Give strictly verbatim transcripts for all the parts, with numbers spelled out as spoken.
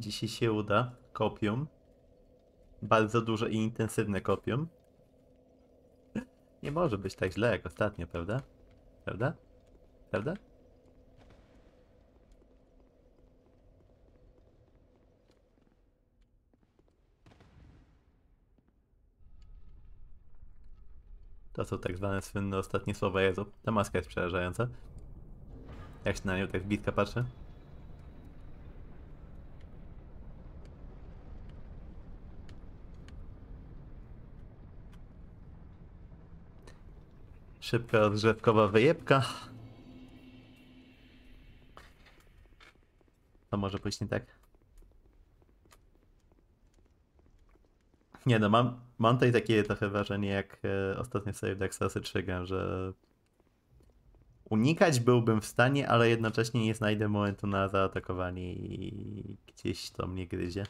Dzisiaj się uda. Kopium. Bardzo dużo i intensywne kopium. Nie może być tak źle jak ostatnio, prawda? Prawda? Prawda? To są tak zwane słynne ostatnie słowa. Jezu, ta maska jest przerażająca. Jak się na nią tak z bliska patrzy. Szybka, odgrzewkowa wyjebka. To może pójść nie tak. Nie no, mam, mam tutaj takie trochę wrażenie jak e, ostatnio sobie w Dark Souls'y trzy, że unikać byłbym w stanie, ale jednocześnie nie znajdę momentu na zaatakowanie i gdzieś to mnie gryzie.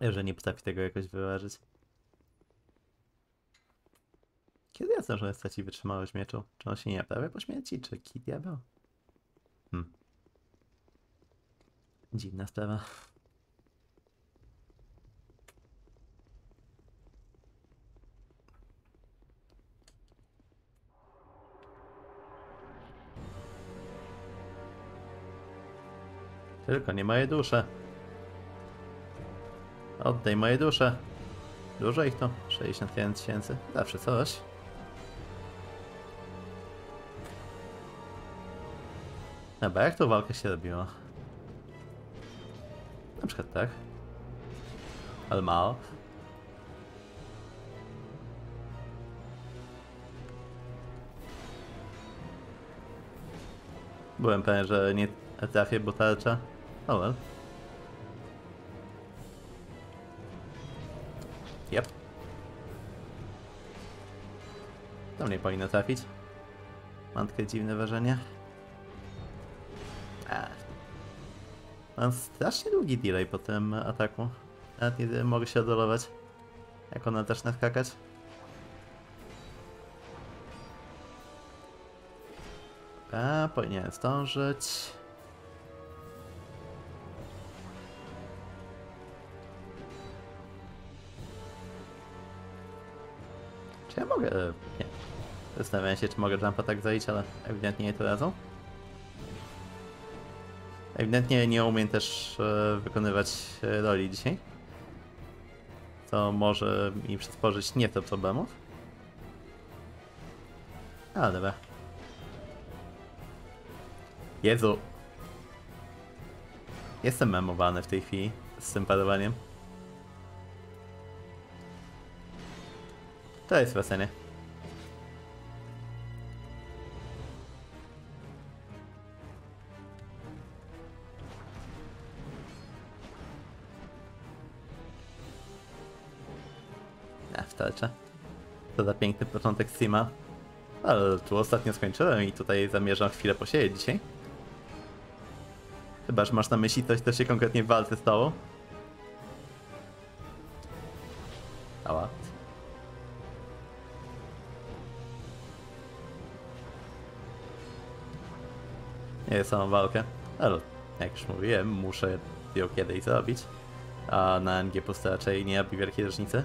Że nie potrafi tego jakoś wyważyć. Kiedy ja zdążyłem stracić wytrzymałość mieczu? Czy on się nie naprawia po śmierci? Czy ki diabeł? Hmm. Dziwna sprawa. Tylko nie moje dusze. Oddaj moje dusze. Dużo ich to. sześćdziesiąt tysięcy. Zawsze coś. Dobra, jak to walkę się robiło? Na przykład tak. Ale mało. Byłem pewien, że nie trafię, bo tarcza. Oh well. Yep. To mnie powinno trafić. Mam takie dziwne wrażenie. Mam strasznie długi delay po tym ataku. Nawet nie mogę się odolować. Jak ona też naskakać. A, powinienem zdążyć. Czy ja mogę... Nie. Zastanawiam się, czy mogę jumpa tak zajść, ale ewidentnie nie to radzą. Ewidentnie nie umiem też e, wykonywać roli dzisiaj. To może mi przysporzyć nieco problemów. Ale dobra. Jezu. Jestem memowany w tej chwili z tym parowaniem. To jest wesenie. To za piękny początek streama. Ale tu ostatnio skończyłem i tutaj zamierzam chwilę posiedzieć dzisiaj. Chyba, że masz na myśli coś, co się konkretnie w walce stało. Ała. Nie jest samą walkę, ale jak już mówiłem, muszę ją kiedyś zrobić. A na N G plus raczej nie robi wielkiej różnicy.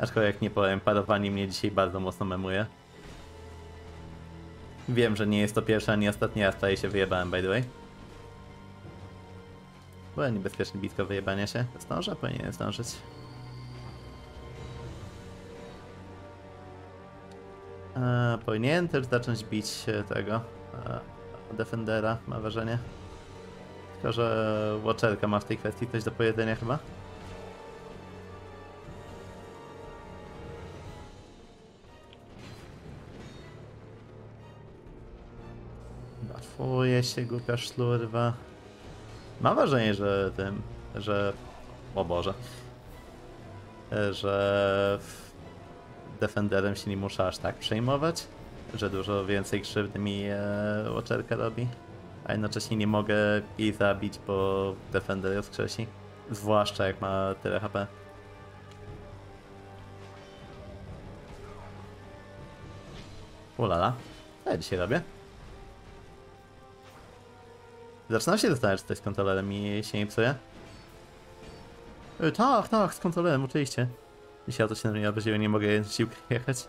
Aczkolwiek jak nie powiem, parowanie mnie dzisiaj bardzo mocno memuje. Wiem, że nie jest to pierwszy ani ostatni raz, tutaj się wyjebałem, by the way. Byłem niebezpiecznie blisko wyjebania się. Zdążę? Powinienem zdążyć. Eee, powinienem też zacząć bić tego eee, Defendera, mam wrażenie. Tylko, że Watcherka ma w tej kwestii coś do powiedzenia chyba. Uje się głupia szlurwa. Mam wrażenie, że tym, że... O Boże. Że... Defenderem się nie muszę aż tak przejmować. Że dużo więcej krzywdy mi Watcherka robi. A jednocześnie nie mogę jej zabić, bo Defender ją skrzesi. Zwłaszcza jak ma tyle H P. Ulala. Co ja dzisiaj robię? Zaczynam się zastanawiać, czy coś z kontrolerem mi się nie psuje. Yy, tak, tak, z kontrolerem, oczywiście. Jeśli ja to się na mnie obraziłem, nie mogę siłkę jechać.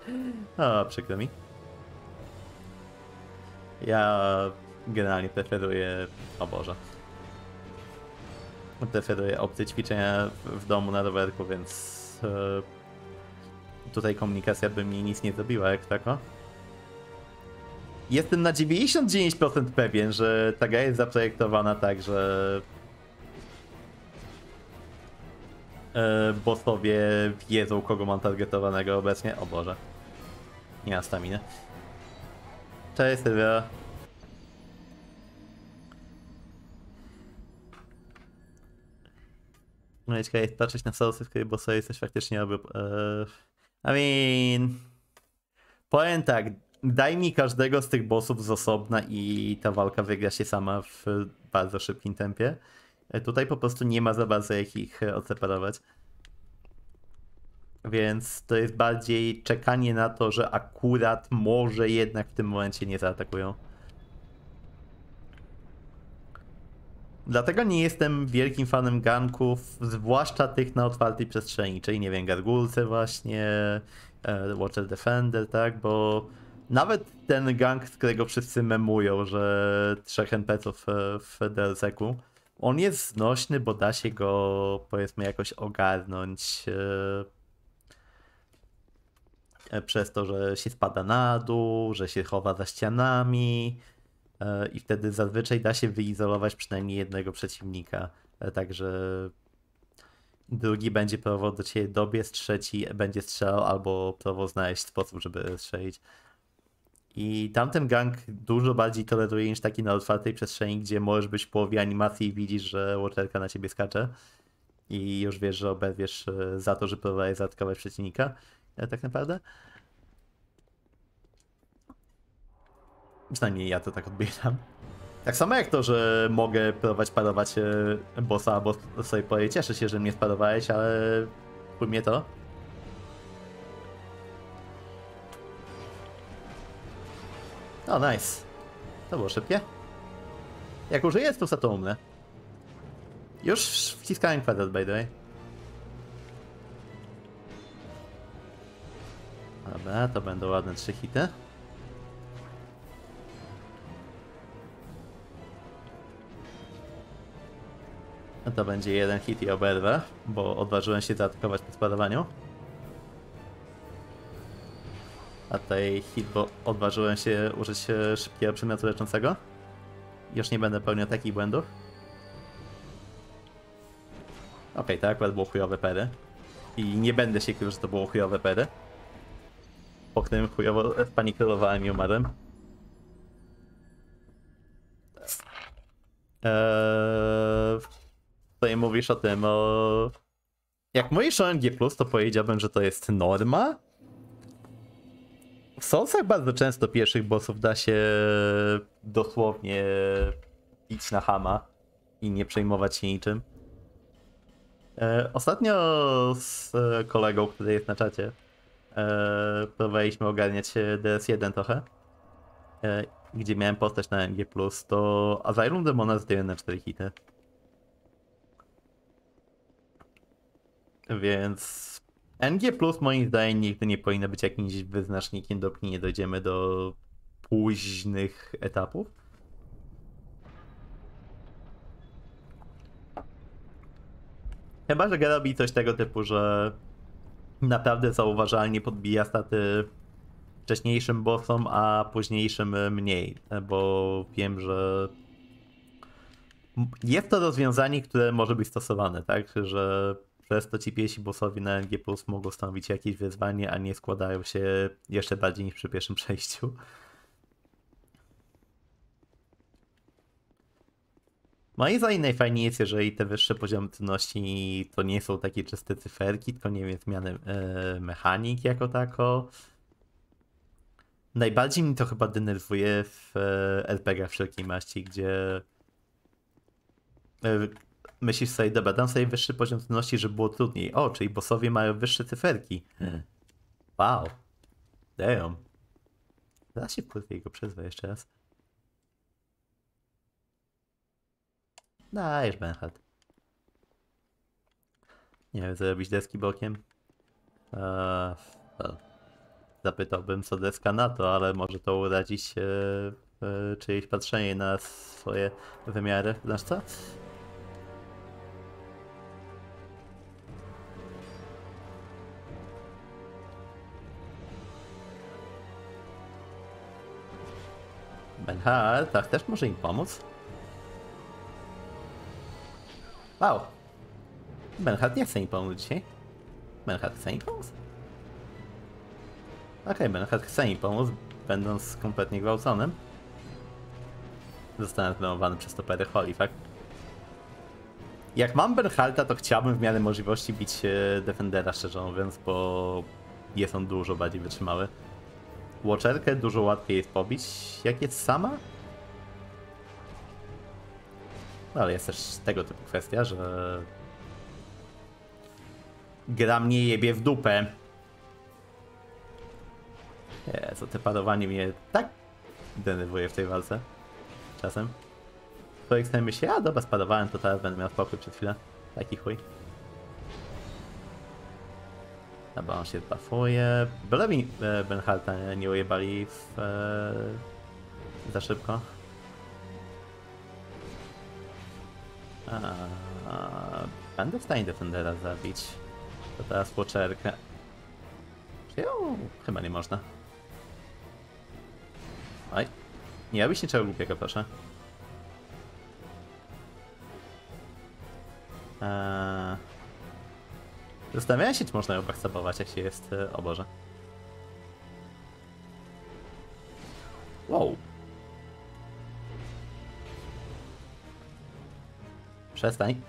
O, przykro mi. Ja generalnie preferuję... O Boże. Preferuję opcję ćwiczenia w domu na rowerku, więc... Yy, tutaj komunikacja by mi nic nie zrobiła, jak tako. Jestem na dziewięćdziesiąt dziewięć procent pewien, że ta gra jest zaprojektowana tak, że... Yy, bossowie wiedzą, kogo mam targetowanego obecnie. O Boże. Nie ma staminy. Cześć, Sylwia. No i ciekawe jest patrzeć na salsy, w której bossowie coś faktycznie robią. Yy, I mean... Powiem tak. Daj mi każdego z tych bossów z osobna i ta walka wygra się sama w bardzo szybkim tempie. Tutaj po prostu nie ma za bardzo jak ich odseparować. Więc to jest bardziej czekanie na to, że akurat może jednak w tym momencie nie zaatakują. Dlatego nie jestem wielkim fanem ganków, zwłaszcza tych na otwartej przestrzeni, czyli nie wiem, gargulce właśnie, Watcher Defender, tak, bo... Nawet ten gang, z którego wszyscy memują, że trzech en pe ce ów w D L C ku, on jest znośny, bo da się go, powiedzmy, jakoś ogarnąć e, przez to, że się spada na dół, że się chowa za ścianami e, i wtedy zazwyczaj da się wyizolować przynajmniej jednego przeciwnika. E, także drugi będzie próbował do ciebie dobiec, trzeci będzie strzelał albo próbował znaleźć sposób, żeby strzelić. I tamten gang dużo bardziej toleruje niż taki na otwartej przestrzeni, gdzie możesz być w połowie animacji i widzisz, że Watcherka na ciebie skacze. I już wiesz, że oberwiesz za to, że próbujesz zaatakować przeciwnika. Tak naprawdę. Przynajmniej ja to tak odbieram. Tak samo jak to, że mogę próbować parować bossa, bo sobie powiem, cieszę się, że mnie sparowałeś, ale chuj mnie to. O, nice. To było szybkie. Jak użyję, to za to umrę. Już wciskałem kwadrat, by the way. Dobra, to będą ładne trzy hity. A to będzie jeden hit i oberwę, bo odważyłem się zaatakować po sparowaniu. A tej hit, bo odważyłem się użyć szybkiego przedmiotu leczącego. Już nie będę pełnił takich błędów. Okej, okay, to akurat było chujowe pery. I nie będę się krył, że to było chujowe pery. Po którym chujowo panikrolowałem i umarłem. Eee, tutaj mówisz o tym, o... Jak mówisz o en gie plus, to powiedziałbym, że to jest norma. W Soulsach bardzo często pierwszych bossów da się dosłownie bić na hama i nie przejmować się niczym. E, ostatnio z kolegą, który jest na czacie, e, próbowaliśmy ogarniać D S jeden trochę, e, gdzie miałem postać na en gie plus, to Asylum Demona zdjąłem na cztery hity. Więc... en gie plus moim zdaniem nigdy nie powinno być jakimś wyznacznikiem, dopóki nie dojdziemy do późnych etapów. Chyba że gra robi coś tego typu, że naprawdę zauważalnie podbija staty wcześniejszym bossom, a późniejszym mniej, bo wiem, że jest to rozwiązanie, które może być stosowane, tak, że przez to ci piesi bossowie na en gie plus mogą stanowić jakieś wyzwanie, a nie składają się jeszcze bardziej niż przy pierwszym przejściu. Moim zdaniem najfajniej jest, jeżeli te wyższe poziomy trudności to nie są takie czyste cyferki, tylko nie wiem, zmiany e, mechanik jako tako. Najbardziej mi to chyba denerwuje w e, er pe gie ach wszelkiej maści, gdzie... E, Myślisz sobie, dobra, dam sobie wyższy poziom trudności, żeby było trudniej. O, czyli bossowie mają wyższe cyferki. Hmm. Wow. Damn. Zaraz się kurwa jego przezwa jeszcze raz. Dajesz, Benhard. Nie wiem, co robić deski bokiem. Eee, zapytałbym, co deska na to, ale może to uradzić e, e, czyjeś patrzenie na swoje wymiary. Znasz co? Benhard, tak też może im pomóc? Wow! Benhard nie chce im pomóc dzisiaj. Benhard chce im pomóc? Okej, okay, Benhard chce im pomóc, będąc kompletnie gwałconym. Zostanę zdemowany przez topery Holifak. Jak mam Benharda, to chciałbym w miarę możliwości bić Defendera, szczerze mówiąc, bo jest on dużo bardziej wytrzymały. Watcherkę dużo łatwiej jest pobić, jak jest sama. No ale jest też tego typu kwestia, że gra mnie jebie w dupę. Jezu, te parowanie mnie tak denerwuje w tej walce. Czasem. To jak znajmy się, a dobra, sparowałem, to teraz będę miał spokój przed chwilę. Taki chuj. Dobra, on się buffuje. Byle mi Benharda nie ujebali w, e, za szybko. A, będę w stanie Defendera zabić. To teraz Watcherkę. Czy ją chyba nie można. Oj. Nie robić niczego głupiego, proszę. Eee... Zastanawiałem się, czy można ją backstabować, jak się jest... O Boże. Wow. Przestań.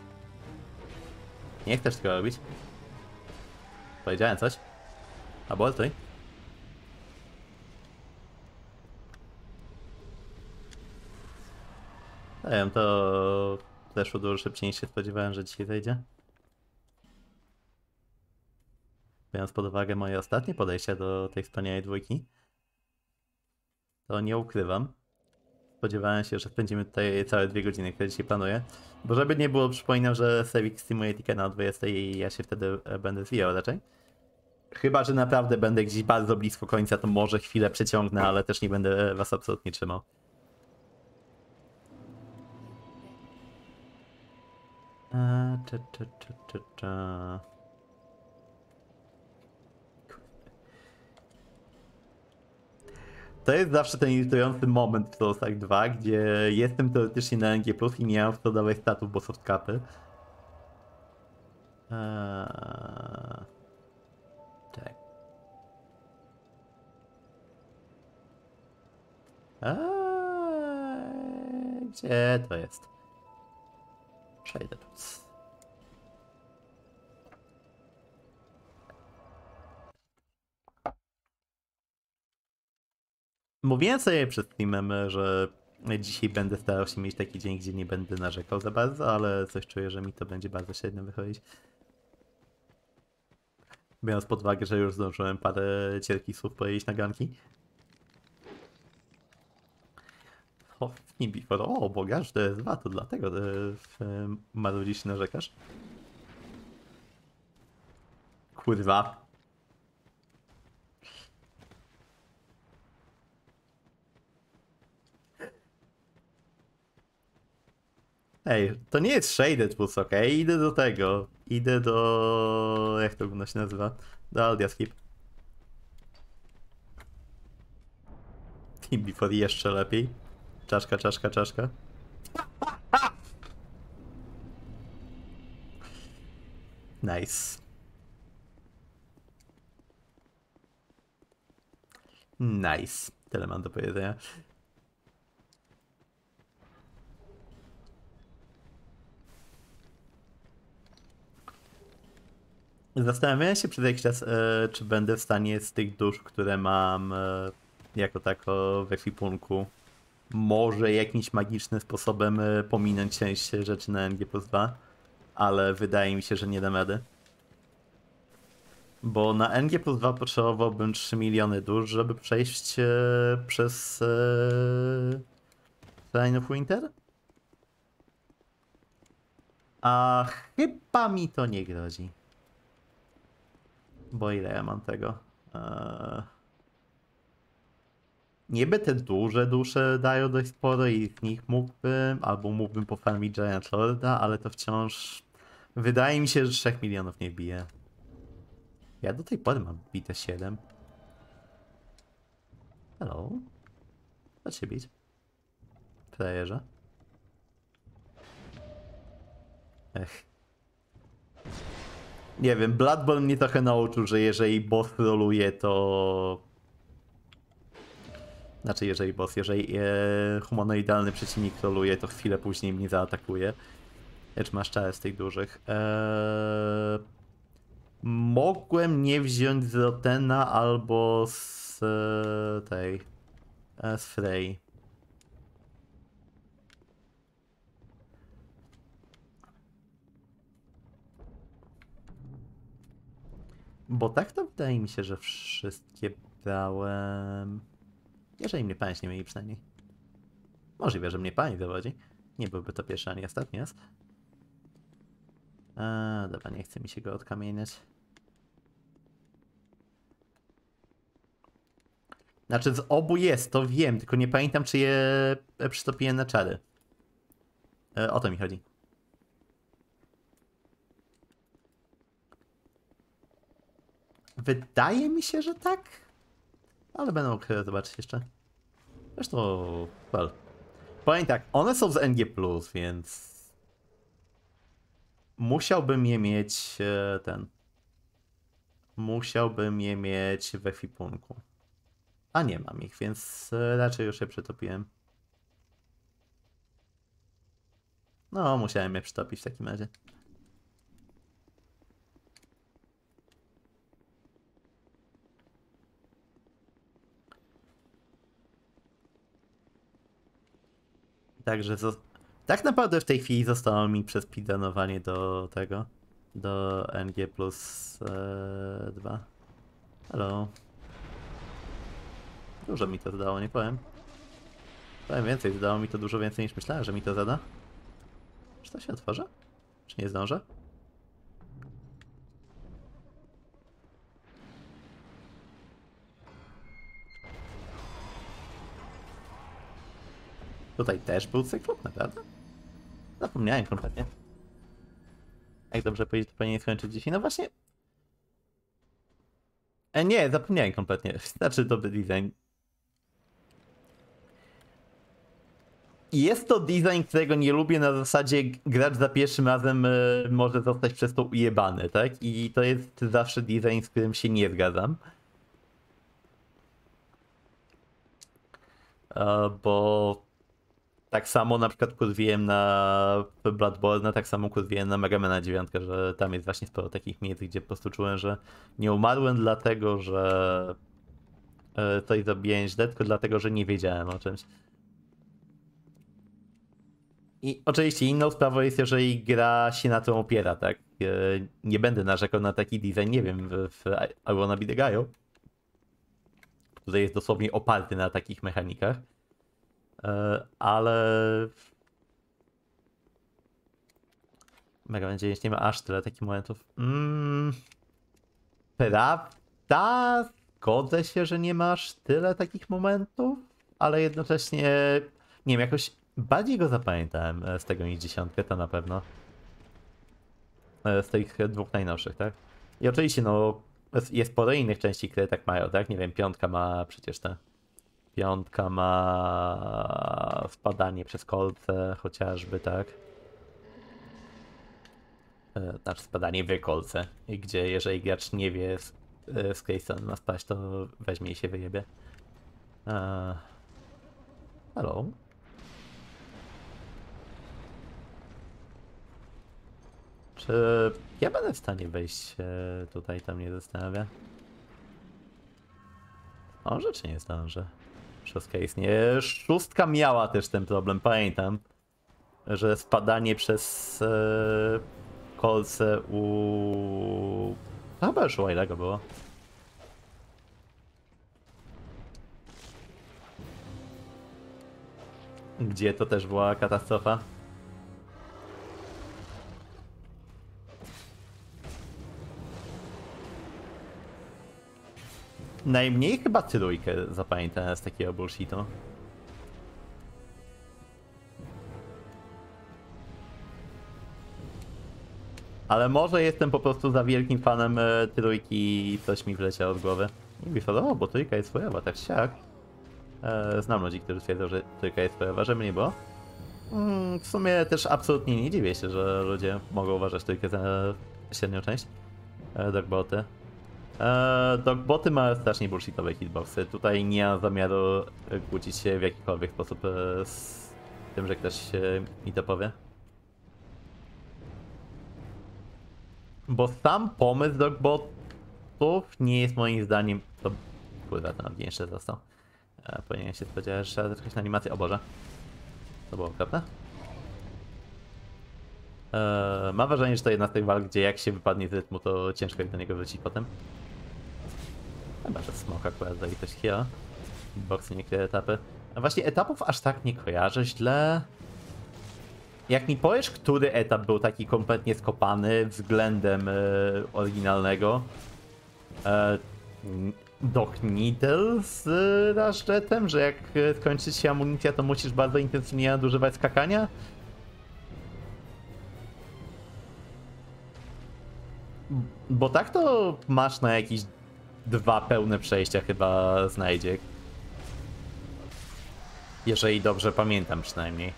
Nie chcesz tego robić. Powiedziałem coś. Abortuj. Nie wiem, to zeszło dużo szybciej niż się spodziewałem, że dzisiaj zejdzie. Biorąc pod uwagę moje ostatnie podejścia do tej wspaniałej dwójki, to nie ukrywam. Spodziewałem się, że spędzimy tutaj całe dwie godziny, które dzisiaj planuję. Bo żeby nie było, przypominam, że Sewik streamuje Tekkena o dwudziestej i ja się wtedy będę zwijał raczej. Chyba że naprawdę będę gdzieś bardzo blisko końca, to może chwilę przeciągnę, ale też nie będę was absolutnie trzymał. A, cza, cza, cza, cza, cza. To jest zawsze ten irytujący moment w Souls dwa, gdzie jestem teoretycznie na N G plus i nie mam w to dawać statów, bo softcapy. Eee... Tak. Eee... Gdzie to jest? Przejdę tu. Mówiłem sobie przed streamem, że dzisiaj będę starał się mieć taki dzień, gdzie nie będę narzekał za bardzo, ale coś czuję, że mi to będzie bardzo średnio wychodzić. Biorąc pod uwagę, że już zdążyłem parę cierpkich słów powiedzieć na ganki. O, nie before. O, bogaż, to jest dwa, to dlatego marudzisz się narzekasz. Kurwa. Ej, to nie jest Shaded Plus, okej? Okay? Idę do tego. Idę do... jak to gówno się nazywa? Do Aldia Skip. I before jeszcze lepiej. Czaszka, czaszka, czaszka. Nice. Nice. Tyle mam do powiedzenia. Zastanawiałem się przez jakiś czas, e, czy będę w stanie z tych dusz, które mam e, jako tako w ekwipunku, może jakimś magicznym sposobem e, pominąć część rzeczy na N G plus dwa, ale wydaje mi się, że nie dam rady. Bo na N G plus dwa potrzebowałbym trzy miliony dusz, żeby przejść e, przez e, Shrine of Winter? A chyba mi to nie grozi. Bo ile ja mam tego? Eee... Niby te duże dusze dają dość sporo i z nich mógłbym, albo mógłbym pofarmić Giant Lorda, ale to wciąż... Wydaje mi się, że trzech milionów nie bije. Ja do tej pory mam bite siedem. Hello? Dlaczego bić? Frajerze. Ech. Nie wiem, Bloodborne mnie trochę nauczył, że jeżeli boss roluje, to... Znaczy, jeżeli boss, jeżeli e, humanoidalny przeciwnik roluje, to chwilę później mnie zaatakuje. Lecz masz czarę z tych dużych. Eee... Mogłem nie wziąć z Rottena albo z e, tej... E, z Frey. Bo tak to wydaje mi się, że wszystkie brałem... Jeżeli mnie pamięć nie mieli przynajmniej. Możliwe, że mnie pamięć dowodzi. Nie byłby to pierwszy ani ostatni raz. Eee, dobra, nie chce mi się go odkamieniać. Znaczy z obu jest, to wiem, tylko nie pamiętam, czy je przytopiłem na czary. Eee, o to mi chodzi. Wydaje mi się, że tak, ale będę mógł zobaczyć jeszcze. Zresztą, well. Powiem tak, one są z N G plus, więc musiałbym je mieć ten. Musiałbym je mieć we fipunku. A nie mam ich, więc raczej już je przetopiłem. No, musiałem je przetopić w takim razie. Także tak naprawdę w tej chwili zostało mi przez pidanowanie do tego, do N G plus dwa. Hello. Dużo mi to zdało, nie powiem. Powiem więcej, zdało mi to dużo więcej niż myślałem, że mi to zada. Czy to się otworzy? Czy nie zdążę? Tutaj też był cyklop, naprawdę? Zapomniałem kompletnie. Jak dobrze powiedzieć, to powinien skończyć dzisiaj. No właśnie... E, nie, zapomniałem kompletnie. Znaczy, dobry design. Jest to design, którego nie lubię na zasadzie gracz za pierwszym razem y, może zostać przez to ujebany, tak? I to jest zawsze design, z którym się nie zgadzam. E, bo... Tak samo na przykład kurwiłem na Bloodborne, tak samo kurwiłem na Megamana dziewięć, że tam jest właśnie sporo takich miejsc, gdzie po prostu czułem, że nie umarłem dlatego, że coś zrobiłem źle, tylko dlatego, że nie wiedziałem o czymś. I oczywiście inną sprawą jest, jeżeli gra się na tym opiera, tak? Nie będę narzekał na taki design, nie wiem, w I Wanna Be The Guy, który jest dosłownie oparty na takich mechanikach. Ale... Megaman dziewięć nie ma aż tyle takich momentów. Mm, prawda? Zgodzę się, że nie ma aż tyle takich momentów, ale jednocześnie... Nie wiem, jakoś bardziej go zapamiętałem z tego niż dziesiątkę, to na pewno. Z tych dwóch najnowszych, tak? I oczywiście, no, jest sporo innych części, które tak mają, tak? Nie wiem, piątka ma przecież te... Piątka ma spadanie przez kolce, chociażby, tak? Znaczy spadanie w kolce, gdzie jeżeli gracz nie wie z, z której strony ma spaść, to weźmie i się wyjebie. Uh, hello? Czy ja będę w stanie wejść tutaj, tam nie zastanawia? Może czy nie zdążę? Szóstka istnieje. Szóstka miała też ten problem, pamiętam, że spadanie przez ee, kolce u... Chyba już u Wilego było. Gdzie to też była katastrofa. najmniej chyba trójkę zapamiętałem z takiego bullshitu. Ale może jestem po prostu za wielkim fanem e, trójki i coś mi wleciało z głowy. I mi podobało, bo trójka jest swojowa, tak siak. E, znam ludzi, którzy twierdzą, że trójka jest swojowa, żeby nie było. Mm, w sumie też absolutnie nie dziwię się, że ludzie mogą uważać trójkę za średnią część. E, dogboty. E, dogboty mają strasznie bullshitowe hitboxy. Tutaj nie mam zamiaru kłócić się w jakikolwiek sposób e, z tym, że ktoś e, mi to powie. Bo sam pomysł dogbotów nie jest moim zdaniem... To... Kurwa, ten Aldia jeszcze został. E, powinienem się spodziewać, że trzeba zaczekać na animację. O Boże. To było okropne. E, mam wrażenie, że to jedna z tych walk, gdzie jak się wypadnie z rytmu, to ciężko jak do niego wrócić potem. Chyba, że Smough akurat dali coś hero. Boxy, niektóre etapy. A właśnie etapów aż tak nie kojarzę źle. Jak mi powiesz, który etap był taki kompletnie skopany względem e, oryginalnego? E, Doc Needle z e, Rashletem, że jak skończy się amunicja, to musisz bardzo intensywnie nadużywać skakania? Bo tak to masz na jakieś dwa pełne przejścia chyba znajdziek. Jeżeli dobrze pamiętam przynajmniej.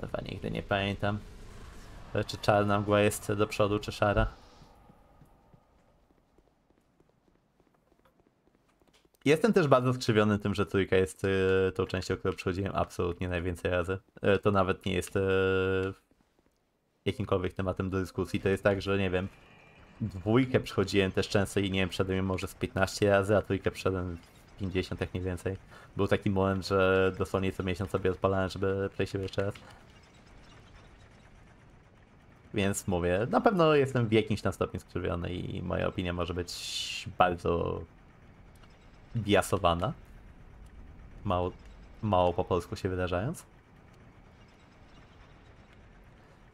Chyba nigdy nie pamiętam, czy czarna mgła jest do przodu, czy szara. Jestem też bardzo skrzywiony tym, że trójka jest y, tą częścią, którą przechodziłem absolutnie najwięcej razy. Y, to nawet nie jest y, jakimkolwiek tematem do dyskusji. To jest tak, że nie wiem, dwójkę przechodziłem też często i nie wiem, przeszedłem może z piętnaście razy, a trójkę przeszedłem pięćdziesiąt, jak nie więcej. Był taki moment, że dosłownie co miesiąc sobie odpalałem, żeby przejść jeszcze raz. Więc mówię, na pewno jestem w jakimś tam stopniu skrzywiony i moja opinia może być bardzo biasowana. Mało, mało po polsku się wydarzając.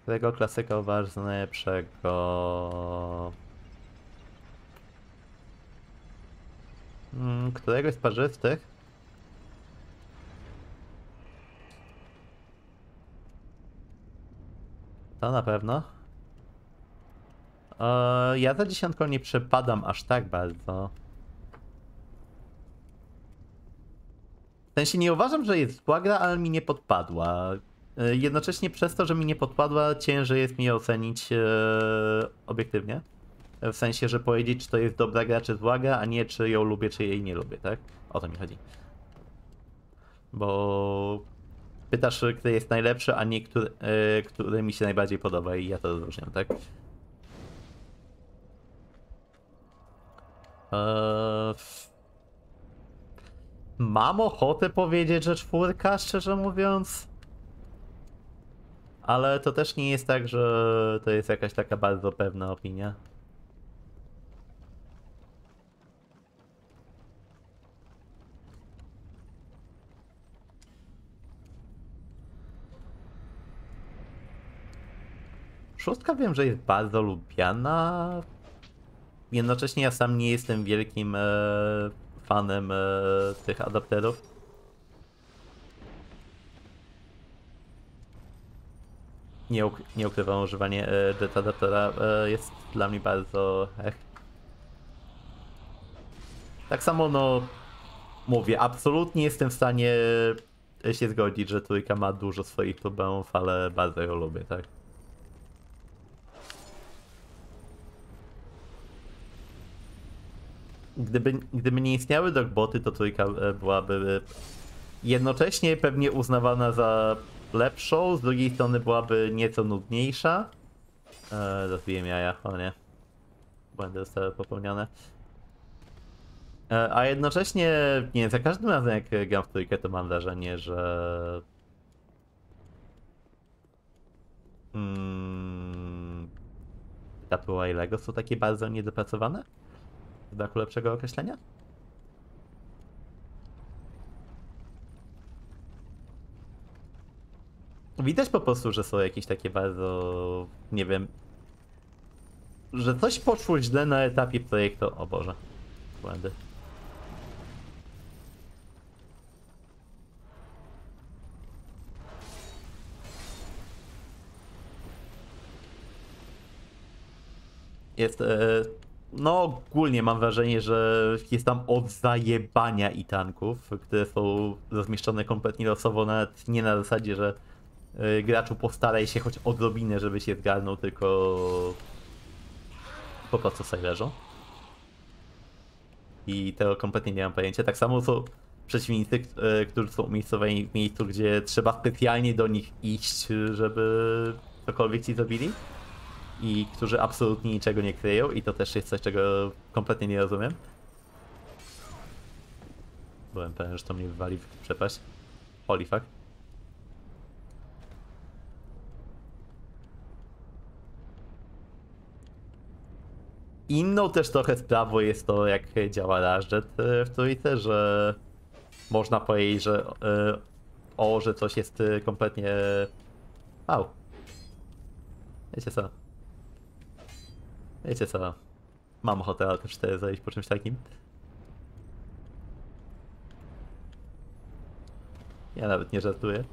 Tego klasyka uważasz za najlepszego... Któregoś z parzystych? To na pewno. Eee, ja za dziesiątką nie przepadam aż tak bardzo. W sensie nie uważam, że jest zła gra, ale mi nie podpadła. Eee, jednocześnie przez to, że mi nie podpadła, ciężej jest mi ocenić eee, obiektywnie. W sensie, że powiedzieć, czy to jest dobra gra, czy zła gra, a nie czy ją lubię, czy jej nie lubię, tak? O to mi chodzi. Bo... Pytasz, który jest najlepszy, a nie który, yy, który mi się najbardziej podoba i ja to rozróżniam, tak? Eee... Mam ochotę powiedzieć, że czwórka, szczerze mówiąc. Ale to też nie jest tak, że to jest jakaś taka bardzo pewna opinia. Szóstka wiem, że jest bardzo lubiana. Jednocześnie ja sam nie jestem wielkim e, fanem e, tych adapterów. Nie, uk nie ukrywam, używanie e, jet adaptera e, jest dla mnie bardzo... Ech. Tak samo no... Mówię, absolutnie jestem w stanie się zgodzić, że trójka ma dużo swoich problemów, ale bardzo ją lubię, tak? Gdyby, gdyby nie istniały dogboty, to trójka byłaby jednocześnie pewnie uznawana za lepszą, z drugiej strony byłaby nieco nudniejsza. Eee, rozbiję jaja, o nie. Błędy zostały popełnione. Eee, a jednocześnie, nie wiem, za każdym razem jak gram w trójkę, to mam wrażenie, że... Mm... Tapuła i Lego są takie bardzo niedopracowane? W braku lepszego określenia? Widać po prostu, że są jakieś takie bardzo, nie wiem, że coś poszło źle na etapie projektu. O Boże, błędy. Jest, no ogólnie mam wrażenie, że jest tam od zajebania i tanków, które są rozmieszczone kompletnie losowo, nawet nie na zasadzie, że graczu postaraj się choć odrobinę, żeby się zgarnął, tylko po prostu sobie leżą. I tego kompletnie nie mam pojęcia. Tak samo są przeciwnicy, którzy są umiejscowieni w miejscu, gdzie trzeba specjalnie do nich iść, żeby cokolwiek ci zrobili. I którzy absolutnie niczego nie kryją, i to też jest coś, czego kompletnie nie rozumiem. Byłem pewien, że to mnie wywali w przepaść. Holy fuck. Inną też trochę sprawą jest to, jak działa Rażdżet w trójce, że można powiedzieć, że o, że coś jest kompletnie... Au. Wiecie co? Wiecie co? Mam ochotę na te cztery zajść po czymś takim. Ja nawet nie żartuję.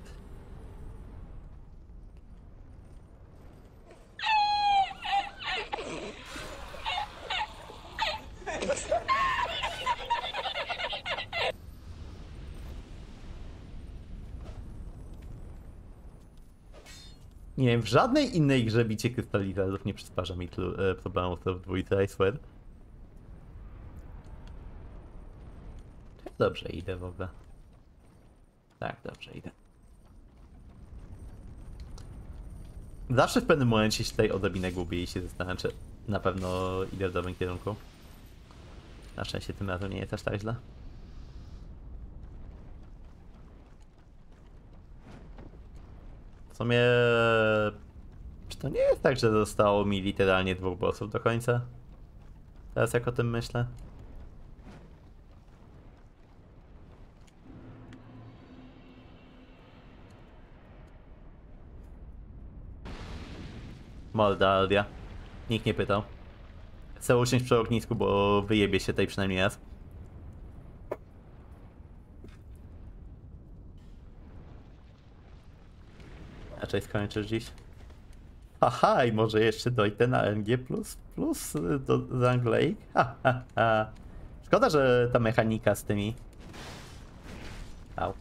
Nie wiem, w żadnej innej grze bicie krystalizarów nie przysparza mi e, problemów w dwójce, I swear. Dobrze idę w ogóle. Tak, dobrze idę. Zawsze w pewnym momencie się tutaj odrobinę gubię i się zastanawiam, czy na pewno idę w dobrym kierunku. Na szczęście tym razem nie jest aż tak źle. W sumie... Czy to nie jest tak, że zostało mi literalnie dwóch bossów do końca? Teraz jak o tym myślę? Morda Aldia. Nikt nie pytał. Chcę usiąść przy ognisku, bo wyjebie się tej przynajmniej raz. Raczej skończysz dziś. Aha, i może jeszcze dojdę na N G plus, plus do Zang Lake. Ha, ha, ha. Szkoda, że ta mechanika z tymi... Au.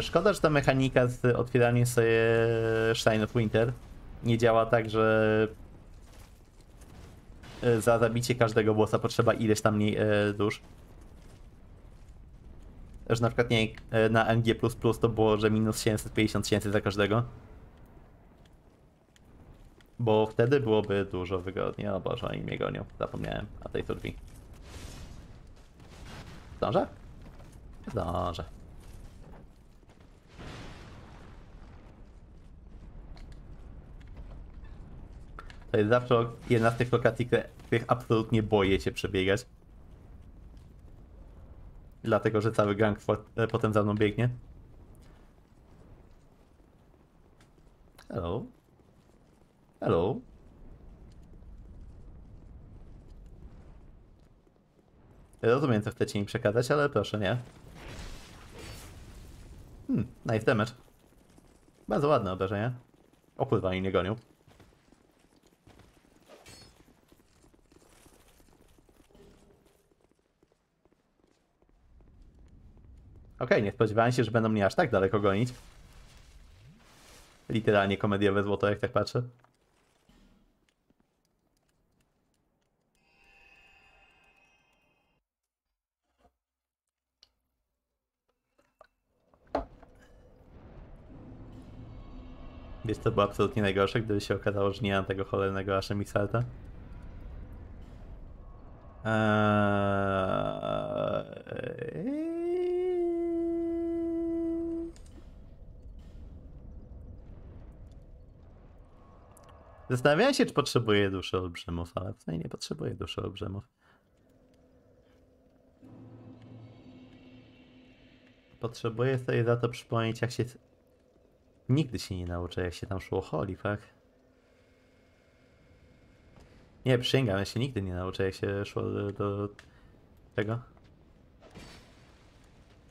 Szkoda, że ta mechanika z otwieraniem sobie Shrine of Winter nie działa tak, że za zabicie każdego bossa potrzeba ileś tam mniej dusz. Że na przykład nie, na N G plus to było, że minus siedemset pięćdziesiąt tysięcy za każdego. Bo wtedy byłoby dużo wygodniej. O Boże, oni mnie gonią. Zapomniałem o tej turbii. Zdążę? Zdążę. To jest zawsze jedna z tych lokacji, których absolutnie boję się przebiegać. Dlatego, że cały gang potem za mną biegnie. Hello. Hello. Rozumiem, co chcecie mi przekazać, ale proszę nie. Hmm, nice damage. Bardzo ładne obrażenie. O kurwa, oni nie gonią. Okej, okay, nie spodziewałem się, że będą mnie aż tak daleko gonić. Literalnie komediowe złoto, jak tak patrzę. Wiesz, to było absolutnie najgorsze, gdyby się okazało, że nie mam tego cholernego Ashen Mist Hearta. Eee... Zastanawiałem się, czy potrzebuję duszy olbrzymów, ale w sumie nie potrzebuję duszy olbrzymów. Potrzebuję sobie za to przypomnieć, jak się... Nigdy się nie nauczę, jak się tam szło. Holy fuck. Nie, przysięgam, ja się nigdy nie nauczę, jak się szło do, do tego.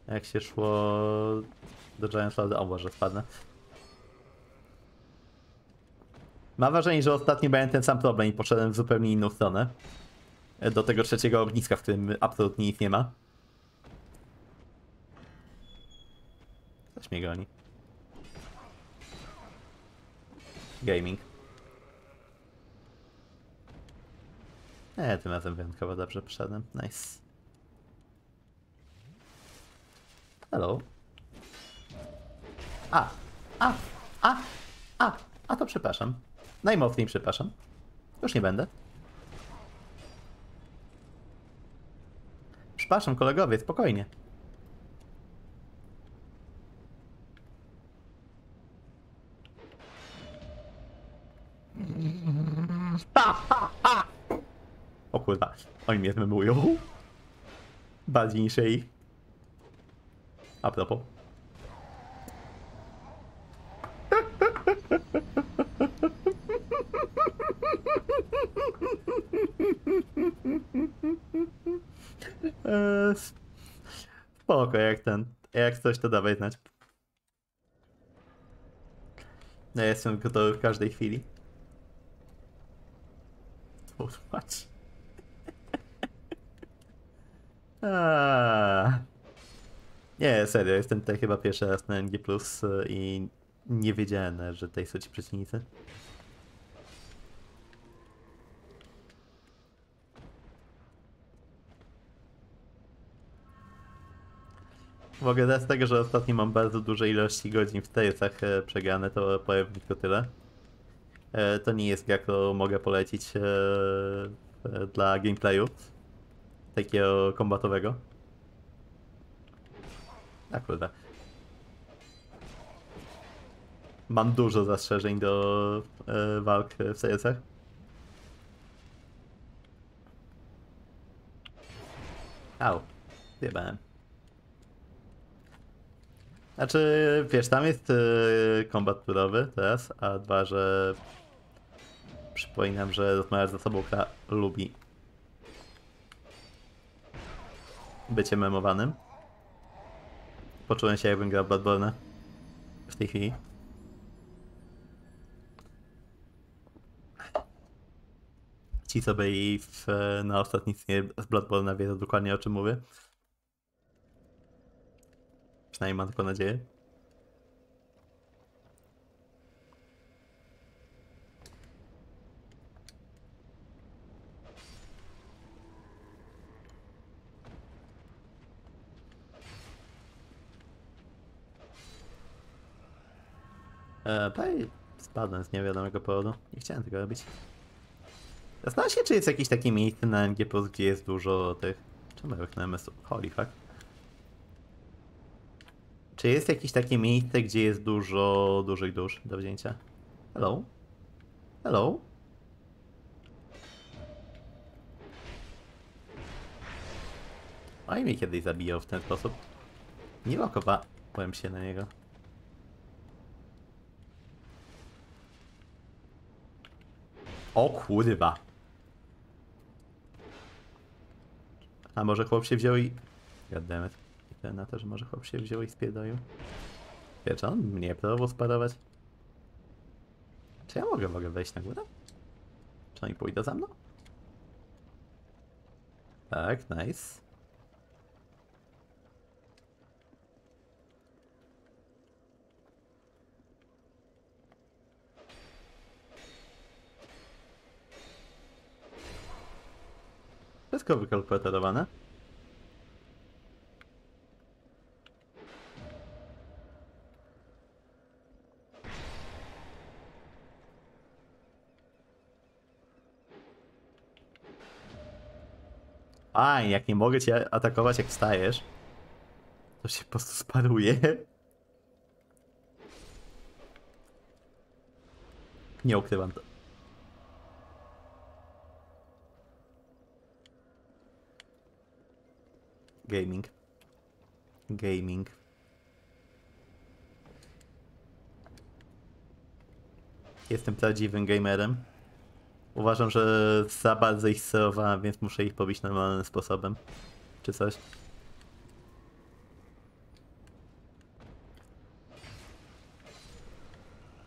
Jak się szło do Giant Lady, o Boże, spadnę. Mam wrażenie, że ostatnio miałem ten sam problem i poszedłem w zupełnie inną stronę. Do tego trzeciego ogniska, w którym absolutnie nic nie ma. Coś mnie goni. Gaming. Eee, tym razem wyjątkowo dobrze poszedłem. Nice. Hello. A, a, a, a, a to przepraszam. Najmocniej przepraszam. Już nie będę. Przepraszam, kolegowie, spokojnie. O kurwa, oni mnie zmymują. Bardziej niż jej. A propos. Spoko, jak ten, jak coś to dawaj znać. Ja jestem gotowy w każdej chwili. Patrz. Nie, serio, jestem tutaj chyba pierwszy raz na N G plus i nie wiedziałem, że tej są ci przeciwnicy. W ogóle z tego, że ostatnio mam bardzo duże ilości godzin w testach przegrane, to powiem tylko tyle. To nie jest gra, którą mogę polecić dla gameplayu takiego kombatowego. A kurde. Mam dużo zastrzeżeń do walk w C S-ach. Au, zjebałem. Znaczy, wiesz, tam jest yy, kombat turowy teraz, a dwa, że przypominam, że rozmawiasz ze sobą, która lubi bycie memowanym. Poczułem się, jakbym grał Bloodborne w tej chwili. Ci, co byli w, na ostatniej scenie z Bloodborne, wiedzą dokładnie, o czym mówię. Przynajmniej mam tylko nadzieję. Eee, spadłem z niewiadomego powodu. Nie chciałem tego robić. Zastanawiam się, czy jest jakieś takie miejsce na N G plus, gdzie jest dużo tych... Czemu ja wychnąłem M S U? Holy fuck. Czy jest jakieś takie miejsce, gdzie jest dużo dużych dusz do wzięcia? Hello? Hello? Oj, mnie kiedyś zabijał w ten sposób. Nie lokowałem się na niego. O kurwa. A może chłop się wziął i... Goddammit. Na to, że może chłop się wziął i spierdolił. Wiesz, on mnie próbował sparować. Czy ja mogę, mogę wejść na górę? Czy oni pójdą za mną? Tak, nice. Wszystko wykalkulowane. A, jak nie mogę cię atakować, jak wstajesz, to się po prostu sparuje. Nie ukrywam to. Gaming. Gaming. Jestem prawdziwym gamerem. Uważam, że za bardzo ich sterowałem, więc muszę ich pobić normalnym sposobem. Czy coś?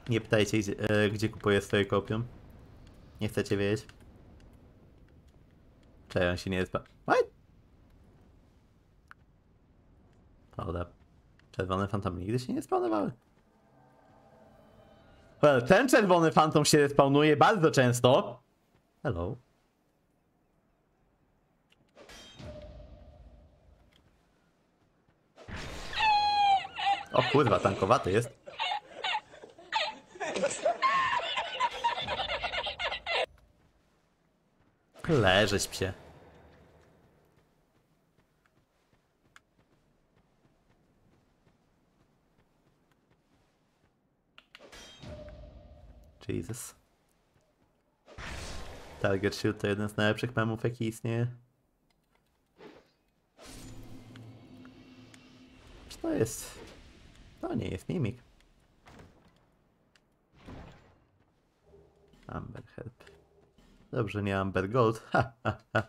Nie pytajcie, gdzie, e, gdzie kupuję swoje kopium. Nie chcecie wiedzieć? Czekaj, on się nie zba... What? Hold up. Czerwony fantom nigdy się nie spawnowały. Well, ten czerwony fantom się spawnuje bardzo często. Hello. O kurwa, tankowaty jest. Leżeć psie. Jesus. Target Shield to jeden z najlepszych memów, jaki istnieje. Czy to jest? To nie jest mimik. Amber Help. Dobrze, nie Amber Gold. Ha, ha, ha.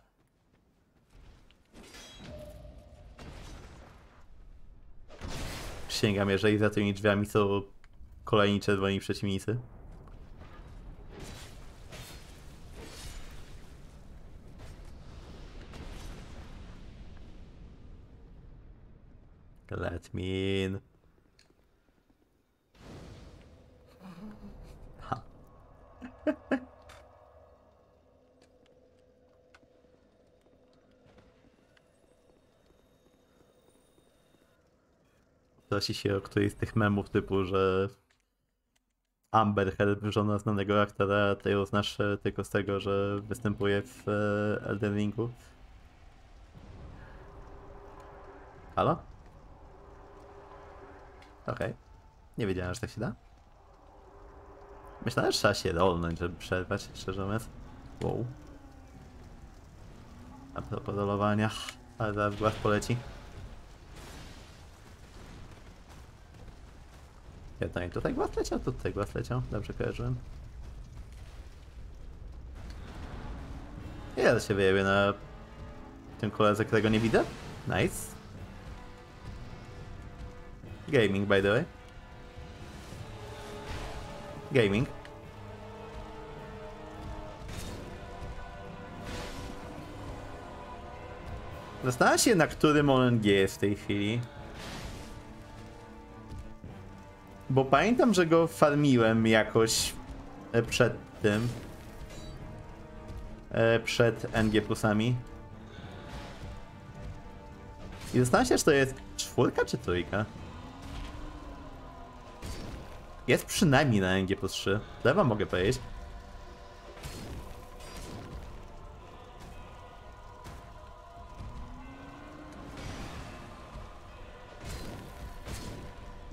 Przysięgam, jeżeli za tymi drzwiami są kolejni czerwoni przeciwnicy. Let me in. Ha. Prosi się o któryś z tych memów typu, że Amber Help, żona znanego aktora, ty ją znasz tylko z tego, że występuje w Elden Ringu. Halo? Okej. Okay. Nie wiedziałem, że tak się da. Myślałem, że trzeba się rolnąć, żeby przerwać, szczerze mówiąc. Wow. A propos rolowania, ale zaraz głaz poleci. Jednak i tutaj głaz leciał, to tutaj głaz leciał. Dobrze kojarzyłem. Ja się wyjebię na tym koledze, którego nie widzę. Nice. Gaming, by the way. Gaming. Zastanawiam się, na którym O N G jest w tej chwili. Bo pamiętam, że go farmiłem jakoś przed tym. Przed N G plusami. I zastanawiam się, czy to jest czwórka czy trójka. Jest przynajmniej na N G plus trzy. To wam mogę powiedzieć.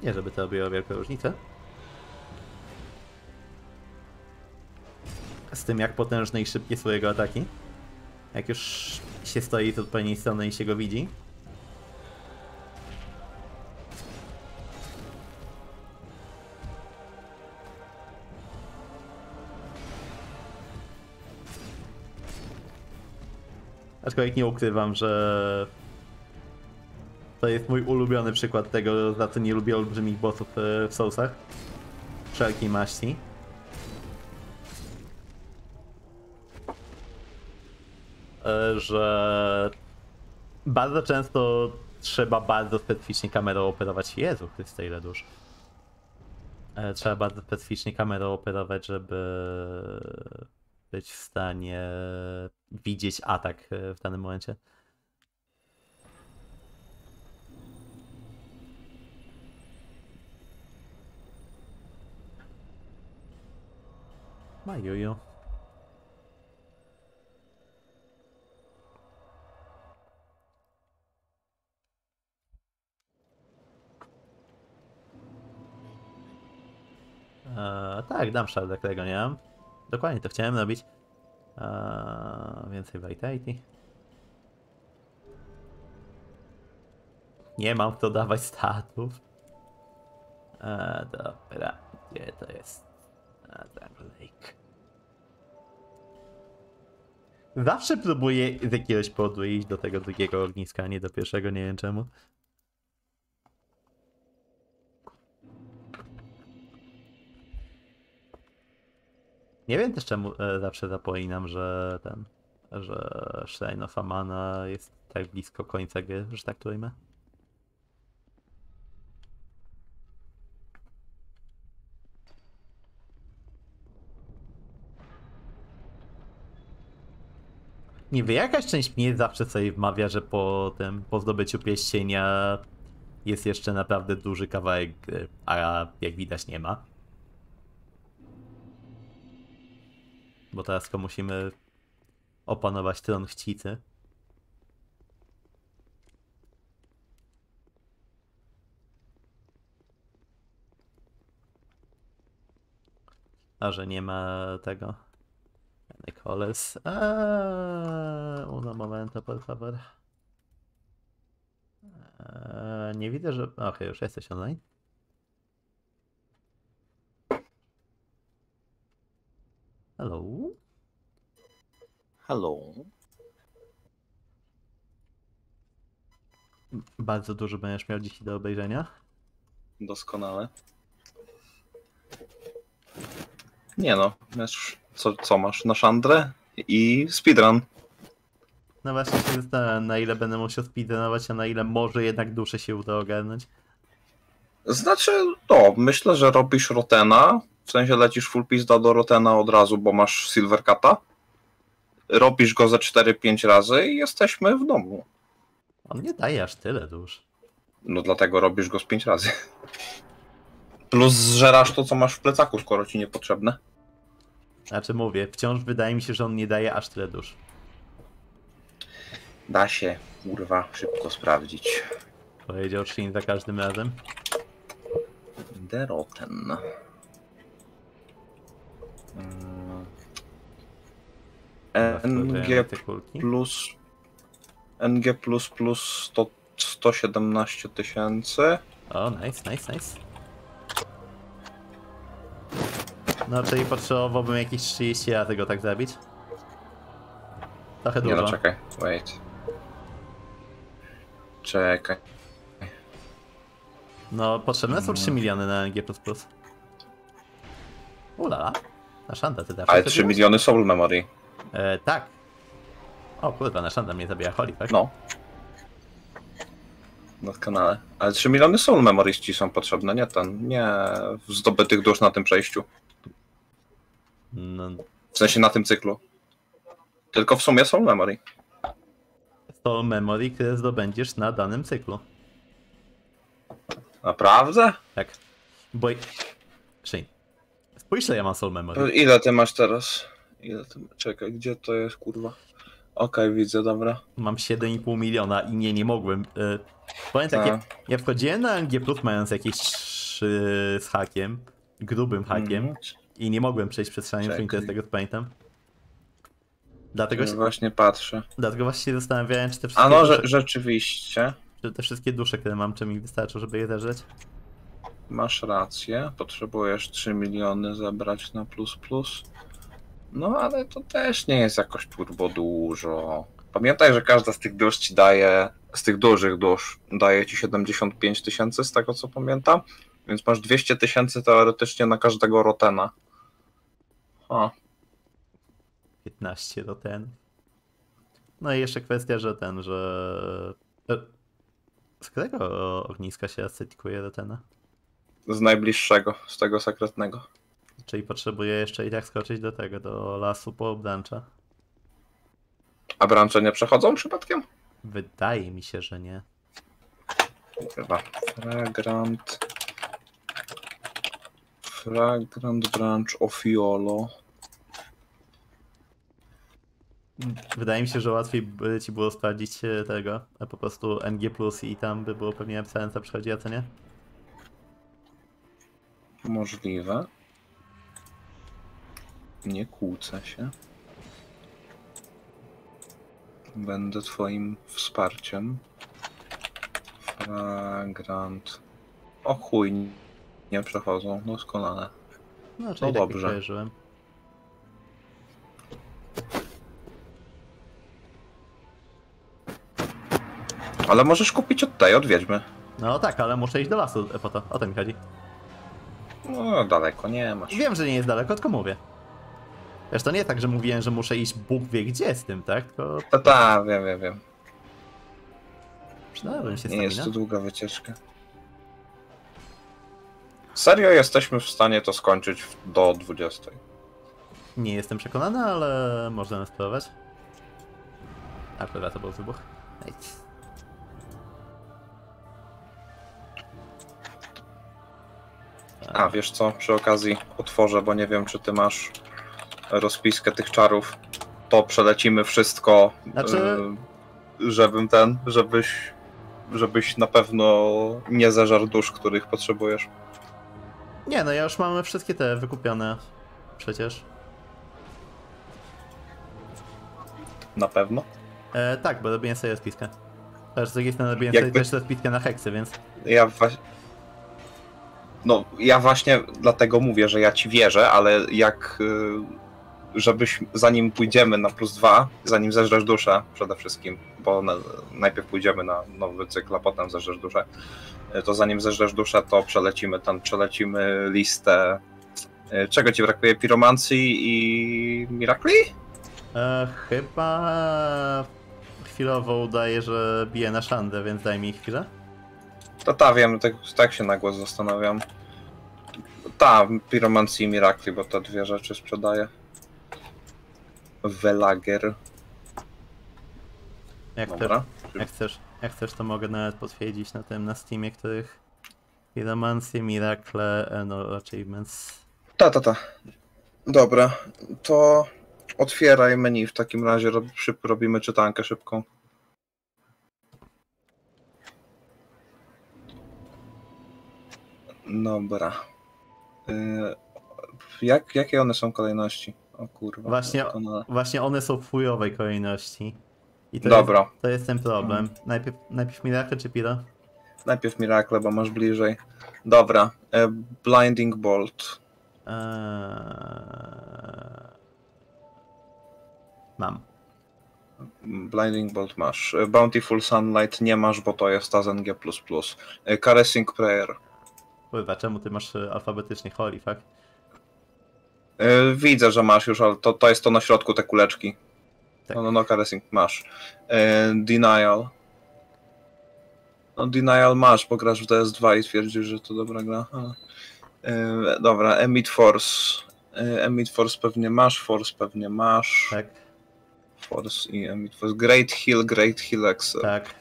Nie, żeby to robiło wielką różnicę. Z tym, jak potężne i szybkie są jego ataki. Jak już się stoi z odpowiedniej strony i się go widzi. Aczkolwiek nie ukrywam, że to jest mój ulubiony przykład tego, za co nie lubię olbrzymich bossów w Soulsach. Wszelkiej maści. Że bardzo często trzeba bardzo specyficznie kamerą operować. Jezu Chryste, ile dusz. Trzeba bardzo specyficznie kamerą operować, żeby być w stanie widzieć atak w danym momencie. Majuju. Eee, tak, dam szardę, którego nie mam. Dokładnie to chciałem robić. Eee, więcej vitality. Nie mam kto dawać statów. Eee, dobra, gdzie to jest? Eee, Lake. Zawsze próbuję z jakiegoś powodu iść do tego drugiego ogniska, a nie do pierwszego, nie wiem czemu. Nie wiem też czemu e, zawsze zapominam, że ten, że Shrine of Amana jest tak blisko końca gry, że tak to imię. Niby jakaś część mnie zawsze sobie wmawia, że po tym, po zdobyciu pierścienia jest jeszcze naprawdę duży kawałek, a jak widać nie ma. Bo teraz to musimy opanować tron chcicy. A że nie ma tego... Nicholas. Eee, una momento, por favor. Eee, nie widzę, że... Okej, okay, już jesteś online. Hello? Hello? Bardzo dużo będziesz miał dziś do obejrzenia? Doskonale. Nie no, już... Co, co masz? Na szandrę i speedrun. No właśnie się zastanawiam, na ile będę musiał speedrunować, a na ile może jednak duszę się uda ogarnąć. Znaczy, no, myślę, że robisz Rottena, w sensie lecisz full pizda do Rottena od razu, bo masz Silver Cata. Robisz go ze cztery pięć razy i jesteśmy w domu. On nie daje aż tyle dusz. No dlatego robisz go z pięć razy. Plus zżerasz to, co masz w plecaku, skoro ci niepotrzebne. Znaczy mówię, wciąż wydaje mi się, że on nie daje aż tyle dusz. Da się, kurwa, szybko sprawdzić. Powiedział Shin za każdym razem. The Rotten. N G plus... N G plus plus sto siedemnaście tysięcy. O, nice, nice, nice. No, czyli potrzebowałbym jakieś trzydzieści razy go tak zabić. Trochę dużo. Nie no, czekaj, wait. Czekaj. No, potrzebne są trzy miliony na N G plus plus. Ulala. Na szanta ty dasz. Ale trzy miliony soul memory. E, tak. O kurwa, na szanta mnie zabija Holly, tak? No. Na kanale. Ale trzy miliony soul memory ci są potrzebne, nie ten, nie zdobytych dusz na tym przejściu. No. W sensie na tym cyklu. Tylko w sumie Soul Memory. Soul Memory, które zdobędziesz na danym cyklu. Naprawdę? Tak. Bo... Shane. Spójrz, ile ja mam Soul Memory. Ile ty masz teraz? Ile ty... Czekaj, gdzie to jest, kurwa? Okej, okay, widzę, dobra. Mam siedem i pół miliona i nie, nie mogłem. Yy, powiem tak, ja, ja wchodziłem na N G plus, mając jakieś trzy z hakiem. Grubym hakiem. Mm. I nie mogłem przejść przez Shrine of Amana, z tego co pamiętam. Dlatego się... właśnie patrzę. Dlatego właśnie się zastanawiałem, czy te wszystkie... A no, dusze... rzeczywiście. Czy te wszystkie dusze, które mam, czy mi wystarczy, żeby je zerzeć? Masz rację, potrzebujesz trzy miliony zabrać na plus plus. No, ale to też nie jest jakoś turbo dużo. Pamiętaj, że każda z tych dusz ci daje... Z tych dużych dusz daje ci siedemdziesiąt pięć tysięcy, z tego co pamiętam. Więc masz dwieście tysięcy teoretycznie na każdego Rottena. O. piętnaście Rotten. No i jeszcze kwestia, że ten, że... Z którego ogniska się ascetykuje Rottena? Z najbliższego, z tego sekretnego. Czyli potrzebuję jeszcze i tak skoczyć do tego, do lasu po brancha. A brancze nie przechodzą przypadkiem? Wydaje mi się, że nie. Chyba. Fragrant... Fragrant Branch of Yore. Wydaje mi się, że łatwiej by ci było sprawdzić tego, a po prostu N G plus i tam by było pewnie napisane, co przychodzi, a co nie? Możliwe. Nie kłócę się. Będę twoim wsparciem. Fragrant... O chuj. Nie przechodzą, doskonale. No, czyli no dobrze. Ale możesz kupić od tej, od wiedźmy. No tak, ale muszę iść do lasu po to, o to mi chodzi. No daleko nie masz. Wiem, że nie jest daleko, tylko mówię. Wiesz, to nie tak, że mówiłem, że muszę iść Bóg wie gdzie z tym, tak? Tylko... To tak, wiem, wiem, wiem. Przydałabym się stamina. Nie jest to długa wycieczka. Serio jesteśmy w stanie to skończyć do dwudziestej. Nie jestem przekonany, ale można spróbować. A chyba to był wybuch. A wiesz co, przy okazji otworzę, bo nie wiem czy ty masz rozpiskę tych czarów. To przelecimy wszystko, znaczy... żebym ten, żebyś, żebyś na pewno nie zeżarł dusz, których potrzebujesz. Nie, no ja już mamy wszystkie te wykupione przecież. Na pewno? E, tak, bo robiłem sobie rozpiskę. Też z drugiej strony robiłem Jakby... sobie też rozpiskę na heksy, więc... Ja właśnie... No, ja właśnie dlatego mówię, że ja ci wierzę, ale jak... Żebyś, zanim pójdziemy na plus dwa, zanim zeżresz duszę przede wszystkim, bo na, najpierw pójdziemy na nowy cykl, a potem zeżresz duszę, to zanim zeżresz duszę, to przelecimy tam, przelecimy listę... Czego ci brakuje? Piromancji i... Mirakli? E, chyba... Chwilowo udaje, że bije na szandę, więc daj mi chwilę. To ta, wiem, tak, tak się na głos zastanawiam. Ta, Piromancji i Mirakli, bo te dwie rzeczy sprzedaję. Welager. Jak, Dobra. Te, jak, chcesz, jak chcesz, to mogę nawet potwierdzić na tym, na Steamie, których... Piromancji, Mirakle, no achievements. Ta, ta, ta. Dobra, to... Otwieraj menu, w takim razie rob, szyb, robimy czytankę szybką. Dobra. Yy, jak, jakie one są kolejności? O kurwa. Właśnie, to na... właśnie one są w chujowej kolejności. I to Dobra. Jest, to jest ten problem. Najpierw, najpierw Miracle czy Pira? Najpierw Miracle, bo masz bliżej. Dobra. Yy, Blinding Bolt. Eee... Mam. Blinding Bolt masz. Bountiful Sunlight nie masz, bo to jest ta z N G plus. Caressing Prayer. Kurwa, czemu ty masz alfabetycznie holy, fuck? Yy, widzę, że masz już, ale to, to jest to na środku, te kuleczki. Tak. No, no, no, Caressing masz. Yy, denial. No, Denial masz, bo grasz w D S dwa i twierdzisz, że to dobra gra. Yy, dobra, Emit Force. Yy, Emit Force pewnie masz, Force pewnie masz. Tak. Force i Emit Force. Great Heal, Great Heal Accept. Tak.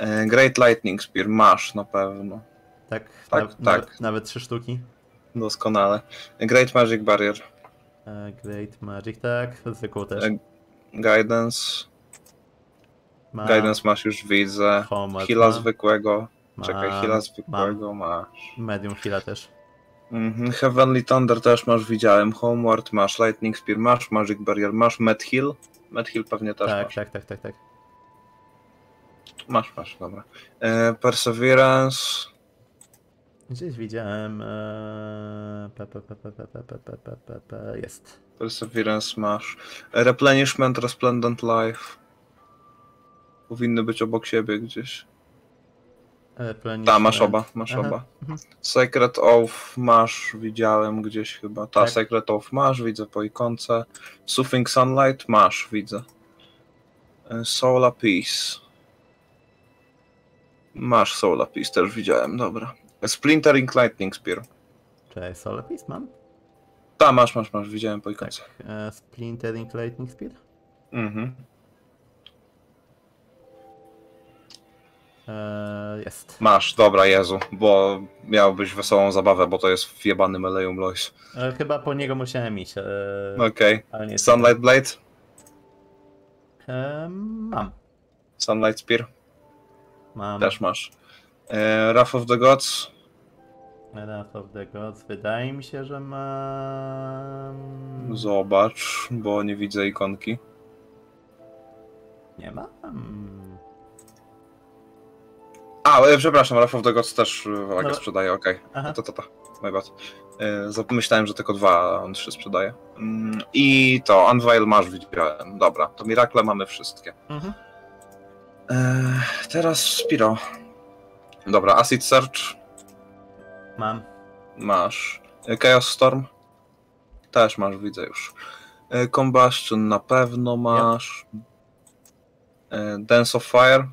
Yy, Great Lightning Spear masz na pewno. Tak, tak, na, tak. Nawet, nawet trzy sztuki. Doskonale. Great Magic Barrier. Uh, Great Magic, tak, zwykło też. Uh, guidance. Ma. Guidance masz już, widzę. Homer heala ma. zwykłego. Ma. Czekaj, heala zwykłego ma. masz. Medium heala też. Mm-hmm. Heavenly Thunder też masz, widziałem. Homeward masz, Lightning Spear masz, Magic Barrier masz, Med Heal. Med Heal pewnie też tak, masz. Tak, tak, tak, tak. Masz, masz, dobra. Uh, Perseverance. Gdzieś widziałem... Ee, pe, pe, pe, pe, pe, pe, pe, pe, pe, jest. Perseverance masz. Replenishment, Resplendent Life. Powinny być obok siebie gdzieś. Ta, masz oba, masz Aha. oba. Secret Oath masz, widziałem gdzieś chyba. Ta, tak. Secret Oath masz, widzę po ikonce. Soothing Sunlight masz, widzę. Soul Apiece. Masz Soul Apiece, też widziałem, dobra. Splintering Lightning Spear. Cześć, Solapis mam? Ta, masz, masz, masz, widziałem po ikonce. Tak. E, Splintering Lightning Spear? Mhm. E, jest. Masz, dobra, Jezu, bo miałbyś wesołą zabawę, bo to jest wjebany Meleum Lois. E, chyba po niego musiałem iść. E, Okej. Okay. Sunlight Blade? E, mam. Sunlight Spear? Mam. Też masz. E, Wrath of the Gods? Wrath of the Gods, wydaje mi się, że mam... Zobacz, bo nie widzę ikonki. Nie mam. A, przepraszam, Wrath of the Gods też Wraga no. sprzedaje, okej. Okay. To, to, to, my bad. Myślałem, że tylko dwa, on trzy sprzedaje. I to, Unveil masz, widziałem. Dobra, to Miracle mamy wszystkie. Mhm. Eee, teraz Spiro. Dobra, Acid Search. Mam. Masz. Chaos Storm. Też masz, widzę już. Eee, Combustion na pewno masz. Eee, Dance of Fire.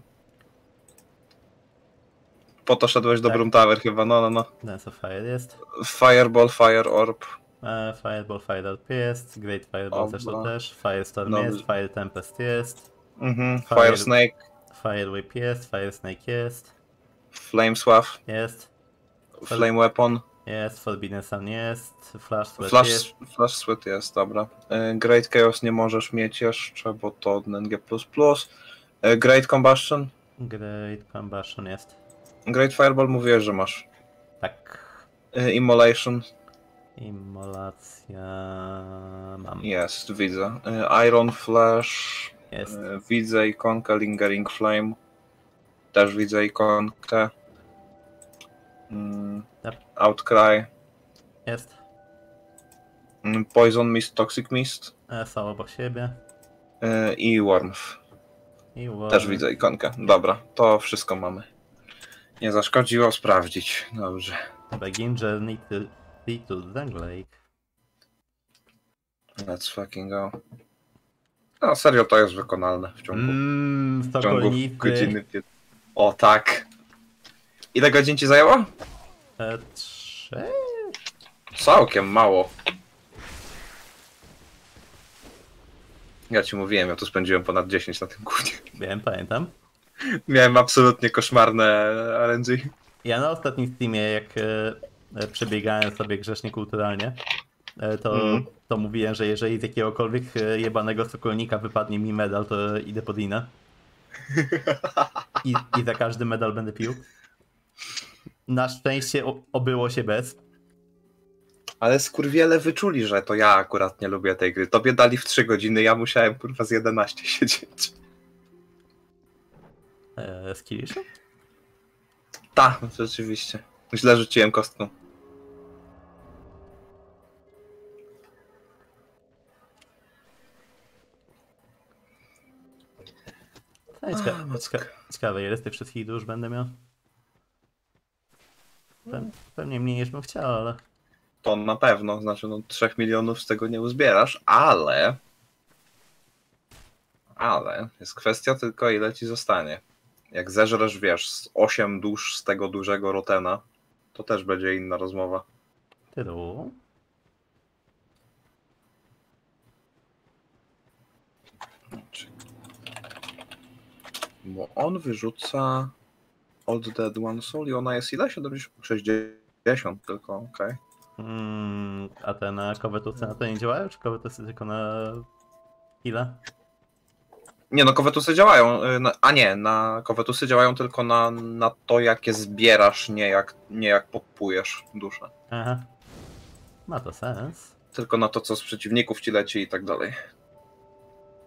Po to szedłeś do tak. Broom Tower chyba, no, no, no. Dance of Fire jest. Fireball, Fire Orb. Eee, Fireball, Fire Orb jest. Great Fireball Oba. też to też. Firestorm Dobrze. jest, Fire Tempest jest. Mhm, Fire, Fire Snake. Fire Whip jest, Fire Snake jest. Flame Swath. Jest. Flame Weapon. Jest, Forbidden Sun jest. Flash Sweat Flash, jest. Flash Sweat jest, dobra. Great Chaos nie możesz mieć jeszcze, bo to od N G plus. Great Combustion. Great Combustion jest. Great Fireball mówiłeś, że masz. Tak. Immolation. Immolacja... mam. Jest, widzę. Iron Flash. Jest. Widzę ikonkę Lingering Flame. Też widzę ikonkę. Mm, yep. Outcry. Jest. Poison Mist, Toxic Mist. E, są obok siebie. E, I Wormf. I Wormf. Też widzę ikonkę. Dobra, to wszystko mamy. Nie zaszkodziło sprawdzić. Dobrze. Begin journey to the lake. Let's fucking go. No serio, to jest wykonalne w ciągu, mm, w ciągu godziny. O tak. Ile godzin ci zajęło? E, trzy. Całkiem mało. Ja ci mówiłem, ja tu spędziłem ponad dziesięć na tym kłódzie. Wiem, pamiętam. Miałem absolutnie koszmarne R N G. Ja na ostatnim streamie, jak e, przebiegałem sobie grzecznie kulturalnie, e, to, mm. to mówiłem, że jeżeli z jakiegokolwiek jebanego sokolnika wypadnie mi medal, to idę pod inę. I, I za każdy medal będę pił. Na szczęście obyło się bez. Ale skurwiele wyczuli, że to ja akurat nie lubię tej gry. Tobie dali w trzy godziny, ja musiałem kurwa z jedenastu siedzieć. Eee, z Kirisza? Tak, rzeczywiście. Źle rzuciłem kostką. Ciekawe, ciekawe, ciekawe, ile z tych wszystkich dusz będę miał? Pewnie mniej niż bym chciał, ale... To na pewno, znaczy no trzech milionów z tego nie uzbierasz, ale... Ale jest kwestia tylko, ile ci zostanie. Jak zeżresz, wiesz, osiem dusz z tego dużego Rottena, to też będzie inna rozmowa. Tylu? Bo on wyrzuca Old Dead One Soul i ona jest ile? siedemdziesiąt, sześćdziesiąt tylko, okej. Okay. Hmm, a te na kowetusy na to nie działają? Czy kowetusy tylko na ile? Nie, no kowetusy działają, a nie, na kowetusy działają tylko na, na to, jakie zbierasz, nie jak, nie jak popujesz duszę. Aha, ma to sens. Tylko na to, co z przeciwników ci leci i tak dalej.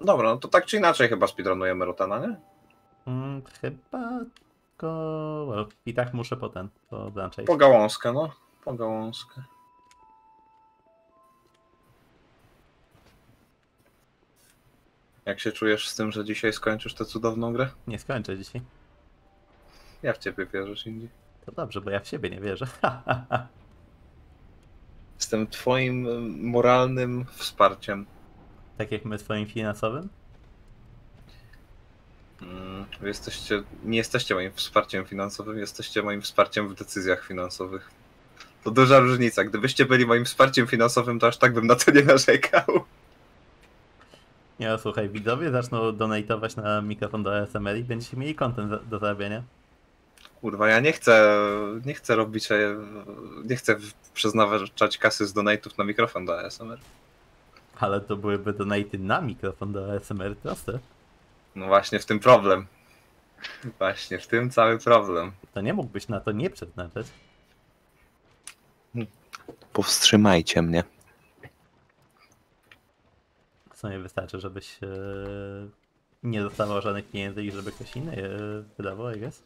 Dobra, no to tak czy inaczej chyba speedrunujemy Rottena, nie? Hmm, chyba go... I tak muszę potem po branchej. Po gałązkę, no. Po gałązkę. Jak się czujesz z tym, że dzisiaj skończysz tę cudowną grę? Nie skończę dzisiaj. Ja w ciebie wierzę, Shinji. To dobrze, bo ja w siebie nie wierzę. Z tym twoim moralnym wsparciem. Tak jak my twoim finansowym? Wy jesteście, nie jesteście moim wsparciem finansowym, jesteście moim wsparciem w decyzjach finansowych. To duża różnica. Gdybyście byli moim wsparciem finansowym, to aż tak bym na to nie narzekał. Nie, no, słuchaj, widzowie zaczną donatować na mikrofon do A S M R i będziecie mieli content do zarabiania. Kurwa, ja nie chcę, nie chcę robić, nie chcę przeznaczać kasy z donate'ów na mikrofon do A S M R. Ale to byłyby donaty na mikrofon do A S M R, proste. No właśnie w tym problem. Właśnie w tym cały problem. To nie mógłbyś na to nie przeznaczać. Powstrzymajcie mnie. Co nie wystarczy, żebyś e, nie dostawał żadnych pieniędzy i żeby ktoś inny je wydawał, I guess?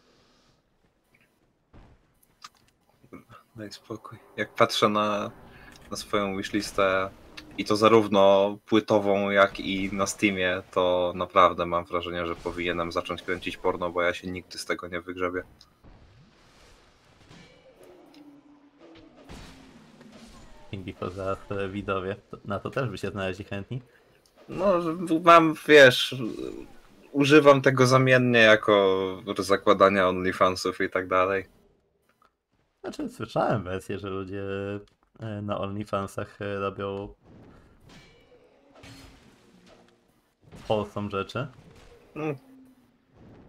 Daj spokój. Jak patrzę na, na swoją wishlistę I to zarówno płytową, jak i na Steamie, to naprawdę mam wrażenie, że powinienem zacząć kręcić porno, bo ja się nigdy z tego nie wygrzebię. Dzięki poza widowie, na to też by się znaleźli chętni. No, mam, wiesz, używam tego zamiennie jako zakładania OnlyFansów i tak dalej. Znaczy, słyszałem wersję, że ludzie na OnlyFansach robią wholesome rzeczy.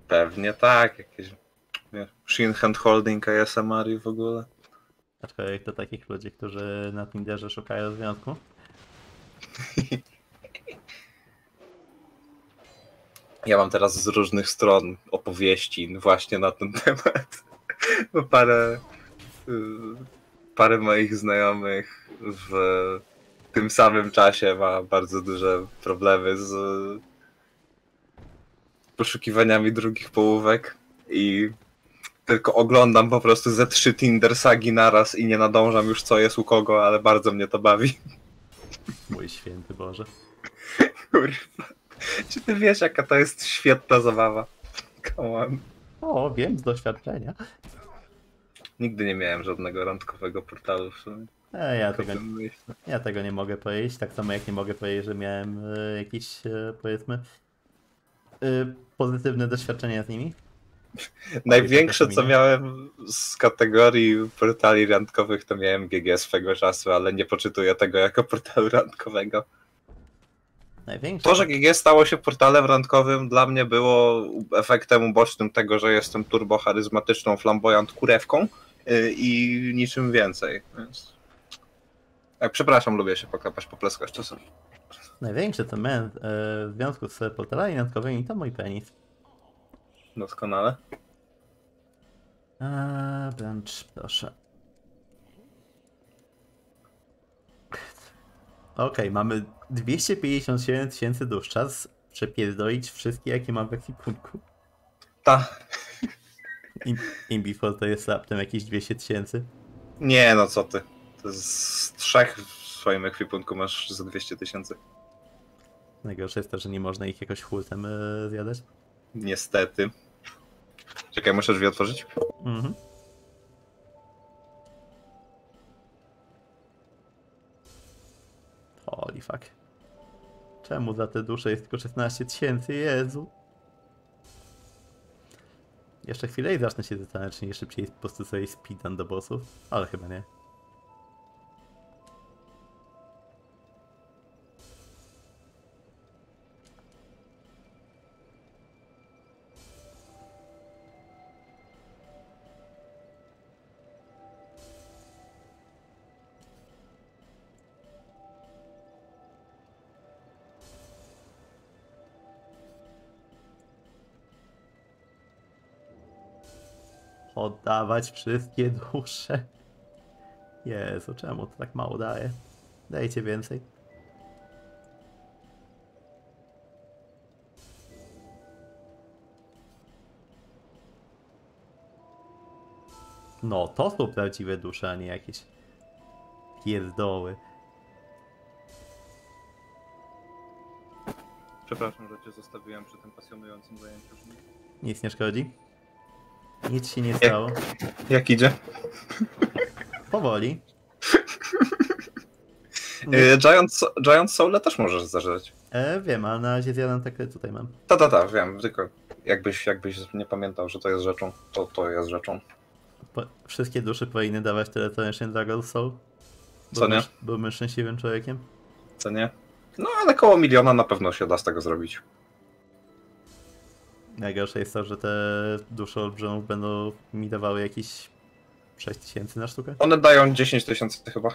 Pewnie tak, jakieś shin handholding, A S M R i w ogóle. Aczkolwiek to takich ludzi, którzy na Tinderze szukają związku. Ja mam teraz z różnych stron opowieści właśnie na ten temat. Parę, parę moich znajomych w tym samym czasie ma bardzo duże problemy z poszukiwaniami drugich połówek i tylko oglądam po prostu ze trzy Tinder sagi naraz i nie nadążam już, co jest u kogo, ale bardzo mnie to bawi. Mój święty Boże. Kurwa. Czy ty wiesz, jaka to jest świetna zabawa? Come on. O, wiem z doświadczenia. Nigdy nie miałem żadnego randkowego portalu w sumie. E, ja, tego, ja tego nie mogę powiedzieć, tak samo jak nie mogę powiedzieć, że miałem y, jakieś, y, powiedzmy, y, pozytywne doświadczenia z nimi. Największe, co miałem z kategorii portali randkowych, to miałem G G swego czasu, ale nie poczytuję tego jako portalu randkowego. Największe. To, że G G stało się portalem randkowym, dla mnie było efektem ubocznym tego, że jestem turbocharyzmatyczną flamboyant kurewką i niczym więcej. Więc... Przepraszam, lubię się poklepać po pleskach czasem. Największy ten moment w związku z portalami randkowymi to mój penis. Doskonale. Eee, Branch, proszę. Okej, okay, mamy dwieście pięćdziesiąt siedem tysięcy dusz. Czas przepierdolić wszystkie, jakie mam w ekwipunku. Tak. InBefore to jest raptem jakieś dwieście tysięcy? Nie, no co ty. To z trzech w swoim ekwipunku masz za dwieście tysięcy. Najgorsze jest to, że nie można ich jakoś hurtem yy, zjadać. Niestety. Czekaj, muszę drzwi otworzyć? Mhm. Holy fuck. Czemu za te dusze jest tylko szesnaście tysięcy? Jezu. Jeszcze chwilę i zacznę się zastanawiać, czy nie szybciej po prostu sobie speedrun do bossów, ale chyba nie. Oddawać wszystkie dusze. Jezu, czemu to tak mało daje? Dajcie więcej. No, to są prawdziwe dusze, a nie jakieś pierdoły. Przepraszam, że cię zostawiłem przy tym pasjonującym zajęciu. Nic nie szkodzi. Nic się nie stało. Jak, jak idzie? Powoli. e, Giant, Giant Soul'a też możesz zażyć. E, wiem, ale na razie zjadam takie tutaj mam. Ta, ta, ta, wiem, tylko jakbyś, jakbyś nie pamiętał, że to jest rzeczą, to to jest rzeczą. Po, wszystkie dusze powinny dawać tyle, co jeszcze dla Gold Soul. Co nie? Byłbym szczęśliwym człowiekiem. Co nie? No ale koło miliona na pewno się da z tego zrobić. Najgorsze jest to, że te dusze olbrzymów będą mi dawały jakieś sześć tysięcy na sztukę. One dają dziesięć tysięcy chyba.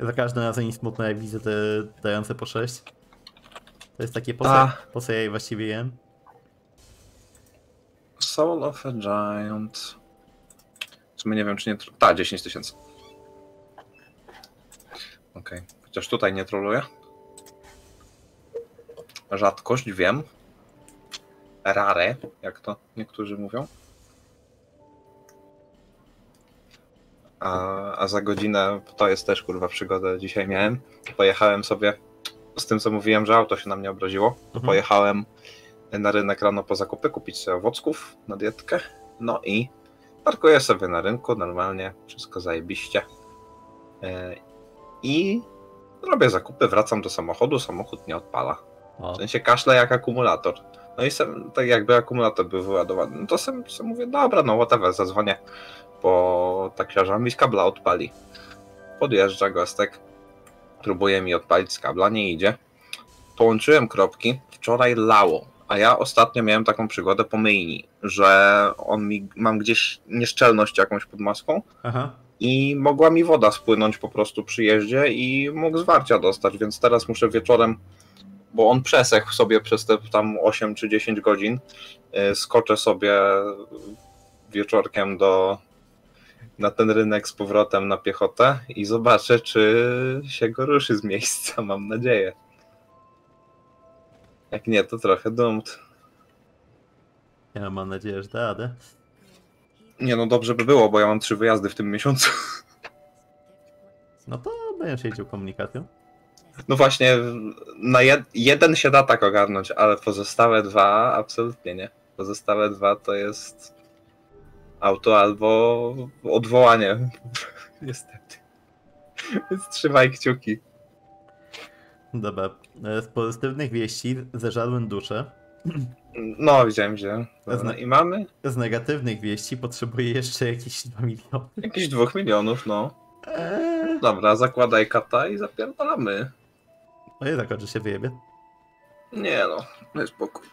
Za każdym razem smutno, jak widzę te dające po sześć. To jest takie, po co ja je właściwie jem? Soul of a Giant. W sumie nie wiem, czy nie... Ta, dziesięć tysięcy. Okej. Okay. Chociaż tutaj nie trolluję. Rzadkość, wiem. Rare, jak to niektórzy mówią. a, a za godzinę, to jest też kurwa przygoda, dzisiaj miałem, pojechałem sobie, z tym co mówiłem, że auto się na mnie obraziło, to mhm. pojechałem na rynek rano po zakupy kupić sobie owoców na dietkę, no i parkuję sobie na rynku, normalnie, wszystko zajebiście yy, i robię zakupy, wracam do samochodu, samochód nie odpala, w sensie kaszle jak akumulator. No i sam, tak jakby akumulator był wyładowany, no to sam, sam mówię, dobra, no whatever, zadzwonię po taksiarzami, z kabla odpali. Podjeżdża gostek, próbuje mi odpalić z kabla, nie idzie. Połączyłem kropki, wczoraj lało, a ja ostatnio miałem taką przygodę po myjni, że on mi, mam gdzieś nieszczelność jakąś pod maską. Aha. I mogła mi woda spłynąć po prostu przy jeździe i mógł zwarcia dostać, więc teraz muszę wieczorem, bo on przesechł sobie przez te tam osiem czy dziesięć godzin, yy, skoczę sobie wieczorkiem do, na ten rynek z powrotem na piechotę i zobaczę, czy się go ruszy z miejsca, mam nadzieję. Jak nie, to trochę dumt. Ja mam nadzieję, że da, da. Nie no, dobrze by było, bo ja mam trzy wyjazdy w tym miesiącu. No to będziesz jeździł komunikacją. No właśnie, na jed jeden się da tak ogarnąć, ale pozostałe dwa absolutnie nie. Pozostałe dwa to jest auto albo odwołanie, niestety. Więc trzymaj kciuki. Dobra, z pozytywnych wieści zeżarłem duszę. No, widziałem, że. No, i mamy? Z negatywnych wieści potrzebuję jeszcze jakieś dwa miliony. Jakieś dwóch milionów, no. Eee. Dobra, zakładaj kata i zapierdalamy. No nie tak, że się wyjebie. Nie no, daj spokój.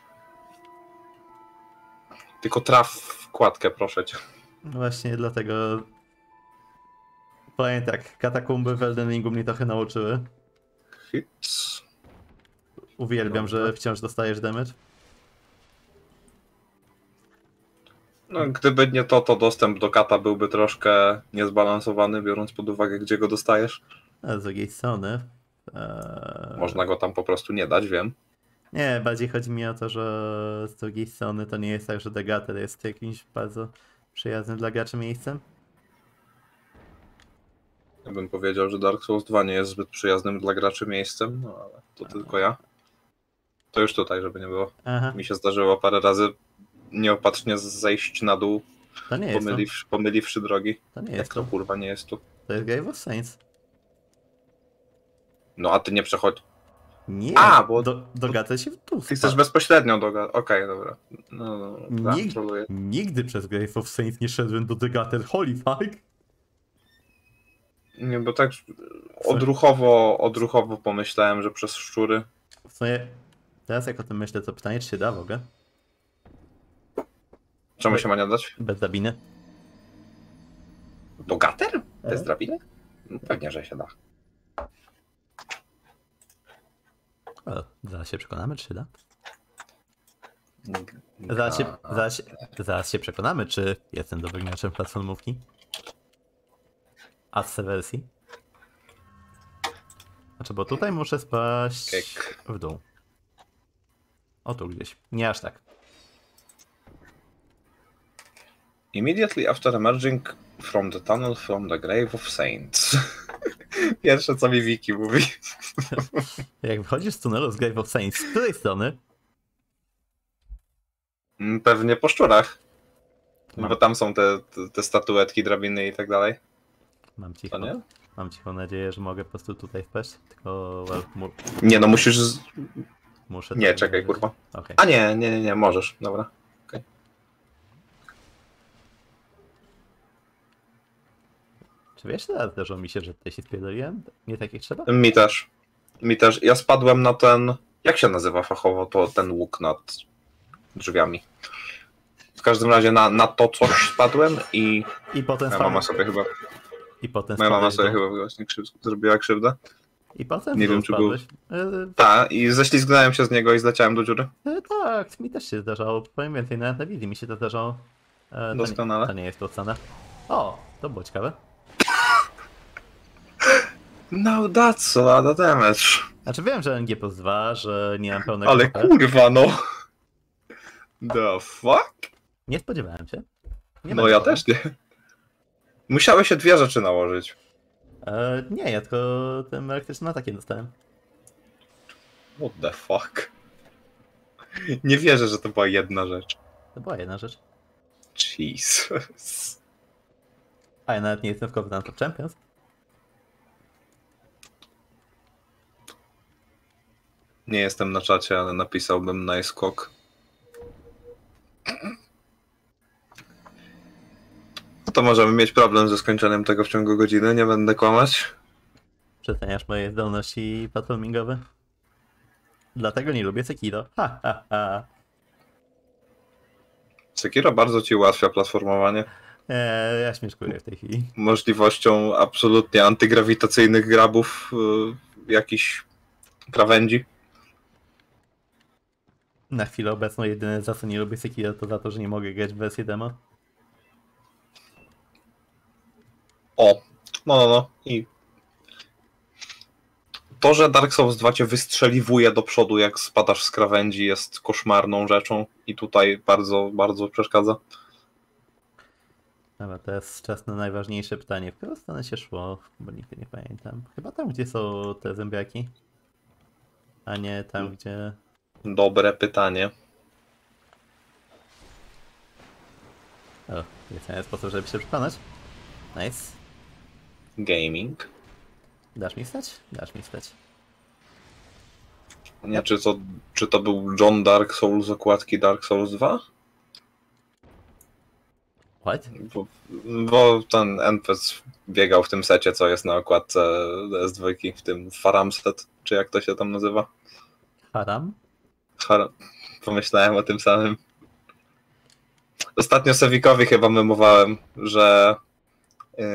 Tylko traf wkładkę, proszę cię. No właśnie dlatego... Powiem tak, katakumby w Elden Ringu mnie trochę nauczyły. Hits. Uwielbiam, dobra, że wciąż dostajesz damage. No, gdyby nie to, to dostęp do kata byłby troszkę niezbalansowany, biorąc pod uwagę, gdzie go dostajesz. A z drugiej strony... E... Można go tam po prostu nie dać, wiem. Nie, bardziej chodzi mi o to, że z drugiej strony to nie jest tak, że The Gutter jest jakimś bardzo przyjaznym dla graczy miejscem. Ja bym powiedział, że Dark Souls dwa nie jest zbyt przyjaznym dla graczy miejscem, no ale to Aha. tylko ja. To już tutaj, żeby nie było. Aha. Mi się zdarzyło parę razy nieopatrznie zejść na dół, to nie jest pomyliwszy, pomyliwszy drogi. To nie jest. Jak to, kurwa, nie jest tu. To jest Grave of Saints. No a ty nie przechodź. Nie, a, bo do, do Gutter się tu. Ty chcesz bezpośrednio do Gutter. Okej, okay, dobra. No, no, Nig troluję. Nigdy przez Grave of Saints nie szedłem do The Gutter. Holy fuck. Nie, bo tak odruchowo, odruchowo pomyślałem, że przez szczury. W sumie teraz jak o tym myślę, to pytanie, czy się da w ogóle? Czemu się ma nie dać? Bez drabiny. Do Gutter? Bez drabiny? No pewnie, że się da. O, zaraz się przekonamy, czy się da. Zaraz się, zaraz się, zaraz się przekonamy, czy jestem dobrym graczem platformówki. A z wersji. Znaczy, bo tutaj muszę spaść w dół. O, tu gdzieś. Nie aż tak. Immediately after emerging from the tunnel from the Grave of Saints. Pierwsze co mi Wiki mówi. Jak wychodzisz z tunelu z Grave of Saints, z której strony? Pewnie po szczurach. Mam. Bo tam są te, te, te statuetki, drabiny i tak dalej. Mam cicho, mam cicho nadzieję, że mogę po prostu tutaj wpaść, tylko... Well, nie no, musisz... Z... Muszę nie, czekaj wejść. Kurwa. Okay. A nie, nie, nie, nie, możesz, dobra. Czy wiesz, teraz zdarzyło mi się, że tutaj się spierdoliłem? Nie takich trzeba? Mi też. Mi też. Ja spadłem na ten... Jak się nazywa fachowo to ten łuk nad drzwiami? W każdym razie na, na to coś spadłem i... I potem moja mama sobie chyba... I potem moja mama sobie do... chyba właśnie krzywdę, zrobiła krzywdę. I potem nie wiem, czy był... Tak, i ześlizgnąłem się z niego i zleciałem do dziury. E, tak, mi też się zdarzało. Powiem więcej, na telewizji mi się to zdarzało. E, Doskonale. To nie jest to cenę. O, to było ciekawe. No that's a lot of damage. Znaczy wiem, że N G plus dwa, że nie mam pełnego... Ale H P. Kurwa no! The fuck? Nie spodziewałem się. Nie no ja też nie. Musiały się dwie rzeczy nałożyć. E, nie, ja tylko tym elektrycznym atakiem dostałem. What the fuck? Nie wierzę, że to była jedna rzecz. To była jedna rzecz. Jesus. A ja nawet nie jestem w Covenant of Champions. Nie jestem na czacie, ale napisałbym najskok. No to możemy mieć problem ze skończeniem tego w ciągu godziny, nie będę kłamać. Przeceniasz moje zdolności platformingowe. Dlatego nie lubię Sekiro. Ha, ha, ha. Sekiro bardzo ci ułatwia platformowanie. Eee, ja śmieszkuję w tej chwili. Możliwością absolutnie antygrawitacyjnych grabów, yy, jakichś krawędzi. Na chwilę obecną jedyne, za co nie lubię Sekiro, to za to, że nie mogę grać w wersję demo. O, no, no, no. I to, że Dark Souls dwa cię wystrzeliwuje do przodu, jak spadasz z krawędzi, jest koszmarną rzeczą i tutaj bardzo, bardzo przeszkadza. Dobra, to jest czas na najważniejsze pytanie. W którą stronę się szło? Bo nigdy nie pamiętam. Chyba tam, gdzie są te zębiaki. A nie tam, gdzie... Dobre pytanie. O, jest sposób, żeby się przekonać. Nice. Gaming. Dasz mi stać? Dasz mi stać. Nie, yep. czy, to, czy to był John Dark Souls z okładki Dark Souls dwa? What? Bo, bo ten N P C biegał w tym secie, co jest na okładce D S dwa, w tym Faramset, czy jak to się tam nazywa? Haram? Haram. Pomyślałem o tym samym. Ostatnio Sewikowi chyba memowałem, że yy,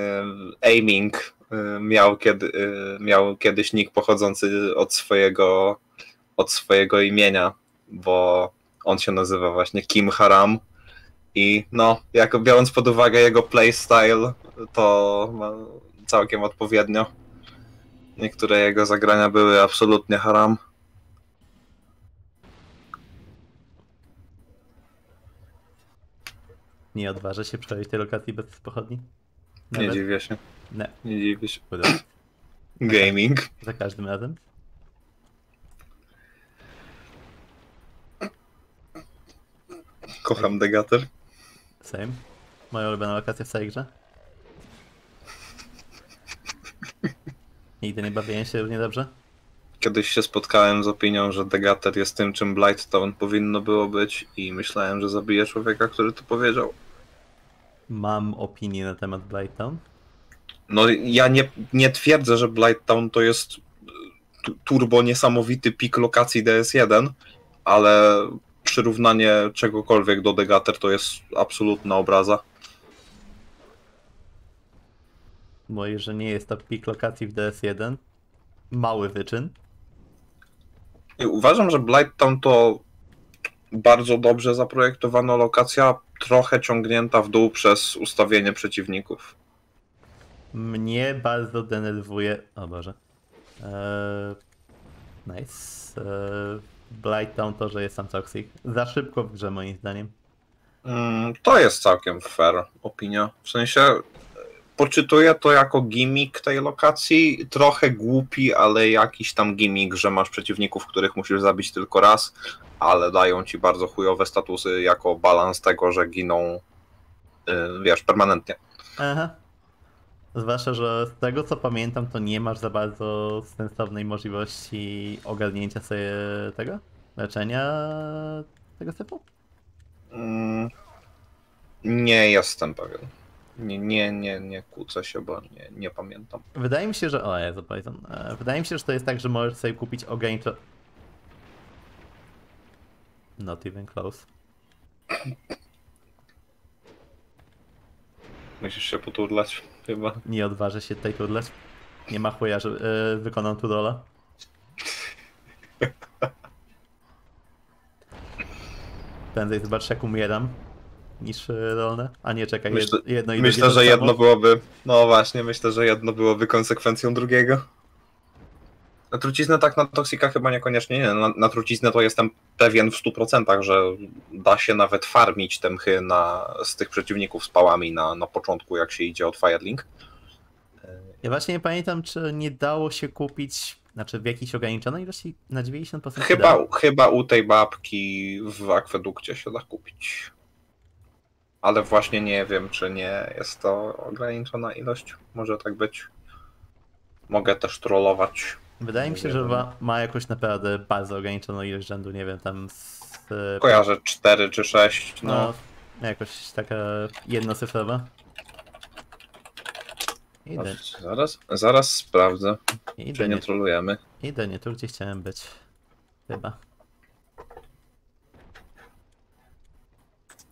aiming Miał, kiedy, miał kiedyś nick pochodzący od swojego, od swojego imienia, bo on się nazywa właśnie Kim Haram i no, jako, biorąc pod uwagę jego playstyle, to całkiem odpowiednio. Niektóre jego zagrania były absolutnie haram. Nie odważę się przejść tej lokacji bez pochodni? Nawet? Nie dziwię się. Nie. Nie dziwię się. Gaming. Za każdym razem. Kocham The Gutter. Same. Moja ulubiona lokacja w całej grze. Nigdy nie bawiłem się równie dobrze. Kiedyś się spotkałem z opinią, że The Gutter jest tym, czym Blighttown powinno było być i myślałem, że zabiję człowieka, który to powiedział. Mam opinię na temat Blighttown. No ja nie, nie twierdzę, że Blighttown to jest turbo niesamowity pik lokacji D S jeden, ale przyrównanie czegokolwiek do The Gutter to jest absolutna obraza. Mówisz, że nie jest to pik lokacji w D S jeden? Mały wyczyn? I uważam, że Blighttown to bardzo dobrze zaprojektowana lokacja, trochę ciągnięta w dół przez ustawienie przeciwników. Mnie bardzo denerwuje... O Boże. Eee, nice. Eee, Blighttown to, że jest tam toxic. Za szybko w grze, moim zdaniem. Mm, to jest całkiem fair opinia. W sensie poczytuję to jako gimmick tej lokacji. Trochę głupi, ale jakiś tam gimmick, że masz przeciwników, których musisz zabić tylko raz, ale dają ci bardzo chujowe statusy jako balans tego, że giną, yy, wiesz, permanentnie. Aha. Zwłaszcza, że z tego co pamiętam, to nie masz za bardzo sensownej możliwości ogarnięcia sobie tego? Leczenia tego typu? Mm, nie jestem pewien. Nie, nie, nie, nie kłócę się, bo nie, nie pamiętam. Wydaje mi się, że... O, ja zapamiętam. Wydaje mi się, że to jest tak, że możesz sobie kupić ograniczo... Not even close. Musisz się poturlać, chyba. Nie odważę się tutaj turlać. Nie ma chuja, że yy, wykonam tu rolę. Prędzej zobacz, jak umieram, niż rolę. A nie, czekaj, myślę, jedno i Myślę, że jedno byłoby... No właśnie, myślę, że jedno byłoby konsekwencją drugiego. Na truciznę tak, na toksika chyba niekoniecznie. Nie. Na, na truciznę to jestem pewien w stu procentach, że da się nawet farmić te mchy na, z tych przeciwników z pałami na, na początku, jak się idzie od Firelink. Ja właśnie nie pamiętam, czy nie dało się kupić, znaczy w jakiejś ograniczonej ilości na dziewięćdziesiąt procent. Chyba, chyba u tej babki w akwedukcie się da kupić. Ale właśnie nie wiem, czy nie jest to ograniczona ilość. Może tak być. Mogę też trollować. Wydaje mi się, że ma, ma jakoś naprawdę bardzo ograniczoną ilość rzędu, nie wiem, tam z... Kojarzę cztery czy sześć, no. no. Jakoś taka jednocyfrowa. Idę. Zaraz, zaraz sprawdzę, Idę czy nie, nie trolujemy. Idę nie tu, gdzie chciałem być. Chyba.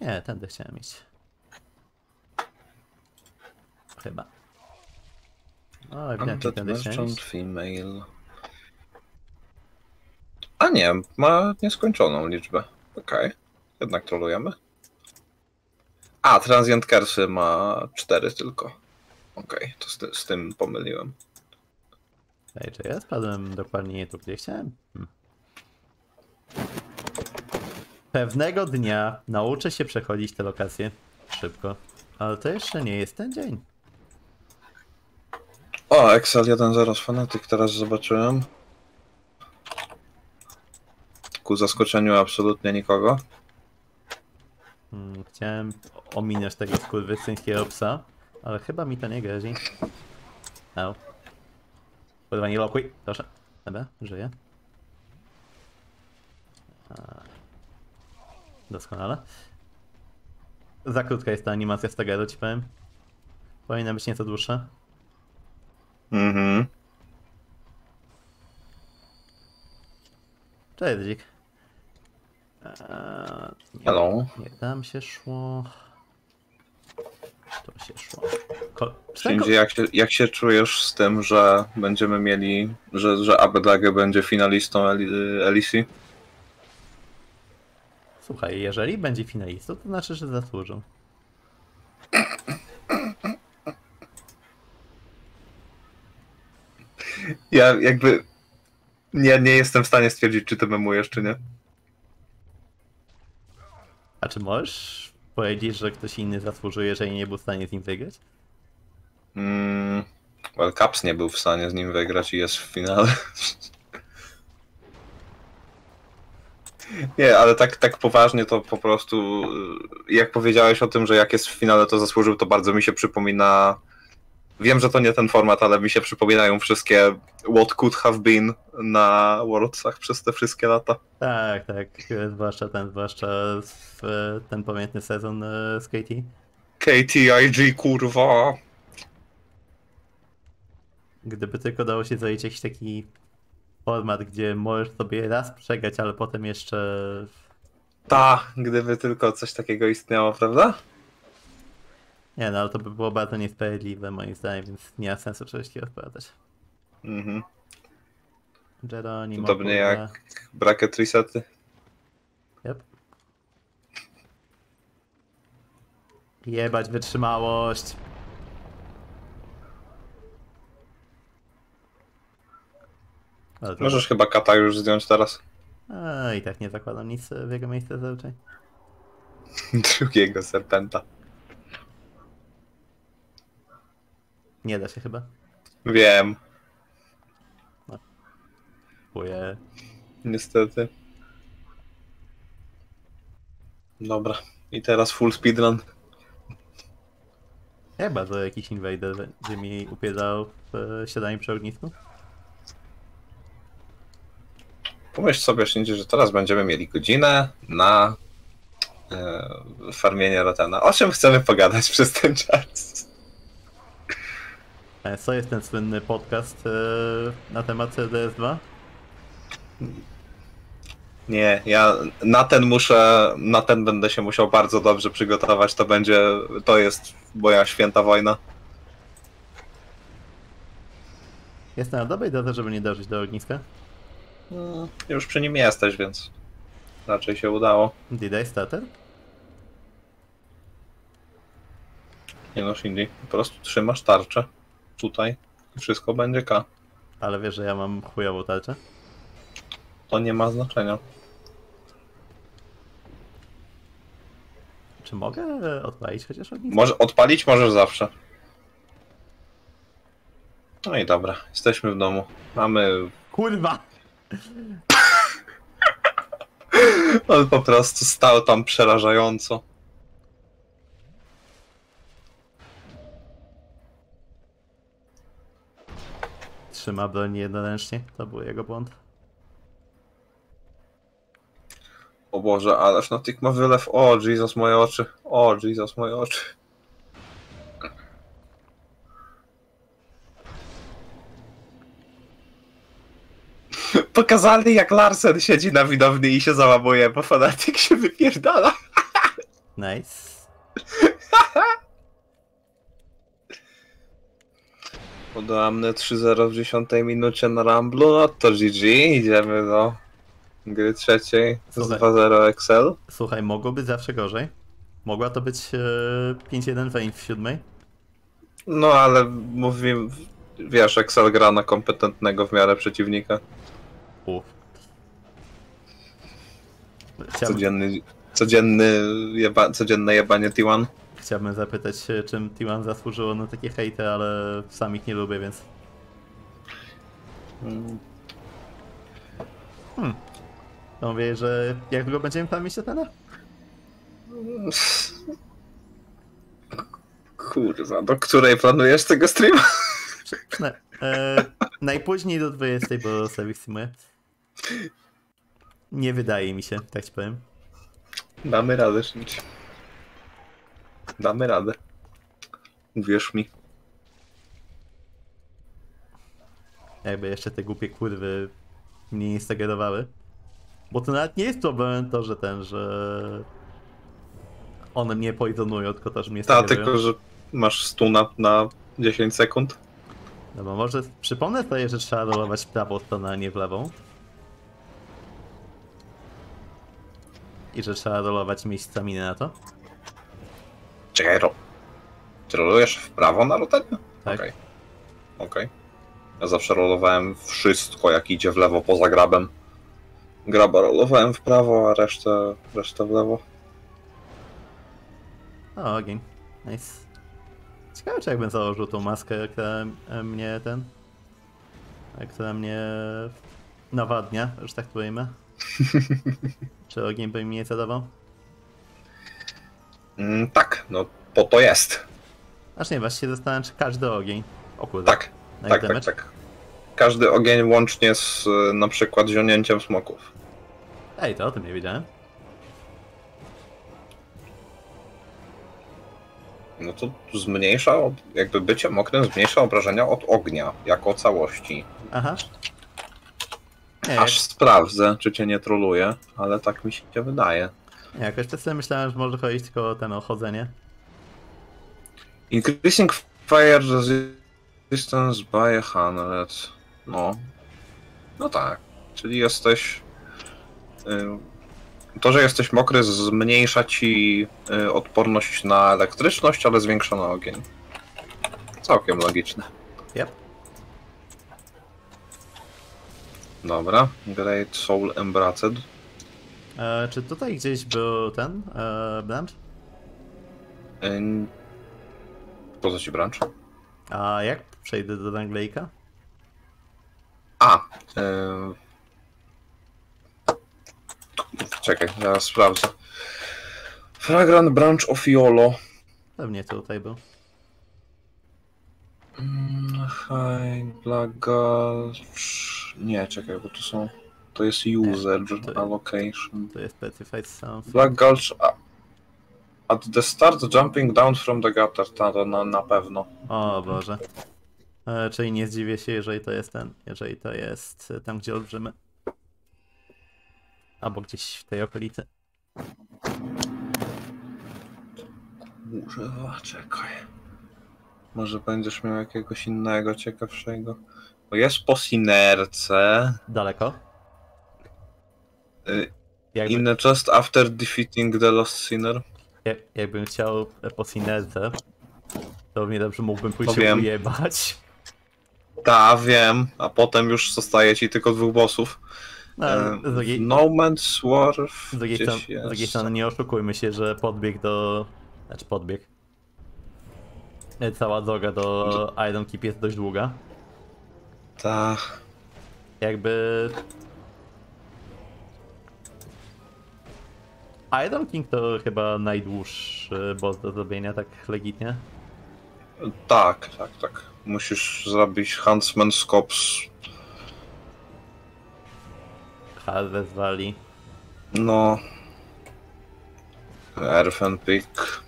Nie, tędy chciałem iść. Chyba. O, ewidentnie tędy chciałem iść. Female. A nie, ma nieskończoną liczbę. Okej, okay. Jednak trolujemy. A, transient Kersy ma cztery tylko. Okej, okay, to z, z tym pomyliłem. Ej, czy ja spadłem dokładnie nie tu, gdzie chciałem? Hmm. Pewnego dnia nauczę się przechodzić te lokacje szybko, ale to jeszcze nie jest ten dzień. O, Excel jeden zero z Fanatic teraz zobaczyłem. Ku zaskoczeniu absolutnie nikogo. Hmm, chciałem ominąć tego skurwysyńskiego psa. Ale chyba mi to nie grozi. Au. Kurwa, nie lokuj, proszę. Dobra, żyję. Doskonale. Za krótka jest ta animacja z tego, ci powiem. Powinna być nieco dłuższa. Mhm. Cześć, dzik. Nie, hello. Nie, tam się szło. To się szło. Ko Shinji, jak się, jak się czujesz z tym, że będziemy mieli, że, że Abedage będzie finalistą Elisy? Słuchaj, jeżeli będzie finalistą, to znaczy, że zasłużył. Ja jakby... Ja nie jestem w stanie stwierdzić, czy to memujesz, czy nie. A czy możesz powiedzieć, że ktoś inny zasłużył, jeżeli nie był w stanie z nim wygrać? Mm, well, Caps nie był w stanie z nim wygrać i jest w finale. Nie, ale tak, tak poważnie to po prostu... Jak powiedziałeś o tym, że jak jest w finale, to zasłużył, to bardzo mi się przypomina... Wiem, że to nie ten format, ale mi się przypominają wszystkie what could have been na Worldsach przez te wszystkie lata. Tak, tak. Zwłaszcza ten, zwłaszcza w, ten pamiętny sezon z K T. K T I G, kurwa. Gdyby tylko dało się zrobić jakiś taki format, gdzie możesz sobie raz przegrać, ale potem jeszcze... Ta, gdyby tylko coś takiego istniało, prawda? Nie no, ale to by było bardzo niesprawiedliwe moim zdaniem, więc nie ma sensu wszystkie odpowiadać. Mhm. Jeronimo. Podobnie Pura. Jak bracket resety. Yep. Jebać wytrzymałość. Ale możesz tak... chyba kata już zdjąć teraz. A, i tak nie zakładam nic w jego miejsce zazwyczaj. Drugiego serpenta. Nie da się chyba. Wiem. No. Chuje. Niestety. Dobra. I teraz full speedrun. Chyba to jakiś invader będzie mi upiedzał w siadaniu przy ognisku. Pomyśl sobie, Shinji, że teraz będziemy mieli godzinę na yy, farmienie Rottena. O czym chcemy pogadać przez ten czas? Co jest ten słynny podcast na temat D S dwa? Nie, ja na ten muszę, na ten będę się musiał bardzo dobrze przygotować. To będzie, to jest moja święta wojna. Jestem na dobrej drodze, żeby nie dążyć do ogniska. No, już przy nim jesteś, więc raczej się udało. Did I stutter? Nie no, Shinji, po prostu trzymasz tarczę. Tutaj wszystko będzie K. Ale wiesz, że ja mam chujową tarczę? To nie ma znaczenia. Czy mogę odpalić chociaż ognisko? Może odpalić możesz zawsze. No i dobra, jesteśmy w domu. Mamy... Kurwa! On po prostu stał tam przerażająco. Trzyma broń jednoręcznie, to był jego błąd. O Boże, ależ no tik ma wylew. O Jezus, moje oczy. O Jezus, moje oczy. Pokazali, jak Larsen siedzi na widowni i się załamuje, bo fanatyk się wypierdala. Nice. Podamne trzy zero w dziesiątej minucie na Ramblu, no to G G, idziemy do gry trzeciej z dwa zero Excel. Słuchaj, mogło być zawsze gorzej. Mogła to być yy, pięć jeden Wayne w siódmej. No ale mówimy, wiesz, Excel gra na kompetentnego w miarę przeciwnika. Uf. Chciałbym... Codzienny, codzienny jeba, codzienne jebanie T jeden. Chciałbym zapytać, czym T jeden zasłużyło na takie hejty, ale sam ich nie lubię, więc... Hmm. To mówię, że jak długo będziemy pamięć Satana? Kurwa, do której planujesz tego streama? No, e, najpóźniej do dwudziestej, bo sobie streamuję. Nie wydaje mi się, tak ci powiem. Damy radę, Shinji. Damy radę. Uwierz mi. Jakby jeszcze te głupie kurwy mnie nie stagerowały. Bo to nawet nie jest problem to, że ten, że... One mnie poidonują, tylko to, że mnie stagerują. Ta, tylko, że masz stuna na dziesięć sekund. No bo może przypomnę sobie, że trzeba rolować prawą stronę, a nie w lewą. I że trzeba rolować miejscami na to. Czekaj, ro... Ty rolujesz w prawo na Rottenie? Tak. Okej. Okay. Okay. Ja zawsze rolowałem wszystko, jak idzie w lewo poza grabem. Graba rolowałem w prawo, a resztę, resztę w lewo. O, ogień. Nice. Ciekawe, czy jakbym założył tą maskę, która mnie ten... która mnie nawadnia, że tak powiem. Czy ogień by mi nie zadawał? Mm, tak, no po to jest. Aż nie, właśnie się zastanawiam, czy każdy ogień... O kurde, tak, tak, tak, tak. Każdy ogień łącznie z na przykład zionięciem smoków. Ej, to o tym nie wiedziałem. No to zmniejsza, jakby bycie moknym zmniejsza obrażenia od ognia, jako całości. Aha. Nie, aż jak... sprawdzę, czy cię nie troluje, ale tak mi się wydaje. Nie, jakoś czasem myślałem, że może chodzić tylko o ten ochodzenie. Increasing fire resistance by one hundred. No. No tak. Czyli jesteś... To, że jesteś mokry, zmniejsza ci odporność na elektryczność, ale zwiększa na ogień. Całkiem logiczne. Yep. Dobra. Great Soul Embraced. E, czy tutaj gdzieś był ten e, branch? E, po co ci branch? A jak przejdę do Dunglejka? A. E... Czekaj, ja sprawdzę. Fragrant Branch of Yore. Pewnie to tutaj był. Hi, Black Gulch. Nie, czekaj, bo to są... To jest usage, to, allocation. To jest specified sound. Black Gulch at the start jumping down from the gutter. To na, na pewno. O Boże. E, czyli nie zdziwię się, jeżeli to jest ten, jeżeli to jest tam, gdzie olbrzymy. Albo gdzieś w tej okolicy. Kurwa, czekaj. Może będziesz miał jakiegoś innego, ciekawszego. Bo jest po Sinerce. Daleko? Y Jakby... In the just after defeating the Lost Sinner. Jak, jakbym chciał po Sinerce, to mnie dobrze mógłbym pójść się ujebać. Ta, wiem, a potem już zostaje ci tylko dwóch bossów. No, z drugiej... No Man's War... Z drugiej, stron... z drugiej strony nie oszukujmy się, że podbieg do... Znaczy podbieg. Cała droga do Iron Keep jest dość długa. Tak. Jakby... Iron King to chyba najdłuższy boss do zrobienia, tak legitnie? Tak, tak, tak. Musisz zrobić Huntsman's Corpse. Harvest Valley. No. Earthen Peak.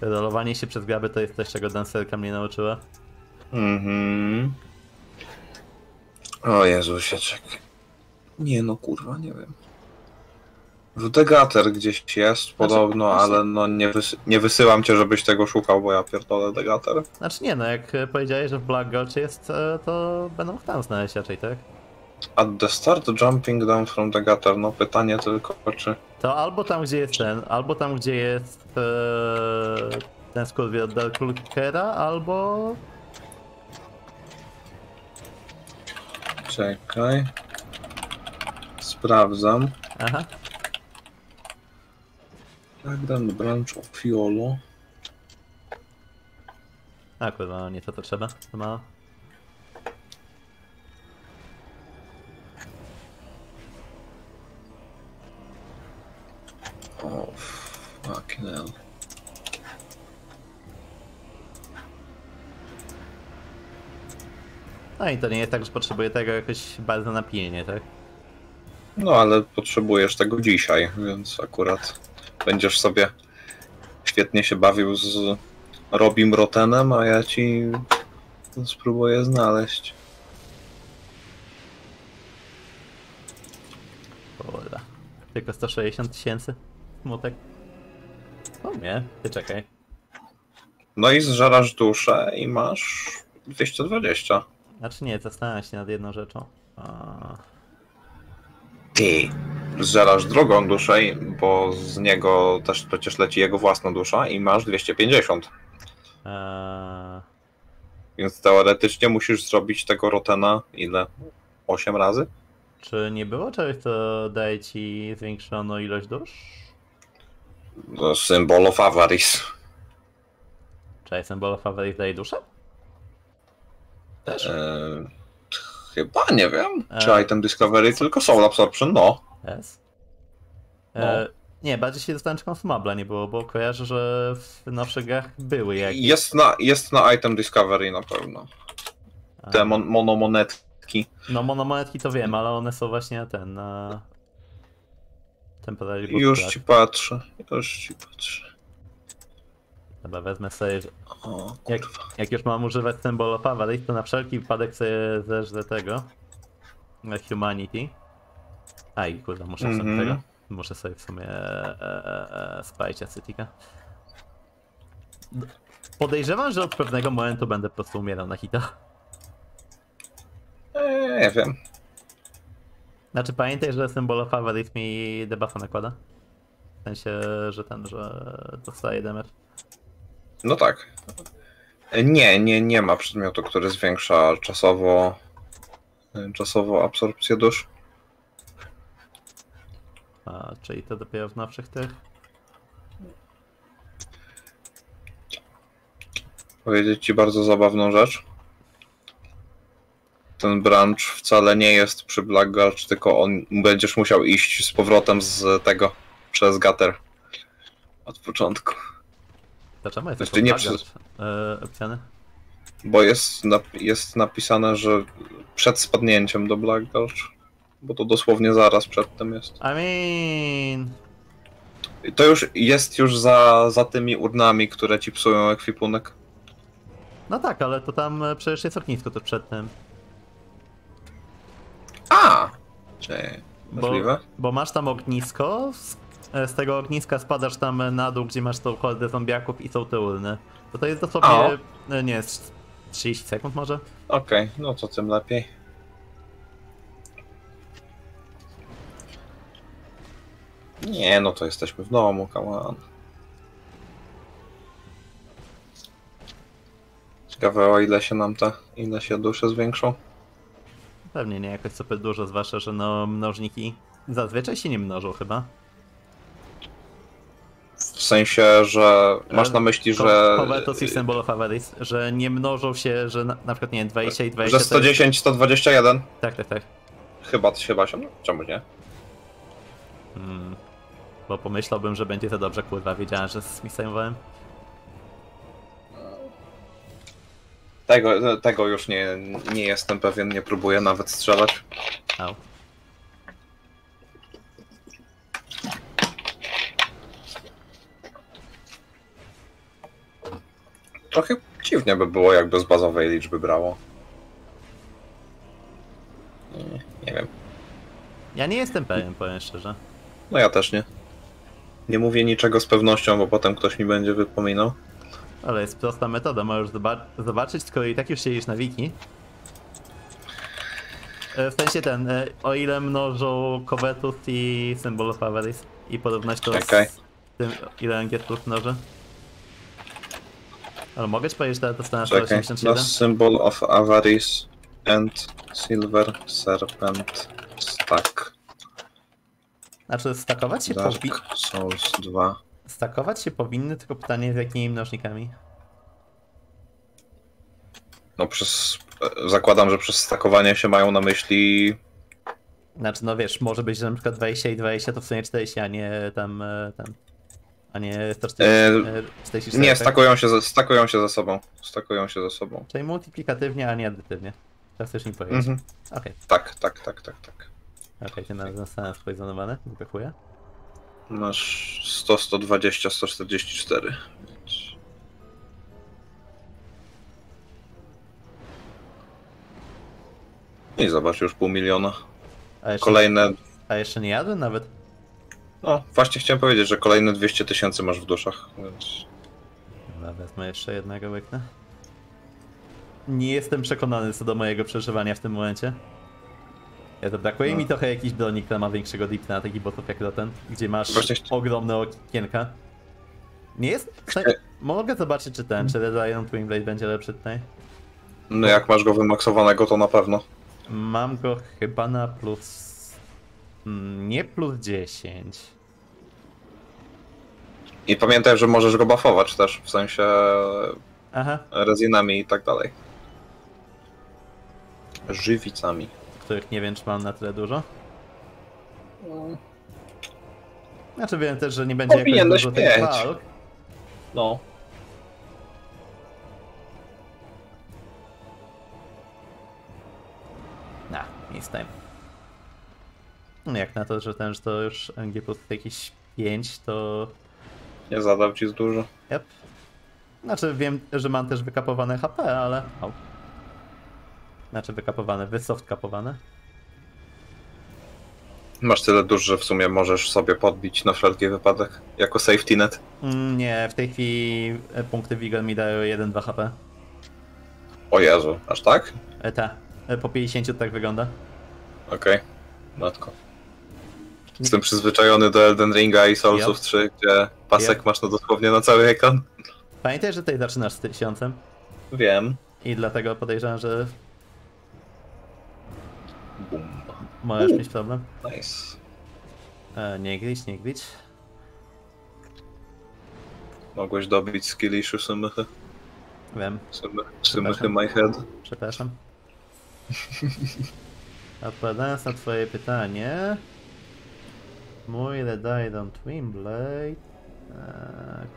Rolowanie się przez graby to jest coś, czego dancerka mnie nauczyła. Mhm. O Jezusieczek. Nie no kurwa, nie wiem. W The Gutter gdzieś jest podobno, znaczy, ale no nie, wysy nie wysyłam cię, żebyś tego szukał, bo ja pierdolę The Gutter. Znaczy nie no, jak powiedziałeś, że w Black Gulch jest, to będą tam znaleźć raczej, tak? At the start jumping down from The Gutter, no pytanie tylko czy... To albo tam gdzie jest ten, albo tam gdzie jest ee, ten skurwiel od Dark Lookera, albo... Czekaj... Sprawdzam. Aha. Fragrant Branch of Yore. A kurwa, nie to to trzeba, to mało. O, fucking hell. No i to nie jest tak, że potrzebuję tego jakoś bardzo napilnie, tak? No ale potrzebujesz tego dzisiaj, więc akurat będziesz sobie świetnie się bawił z Robim Rottenem, a ja ci spróbuję znaleźć. Ola. Tylko sto sześćdziesiąt tysięcy smutek. O nie, ty czekaj. No i zżerasz duszę i masz dwieście dwadzieścia. Znaczy nie, zastanawiam się nad jedną rzeczą. A... Ty zżerasz drugą duszę, bo z niego też przecież leci jego własna dusza i masz dwieście pięćdziesiąt. Eee... Więc teoretycznie musisz zrobić tego Rottena ile? osiem razy? Czy nie było czegoś, co daje ci zwiększoną ilość dusz? Symbol of Avarice. Czy Symbol of Avarice daje duszę? Też? Eee... Chyba, nie wiem, czy e... item discovery, tylko soul absorption, no. Yes. No. E... Nie, bardziej się dostałem, czy Smougha nie było, bo kojarzę, że w nowszych grach były jakieś. Jest na, jest na item discovery na pewno. A... Te mon monomonetki. No monomonetki to wiem, ale one są właśnie na ten, na... Temporary Book. Już ci patrzę, już ci patrzę. Dobra, wezmę sobie, o, jak, jak już mam używać symbolu Avarice, to na wszelki wypadek sobie zeżrę tego Humanity. Aj, kurwa, muszę mm -hmm. sobie tego, muszę sobie w sumie e, e, spalić asetika. Podejrzewam, że od pewnego momentu będę po prostu umierał na hita. Eee, nie wiem. Znaczy pamiętaj, że symbol Avarice mi debuffa nakłada. W sensie, że ten, że dostaje damage. No tak. Nie, nie, nie ma przedmiotu, który zwiększa czasowo czasowo absorpcję dusz. A, czyli to dopiero w nowszych tych? Powiedzieć ci bardzo zabawną rzecz. Ten branch wcale nie jest przy Black Gulch, tylko on będziesz musiał iść z powrotem z tego, przez Gutter. Od początku. Dlaczego jest znaczy, nie przez... yy, Bo jest, nap jest napisane, że przed spadnięciem do Black Gulch. Bo to dosłownie zaraz przed tym jest. I mean... To już jest już za, za tymi urnami, które ci psują ekwipunek. No tak, ale to tam przecież jest ognisko to przed tym. A! Czyli możliwe? Bo, bo masz tam ognisko. Z tego ogniska spadasz tam na dół, gdzie masz tą hordę zombiaków i są te urny. To to jest dosłownie, nie jest, trzydzieści sekund może? Okej, okay, no to tym lepiej. Nie, no to jesteśmy w domu, come on. Ciekawe, o ile się nam ta, ile się dusze zwiększą? Pewnie nie jakoś super dużo, zwłaszcza, że no mnożniki zazwyczaj się nie mnożą chyba. W sensie, że masz na myśli, to, że... Covenant i Symbol of Avarice, że nie mnożą się, że na, na przykład nie dwadzieścia i dwadzieścia... Że sto dziesięć, sto dwadzieścia jeden? Tak, tak, tak. Chyba chyba się... Czemu nie? Hmm. Bo pomyślałbym, że będzie to dobrze, kurwa, wiedziałem, że zmiksowałem. Tego, tego już nie, nie jestem pewien, nie próbuję nawet strzelać. Au. Trochę dziwnie by było, jakby z bazowej liczby brało. Nie, nie wiem. Ja nie jestem pewien, powiem szczerze. No ja też nie. Nie mówię niczego z pewnością, bo potem ktoś mi będzie wypominał. Ale jest prosta metoda, możesz zobaczyć, skoro i tak już siedzisz na wiki. W sensie ten, o ile mnożą Covenant i Symbol of Avarice i porównać to okay. z tym, ile N G plus mnoży. Ale mogę ci powiedzieć, że to sto osiemdziesiąt siedem? Lost Symbol of Avarice and Silver Serpent Stack. Znaczy stakować się Dark Souls dwa. Stakować się powinny, tylko pytanie z jakimi mnożnikami? No przez... zakładam, że przez stakowanie się mają na myśli... Znaczy no wiesz, może być, że na przykład dwadzieścia i dwadzieścia to w sumie czterdzieści, a nie tam... tam. A nie sto czterdzieści, nie, stakują się, ze, stakują się ze sobą. Stakują się ze sobą. Czyli multiplikatywnie, a nie addytywnie. Teraz chcesz mi powiedzieć. Mm-hmm. Okay. Tak, tak, tak, tak, tak. Okej, okay, ten raz zostałem spoizonowane, dziękuję. Masz sto, sto dwadzieścia, sto czterdzieści cztery. I zobacz, już pół miliona. A jeszcze, kolejne... A jeszcze nie jadłem nawet? No, właśnie chciałem powiedzieć, że kolejne dwieście tysięcy masz w duszach, więc... Dobra, wezmę jeszcze jednego łyknę. Nie jestem przekonany co do mojego przeżywania w tym momencie. Ja to brakuje no. mi trochę jakiś bronik, który ma większego dipta na takich botów jak Rotten, gdzie masz właśnie... ogromne okienka. Nie jest... Mogę zobaczyć czy ten, czy Red Iron Twinblade będzie lepszy tutaj. No jak masz go wymaksowanego, to na pewno. Mam go chyba na plus... Nie plus dziesięć. I pamiętaj, że możesz go buffować też, w sensie Aha. rezinami i tak dalej. Żywicami. Których nie wiem, czy mam na tyle dużo. Znaczy wiem też, że nie będzie jakoś dużo tych walk. No. Na, nic tam. Jak na to, że ten, że to już N G plus jakieś pięć, to... Nie zadał ci z dużo. Yep. Znaczy wiem, że mam też wykapowane H P, ale... Au. Znaczy wykapowane, wysoftkapowane. Masz tyle dużo, że w sumie możesz sobie podbić na wszelki wypadek, jako safety net. Mm, nie, w tej chwili punkty Vigor mi dają jeden do dwóch H P. O Jezu, aż tak? E, tak. E, po pięćdziesięciu tak wygląda. Okej, okay. Matko. Jestem przyzwyczajony do Elden Ringa i Soulsów yep. trzy, gdzie pasek yep. masz to dosłownie na cały ekran. Pamiętaj, że tutaj zaczynasz z tysiącem. Wiem. I dlatego podejrzewam, że... Bum. Możesz Bum. mieć problem. Nice. E, nie glitch, nie glitch. Mogłeś dobić skill issue Symychy. Wiem. Symychy my head. Przepraszam. Odpowiadając na twoje pytanie... Mój Redidon Twinblade... Eee,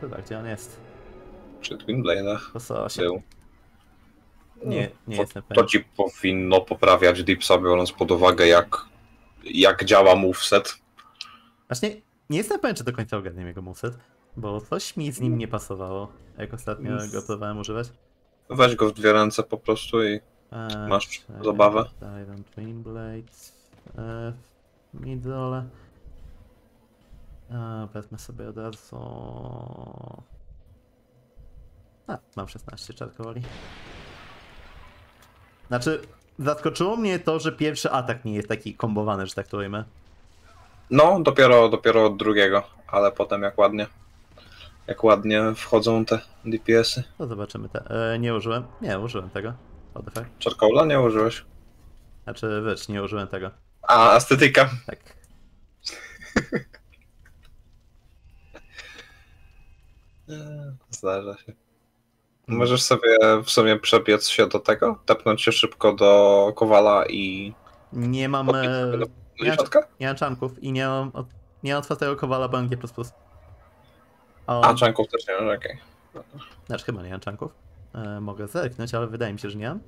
kurwa, gdzie on jest? Przy Twinblade'ach. To co, osiem? Nie, nie to, jestem pewien. To ci powinno poprawiać dipsa, biorąc pod uwagę jak... jak działa moveset. Właśnie, nie jestem pewien, czy do końca ogarniam jego moveset. Bo coś mi z nim nie pasowało, jak ostatnio go próbowałem używać. Weź go w dwie ręce po prostu i... A, masz zabawę? Iron Twinblade e, w midole. E, wezmę sobie od razu... A, mam szesnaście czarkowoli. Znaczy, zaskoczyło mnie to, że pierwszy atak nie jest taki kombowany, że tak to ujmę. No, dopiero, dopiero od drugiego, ale potem jak ładnie. jak ładnie wchodzą te D P S-y. No zobaczymy te. E, nie użyłem. Nie, użyłem tego. Czarkola nie użyłeś? Znaczy, wiesz, nie użyłem tego. A, estetyka. Tak. Zdarza się. Możesz sobie w sumie przebiec się do tego? Tepnąć się szybko do kowala i... Nie mam... Do... Nie, nie mam czanków i nie mam, od... nie mam otwartego kowala, bo N G plus plus. On... A czanków też nie mam, okej. Okay. Znaczy chyba nie mam czanków. E, mogę zerknąć, ale wydaje mi się, że nie mam.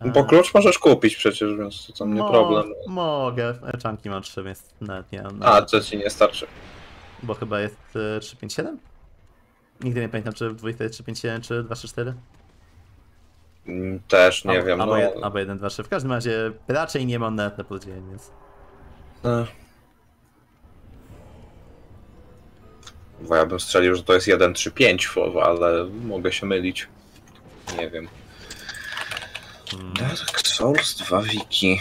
E... Bo klucz możesz kupić przecież, więc to tam nie Mo... problem. Mogę, czanki mam trzy, więc nawet nie mam. Nawet... A, to ci nie starczy. Bo chyba jest e, trzy pięć siedem? Nigdy nie pamiętam, czy w dwójce jest trzy pięć siedem, czy dwa sześć cztery? Też nie albo, wiem. Albo, no... jed, albo jeden dwa trzy. W każdym razie raczej nie mam nawet na podzielenie, więc... No. Bo ja bym strzelił, że to jest jeden trzy pięć, ale mogę się mylić. Nie wiem. Hmm. Dark Souls dwa wiki.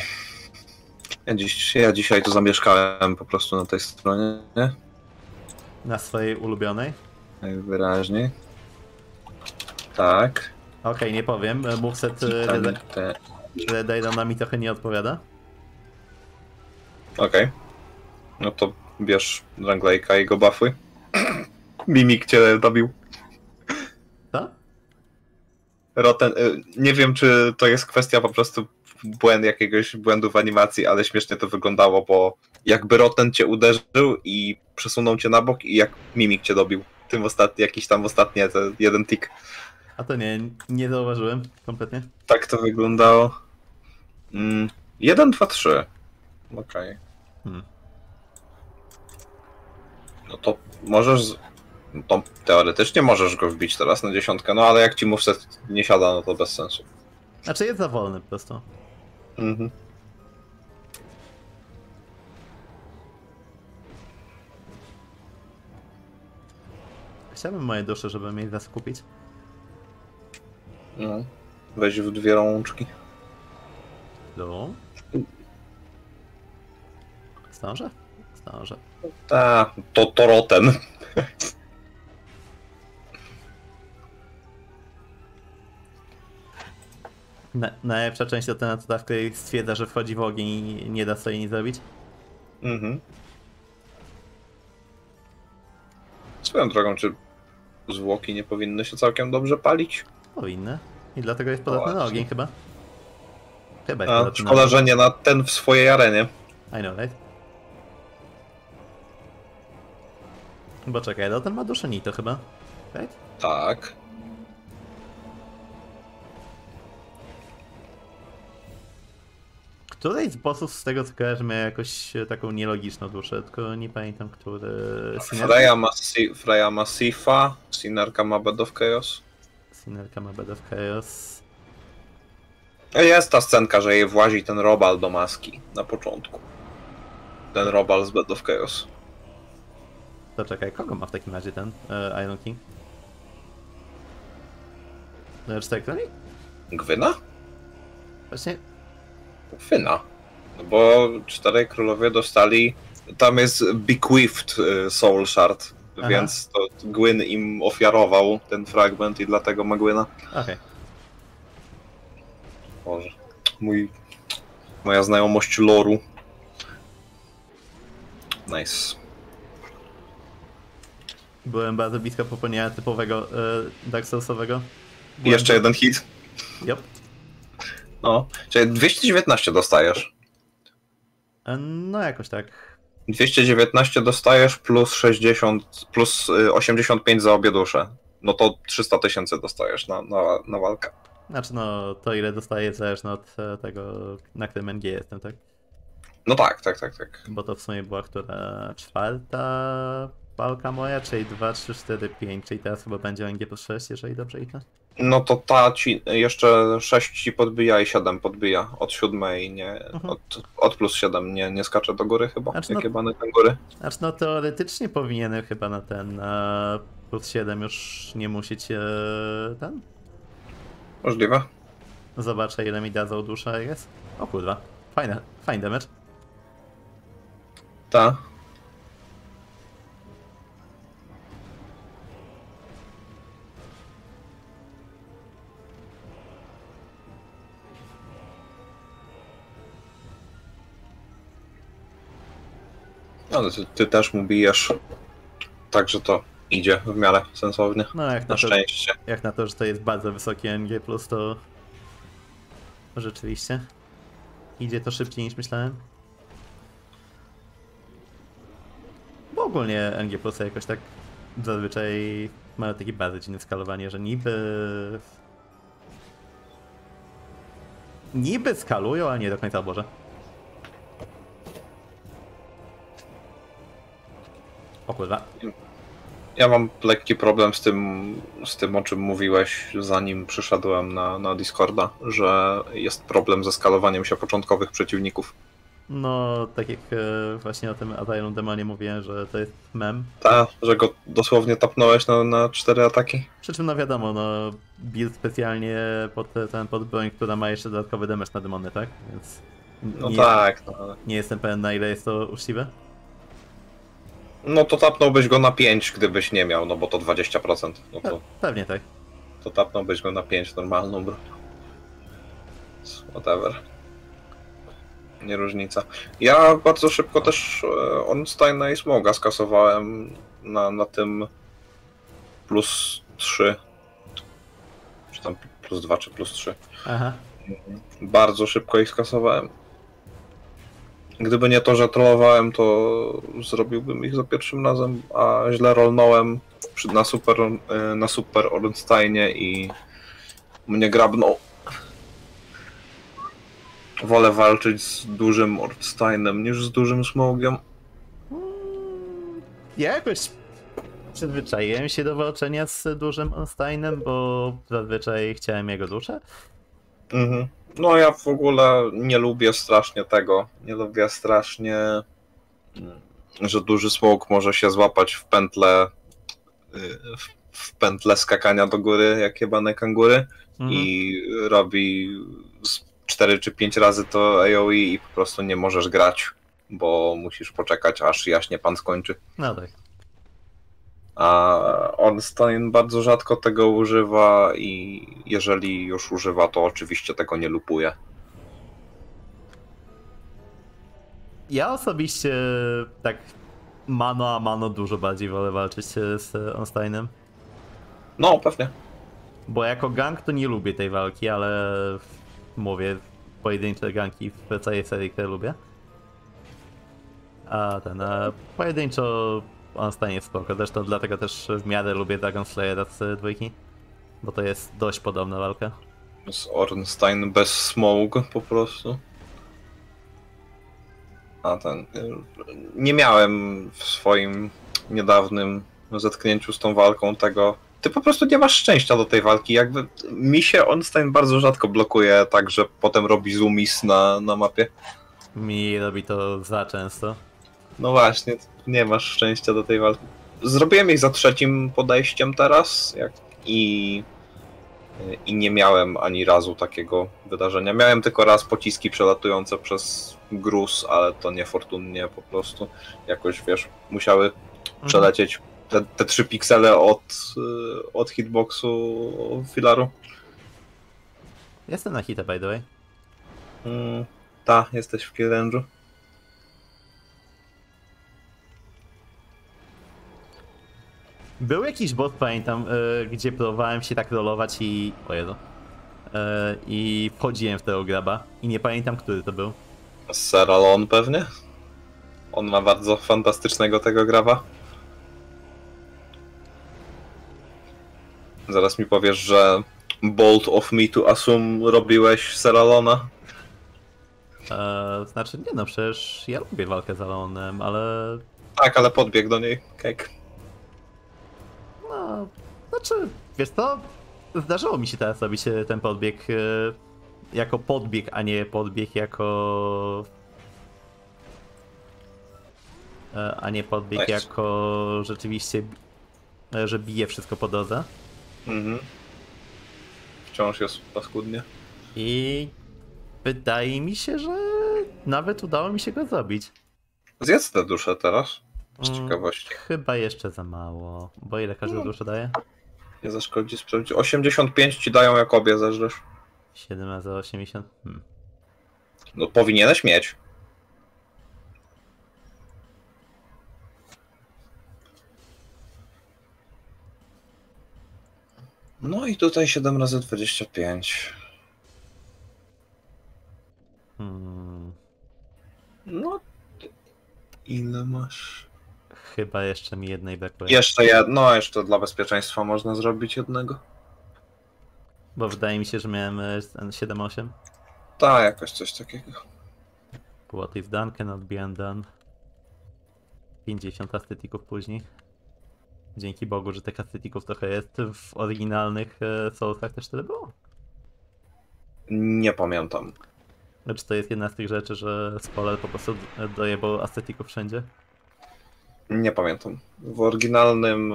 Ja, dziś, ja dzisiaj to zamieszkałem po prostu na tej stronie. Nie? Na swojej ulubionej? Najwyraźniej. Tak. Okej, okay, nie powiem. Moveset Redayna mi trochę nie odpowiada. Okej. Okay. No to bierz Dranglejka i go buffuj. Mimik cię dobił. Co? Rotten. Nie wiem, czy to jest kwestia po prostu błęd, jakiegoś błędu w animacji, ale śmiesznie to wyglądało, bo jakby Rotten cię uderzył i przesunął cię na bok i jak Mimik cię dobił. Tym ostatni, jakiś tam ostatni jeden tik. A to nie, nie zauważyłem kompletnie. Tak to wyglądało. Mm, jeden, dwa, trzy. Okej. Okay. Hmm. No to możesz... No to teoretycznie możesz go wbić teraz na dziesiątkę, no ale jak ci moveset nie siada, no to bez sensu. Znaczy jest za wolny po prostu. Mhm. Chciałbym moje dusze, żeby mieć was kupić. No. Weź w dwie rączki. No. Zdążę? Zdążę. Ta, to to Rotten. Na, najlepsza część to ten, w której stwierdza, że wchodzi w ogień i nie da sobie nic zrobić. Mhm. Swoją drogą, czy zwłoki nie powinny się całkiem dobrze palić? Powinny. I dlatego jest podatny na ogień chyba. Chyba jest podatny na ogień. Szkoda, że nie na ten w swojej arenie. I know, right? Bo czekaj, no ten ma duszę Nito chyba, right? Tak. Której z bossów z tego co kojarzę miał jakoś taką nielogiczną duszę, tylko nie pamiętam, który... Freya ma, si Freya ma Sifa, Sinerka ma Bed of Chaos. Sinerka ma Bed of Chaos. Jest ta scenka, że jej włazi ten robal do maski na początku. Ten robal z Bed of Chaos. To czekaj, kogo ma w takim razie ten e, Iron King? Czy tak dalej? Gwyna? Właśnie... Gwyna. No bo czterej królowie dostali... Tam jest bequeathed soul shard, aha, więc to Gwyn im ofiarował ten fragment i dlatego ma Gwyna. Okej. Okay. Boże. Mój... Moja znajomość loru. Nice. Byłem bardzo blisko popełnienia typowego yy, Dark Soulsowego. I jeszcze jeden hit. Yep. No, czyli dwieście dziewiętnaście dostajesz. No jakoś tak. dwieście dziewiętnaście dostajesz plus sześćdziesiąt, plus osiemdziesiąt pięć za obie dusze. No to trzysta tysięcy dostajesz na, na, na walkę. Znaczy no, to ile dostaję zależne od tego, na którym N G jestem, tak? No tak, tak, tak, tak. Bo to w sumie była która czwarta... Walka moja, czyli dwa, trzy, cztery, pięć, czyli teraz chyba będzie N G plus sześć, jeżeli dobrze idę. No to ta ci jeszcze sześć ci podbija i siedem podbija. Od siedem nie. Mhm. Od, od plus siedem nie, nie skacze do góry chyba. Znaczy, jakie no, bany do góry? Znaczy no teoretycznie powinienem chyba na ten na plus siedem już nie musieć ten? Możliwe. Zobaczę ile mi da za dusza jest. O kurwa, fajne, fajny damage. Ta. No, ty, ty też mu bijesz, także to idzie w miarę sensownie, no, jak na, na to, szczęście. Jak na to, że to jest bardzo wysokie N G plus, to rzeczywiście idzie to szybciej niż myślałem. Bo ogólnie N G plus jakoś tak zazwyczaj mają takie bardzo dziwne skalowanie, że niby... Niby skalują, ale nie do końca, Boże. O kurwa. Ja mam lekki problem z tym, z tym, o czym mówiłeś, zanim przyszedłem na, na Discorda, że jest problem ze skalowaniem się początkowych przeciwników. No, tak jak właśnie o tym Asylum Demonie mówiłem, że to jest mem. Tak, że go dosłownie tapnąłeś na, na cztery ataki. Przy czym, no wiadomo, no build specjalnie pod ten pod broń, która ma jeszcze dodatkowy damage na demony, tak? Więc nie, no tak. No. Nie jestem pewien, na ile jest to uczciwe. No to tapnąłbyś go na pięć, gdybyś nie miał, no bo to dwadzieścia procent. No to, pewnie tak. To tapnąłbyś go na pięć, normalną broń. Whatever. Nie różnica. Ja bardzo szybko też Ornsteina i Smougha skasowałem na, na tym plus trzy. Czy tam plus dwa, czy plus trzy. Aha. Bardzo szybko ich skasowałem. Gdyby nie to, że trollowałem, to zrobiłbym ich za pierwszym razem, a źle rolnąłem na super, na super Ornsteinie i mnie grabnął. Wolę walczyć z dużym Ornsteinem niż z dużym Smoughem. Ja jakoś przyzwyczaiłem się do walczenia z dużym Ornsteinem, bo zazwyczaj chciałem jego duszę. Mhm. No ja w ogóle nie lubię strasznie tego. Nie lubię strasznie, że duży Smough może się złapać w pętlę, w pętlę skakania do góry, jak jebane kangury, mhm. i robi cztery czy pięć razy to A O E i po prostu nie możesz grać, bo musisz poczekać, aż jaśnie pan skończy. No tak. A Ornstein bardzo rzadko tego używa i jeżeli już używa, to oczywiście tego nie lupuje. Ja osobiście tak mano a mano dużo bardziej wolę walczyć z Ornsteinem. No, pewnie. Bo jako gank to nie lubię tej walki, ale... mówię, pojedyncze ganki w całej serii, które lubię. A ten, a pojedynczo on stanie spoko, zresztą dlatego też w miarę lubię Dragon Slayera z dwójki, bo to jest dość podobna walka. Z Ornstein bez Smough po prostu. A ten, nie miałem w swoim niedawnym zetknięciu z tą walką tego. Ty po prostu nie masz szczęścia do tej walki, jakby mi się Ornstein bardzo rzadko blokuje, tak że potem robi zoomis na, na mapie. Mi robi to za często. No właśnie, nie masz szczęścia do tej walki. Zrobiłem ich za trzecim podejściem teraz jak... I... i nie miałem ani razu takiego wydarzenia. Miałem tylko raz pociski przelatujące przez gruz, ale to niefortunnie po prostu. Jakoś, wiesz, musiały przelecieć. Mhm. Te, te trzy piksele od, od hitboxu filaru. Jestem na hita, by the way. Mm, ta, jesteś w killrange'u. Był jakiś bot, pamiętam, yy, gdzie próbowałem się tak rolować i... O Jezu. Yy, I wchodziłem w tego graba. I nie pamiętam, który to był. Seralon pewnie? On ma bardzo fantastycznego tego graba. Zaraz mi powiesz, że bold of me to assume robiłeś Seralona. Eee, znaczy nie no, przecież ja lubię walkę z Alonem, ale... Tak, ale podbieg do niej, kek. No, znaczy, wiesz co, zdarzyło mi się teraz robić ten podbieg jako podbieg, a nie podbieg jako... A nie podbieg nice. Jako rzeczywiście, że bije wszystko po drodze. Mhm. Wciąż jest paskudnie. I wydaje mi się, że nawet udało mi się go zrobić. Zjedz tę duszę teraz, z ciekawości. Chyba jeszcze za mało, bo ile każda no. dusza daje? Nie zaszkodzi sprawdzić. osiemdziesiąt pięć ci dają, jak obie zeżresz. siedem razy osiemdziesiąt. Hmm. No powinieneś mieć. No i tutaj siedem razy dwadzieścia pięć. Hmm. No, ile masz? Chyba jeszcze mi jednej brakuje. Jeszcze jedno, jeszcze dla bezpieczeństwa można zrobić jednego. Bo wydaje mi się, że miałem siedem osiem. Tak, jakoś coś takiego. What is done cannot be undone. pięćdziesiąt astetików później. Dzięki Bogu, że tych astetików trochę jest. W oryginalnych Soulsach też tyle było? Nie pamiętam. Czy to jest jedna z tych rzeczy, że spoiler po prostu dojebał astetików wszędzie? Nie pamiętam. W oryginalnym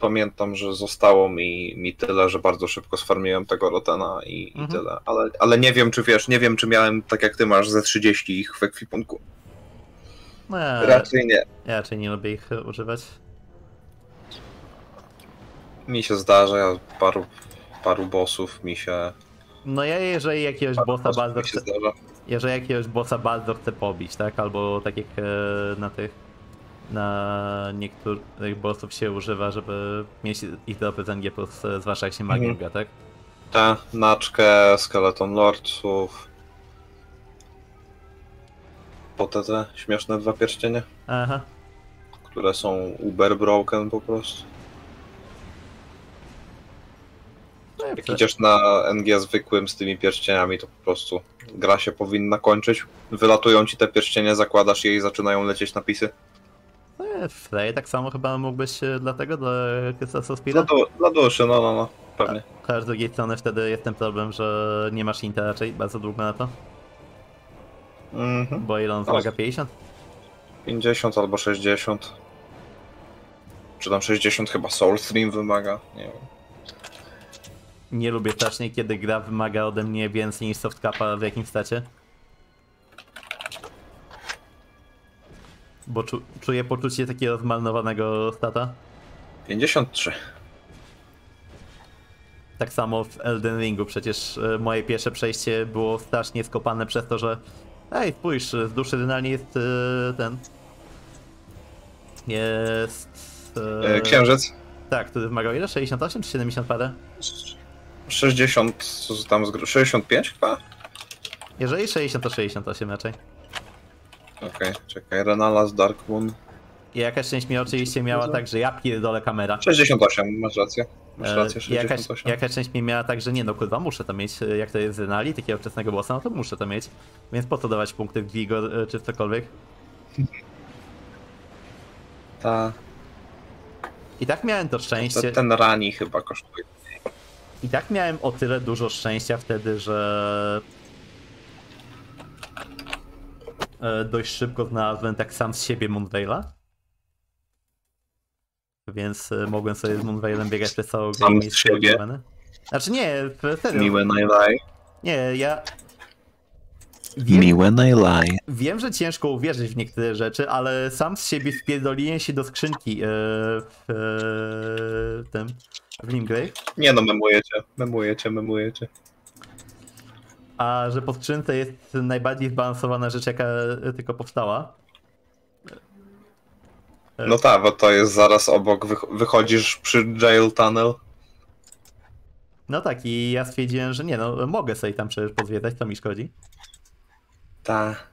pamiętam, że zostało mi, mi tyle, że bardzo szybko sfarmiłem tego Rottena i, mhm. i tyle. Ale, ale nie wiem, czy wiesz, nie wiem, czy miałem tak jak ty masz ze trzydzieści ich w ekwipunku. No ja, raczej nie. Ja raczej nie lubię ich używać. Mi się zdarza, paru, paru bossów mi się... No ja jeżeli jakiegoś bossa bardzo chcę... Jeżeli jakiegoś bossa bardzo chcę pobić, tak? Albo tak jak na tych... Na niektórych bossów się używa, żeby mieć ich dropy z N G plus, zwłaszcza jak się magia mhm. tak? Tak, naczkę, skeleton lordców... Potem te śmieszne dwa pierścienie. Aha. Które są uber broken po prostu. No jak jak idziesz na N G zwykłym z tymi pierścieniami, to po prostu gra się powinna kończyć. Wylatują ci te pierścienie, zakładasz je i zaczynają lecieć napisy. Frey tak samo chyba mógłbyś dla tego, dla Krysa Sospira? Dla duszy, no, no, no, pewnie. A, a z drugiej strony wtedy jest ten problem, że nie masz inta raczej bardzo długo na to. Mm-hmm. Bo ile on wymaga? pięćdziesiąt? pięćdziesiąt albo sześćdziesiąt. Czy tam sześćdziesiąt chyba Soul Stream wymaga? Nie wiem. Nie lubię strasznie, kiedy gra wymaga ode mnie więcej niż soft capa w jakim stacie. Bo czu czuję poczucie takiego zmarnowanego stata. pięćdziesiąt trzy. Tak samo w Elden Ringu. Przecież moje pierwsze przejście było strasznie skopane przez to, że ej, spójrz, z duszy dynalnie jest ten... Jest... E... Księżyc. Tak, który wymagał ile? sześćdziesiąt osiem czy siedemdziesiąt parę? sześćdziesiąt... tam z... sześćdziesiąt pięć chyba? Jeżeli sześćdziesiąt, to sześćdziesiąt osiem raczej. Okej, okay, czekaj, Renala z Dark Moon. I jakaś część mi oczywiście miała tak, że ja pierdolę kamera. sześćdziesiąt osiem, masz rację. Masz rację, sześćdziesiąt osiem. Jakaś, jakaś część mi miała tak, że nie no kurwa, muszę to mieć, jak to jest z Renali, takiego wczesnego bossa, no to muszę to mieć. Więc po co dawać punkty w Vigor czy w cokolwiek? Ta... I tak miałem to szczęście... Ten, ten Rani chyba kosztuje. I tak miałem o tyle dużo szczęścia wtedy, że... Dość szybko znalazłem tak sam z siebie Moonveil'a. Więc mogłem sobie z Moonveil'em biegać przez całą grę. Sam z siebie? Znaczy nie, serio. Miłe najlaj. Nie, ja... Wiem, Miłe najlaj. Wiem, że ciężko uwierzyć w niektóre rzeczy, ale sam z siebie spierdoliłem się do skrzynki yy, w yy, tym... w Limgrave. Nie no, memujecie, memujecie, memujecie. A że po skrzynce jest najbardziej zbalansowana rzecz, jaka tylko powstała. No tak, bo to jest zaraz obok, wychodzisz przy Jail Tunnel. No tak, i ja stwierdziłem, że nie no, mogę sobie tam przecież pozwiedzać, co mi szkodzi. Tak.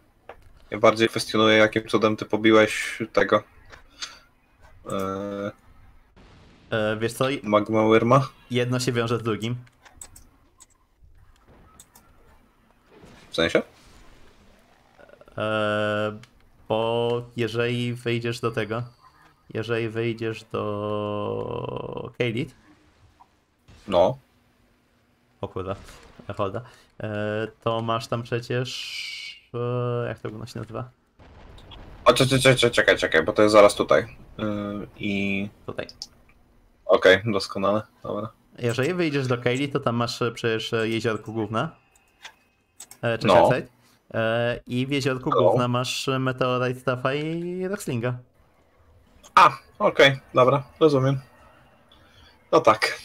Ja bardziej kwestionuję, jakim cudem ty pobiłeś tego. Eee... E, wiesz co? Magma Wyrma? Jedno się wiąże z drugim. W sensie? Eee, bo jeżeli wyjdziesz do tego, jeżeli wyjdziesz do Kaelid. No. O kurde, holda. Eee, to masz tam przecież... Eee, jak to się nazywa? O, czekaj, czekaj, czekaj, bo to jest zaraz tutaj. Yy, I... Tutaj. Okej, okay, doskonale, dobra. Jeżeli wyjdziesz do Kaelid, to tam masz przecież jeziorku główne. Czy no. I w jeziorku Hello. główna masz Meteorite Staffa i Roxlinga. A, okej, okay. Dobra, rozumiem. No tak.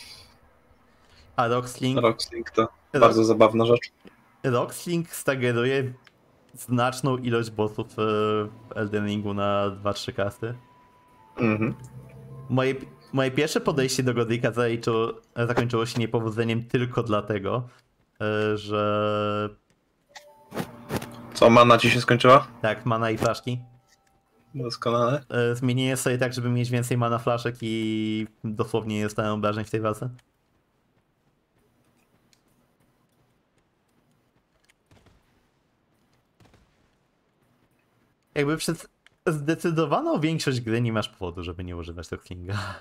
A Roxling... Roxling to Rox... bardzo zabawna rzecz. Roxling stageruje znaczną ilość bossów w Elden Ringu na dwa trzy kasty. Mhm. Moje, Moje pierwsze podejście do Gothica zakończyło się niepowodzeniem tylko dlatego, że... Co, mana ci się skończyła? Tak, mana i flaszki. Doskonale. Zmieniłem sobie tak, żeby mieć więcej mana flaszek i dosłownie nie dostałem obrażeń w tej walce. Jakby przez zdecydowaną większość gry nie masz powodu, żeby nie używać Roxlinga.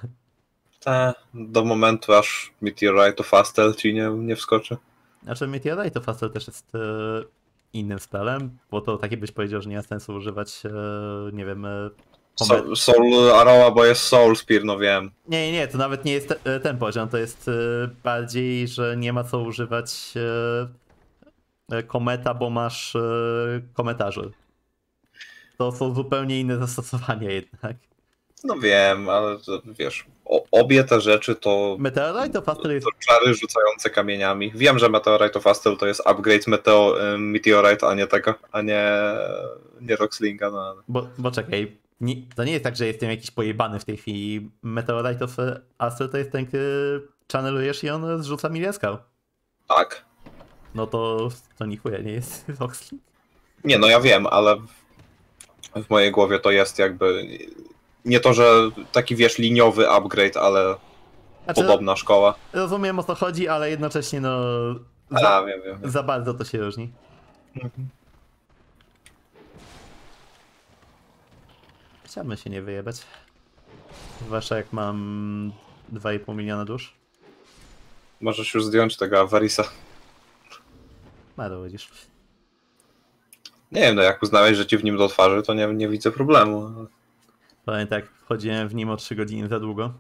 Tak, do momentu aż Meteorite of Astel ci nie, nie wskoczy. Znaczy Meteorite of Astel też jest e, innym spelem, bo to taki byś powiedział, że nie ma sensu używać, e, nie wiem... E, so, soul Aroa, bo jest Soul Spear, no wiem. Nie, nie, to nawet nie jest te, ten poziom, to jest e, bardziej, że nie ma co używać e, kometa, bo masz e, komentarzy. To są zupełnie inne zastosowania jednak. No wiem, ale to, wiesz, o, obie te rzeczy to... Meteorite of Astel jest... to czary rzucające kamieniami. Wiem, że Meteorite of Astel to jest upgrade meteo, Meteorite, a nie tego, a nie, nie Roxlinga. No. Bo, bo czekaj, nie, to nie jest tak, że jestem jakiś pojebany w tej chwili. Meteorite of Astel to jest ten, który channelujesz i on zrzuca miliard skał. Tak. No to, to ni chuja nie jest Roxling. Nie, no ja wiem, ale... W mojej głowie to jest jakby, nie to, że taki wiesz liniowy upgrade, ale znaczy, podobna szkoła. Rozumiem o co chodzi, ale jednocześnie no za, A, wiem, wiem, wiem. za bardzo to się różni. Mhm. Chciałbym się nie wyjebać. Zwłaszcza jak mam dwa i pół miliona dusz. Możesz już zdjąć tego Avarisa. Maro, widzisz. Nie wiem, no jak uznałeś, że ci w nim do twarzy, to nie, nie widzę problemu. Powiem tak, wchodziłem w nim o trzy godziny za długo.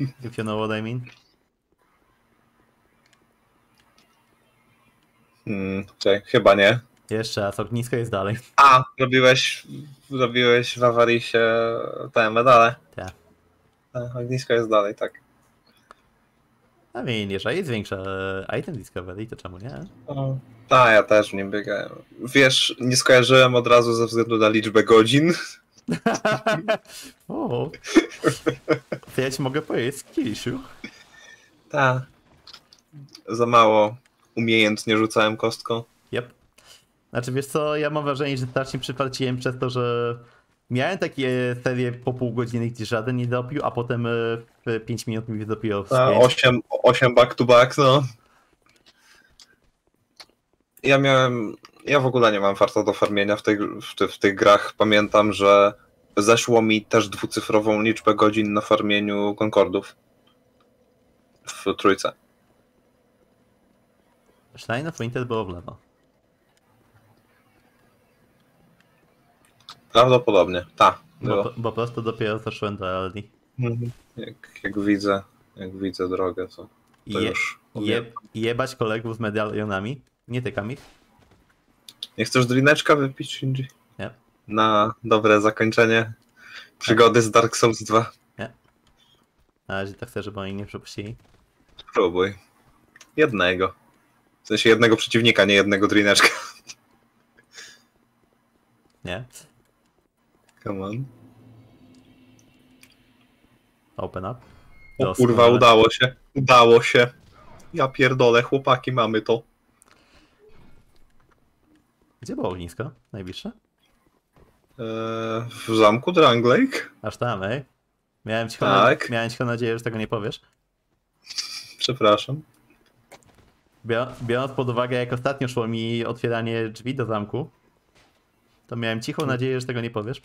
If you know what I mean. Hmm, czekaj, chyba nie. Jeszcze raz, ognisko jest dalej. A, robiłeś, robiłeś w Avarisie te medale. Tak. Ognisko jest dalej, tak. A mean, jeżeli zwiększa item discovery, to czemu nie? O. A, ja też w nim biegałem. Wiesz, nie skojarzyłem od razu ze względu na liczbę godzin. O, to ja ci mogę powiedzieć z Kilisiu. Tak. Za mało umiejętnie rzucałem kostką. Yep. Znaczy wiesz co, ja mam wrażenie, że strasznie przyparciłem przez to, że miałem takie serie po pół godziny, gdzie żaden nie dopił, a potem w pięć minut mi dopił. osiem back to back, no. Ja miałem, ja w ogóle nie mam farta do farmienia w tych, w, ty, w tych grach. Pamiętam, że zeszło mi też dwucyfrową liczbę godzin na farmieniu Concordów w trójce. Shrine of Winter było w lewo. Prawdopodobnie, tak. Bo, bo prosto dopiero zaszłem do Aldii. Mhm. Jak, jak widzę, jak widzę drogę, to, to Je, już... Je, jebać kolegów z medalionami? Nie tykam ich. Nie chcesz drineczka wypić, Shinji? Nie. Yep. Na dobre zakończenie przygody yep. z Dark Souls dwa. Nie. Yep. Na razie to chcę, żeby oni nie przepuścili. Spróbuj. Jednego. W sensie jednego przeciwnika, nie jednego drineczka. Nie. Come on. Open up. O Dos, kurwa, ale... udało się. Udało się. Ja pierdolę, chłopaki, mamy to. Gdzie było ognisko najbliższe? Eee, w zamku Drang Lake. Aż tam, ej. Miałem cicho, tak. na... Miałem cicho nadzieję, że tego nie powiesz. Przepraszam. Biorąc pod uwagę, jak ostatnio szło mi otwieranie drzwi do zamku, to miałem cichą nadzieję, że tego nie powiesz.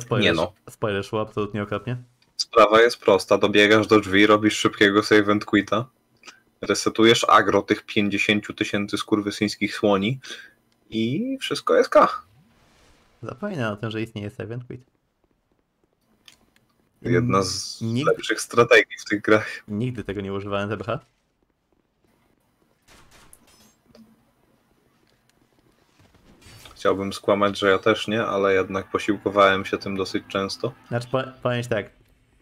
Spoiler, nie no. Spoiler szło absolutnie okropnie. Sprawa jest prosta. Dobiegasz do drzwi, robisz szybkiego save and quita. Resetujesz agro tych pięćdziesięciu tysięcy skurwysyńskich słoni i wszystko jest kach. Zapominam o tym, że istnieje save and quit. Jedna z nigdy, lepszych strategii w tych grach. Nigdy tego nie używałem T B H. Chciałbym skłamać, że ja też nie, ale jednak posiłkowałem się tym dosyć często. Znaczy po, powiem tak.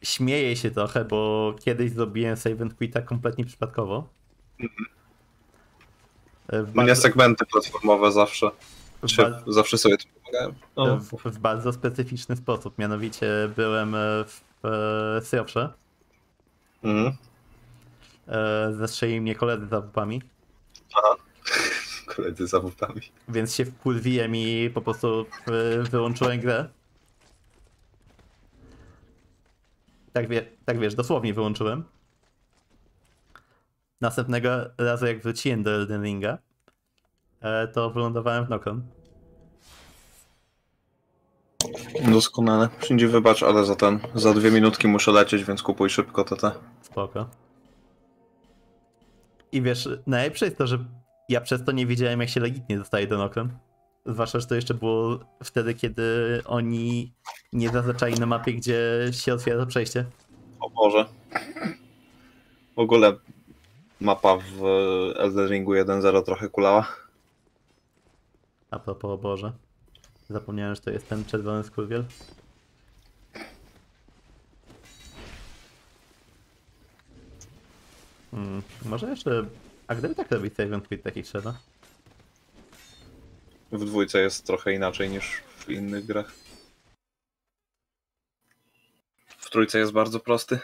Śmieję się trochę, bo kiedyś zrobiłem save and quita kompletnie przypadkowo. Mm-hmm. Mnie bardzo... segmenty platformowe zawsze. Ba... Zawsze sobie to pomagałem. No. W, w bardzo specyficzny sposób. Mianowicie byłem w w Syjowsze. Mhm. Zastrzeli mnie koledzy za wupami. Aha. Koledzy za wupami. Więc się wkurwiłem i po prostu wyłączyłem grę. Tak, wie, tak wiesz, dosłownie wyłączyłem. Następnego razu jak wróciłem do Elden Ringa, to wylądowałem w Nokom. Doskonale. Shinji, wybacz, ale za ten, za dwie minutki muszę lecieć, więc kupuj szybko T T. Spoko. I wiesz, najlepsze jest to, że ja przez to nie wiedziałem, jak się legitnie dostaje do Nokom. Zwłaszcza, że to jeszcze było wtedy, kiedy oni nie zaznaczali na mapie, gdzie się otwiera przejście. O Boże. W ogóle mapa w Elden Ringu jeden zero trochę kulała. A propos, o Boże. Zapomniałem, że to jest ten czerwony skurwiel. Hmm, może jeszcze... A gdyby tak robić Servant Quid takich trzeba? W dwójce jest trochę inaczej niż w innych grach. W trójce jest bardzo prosty.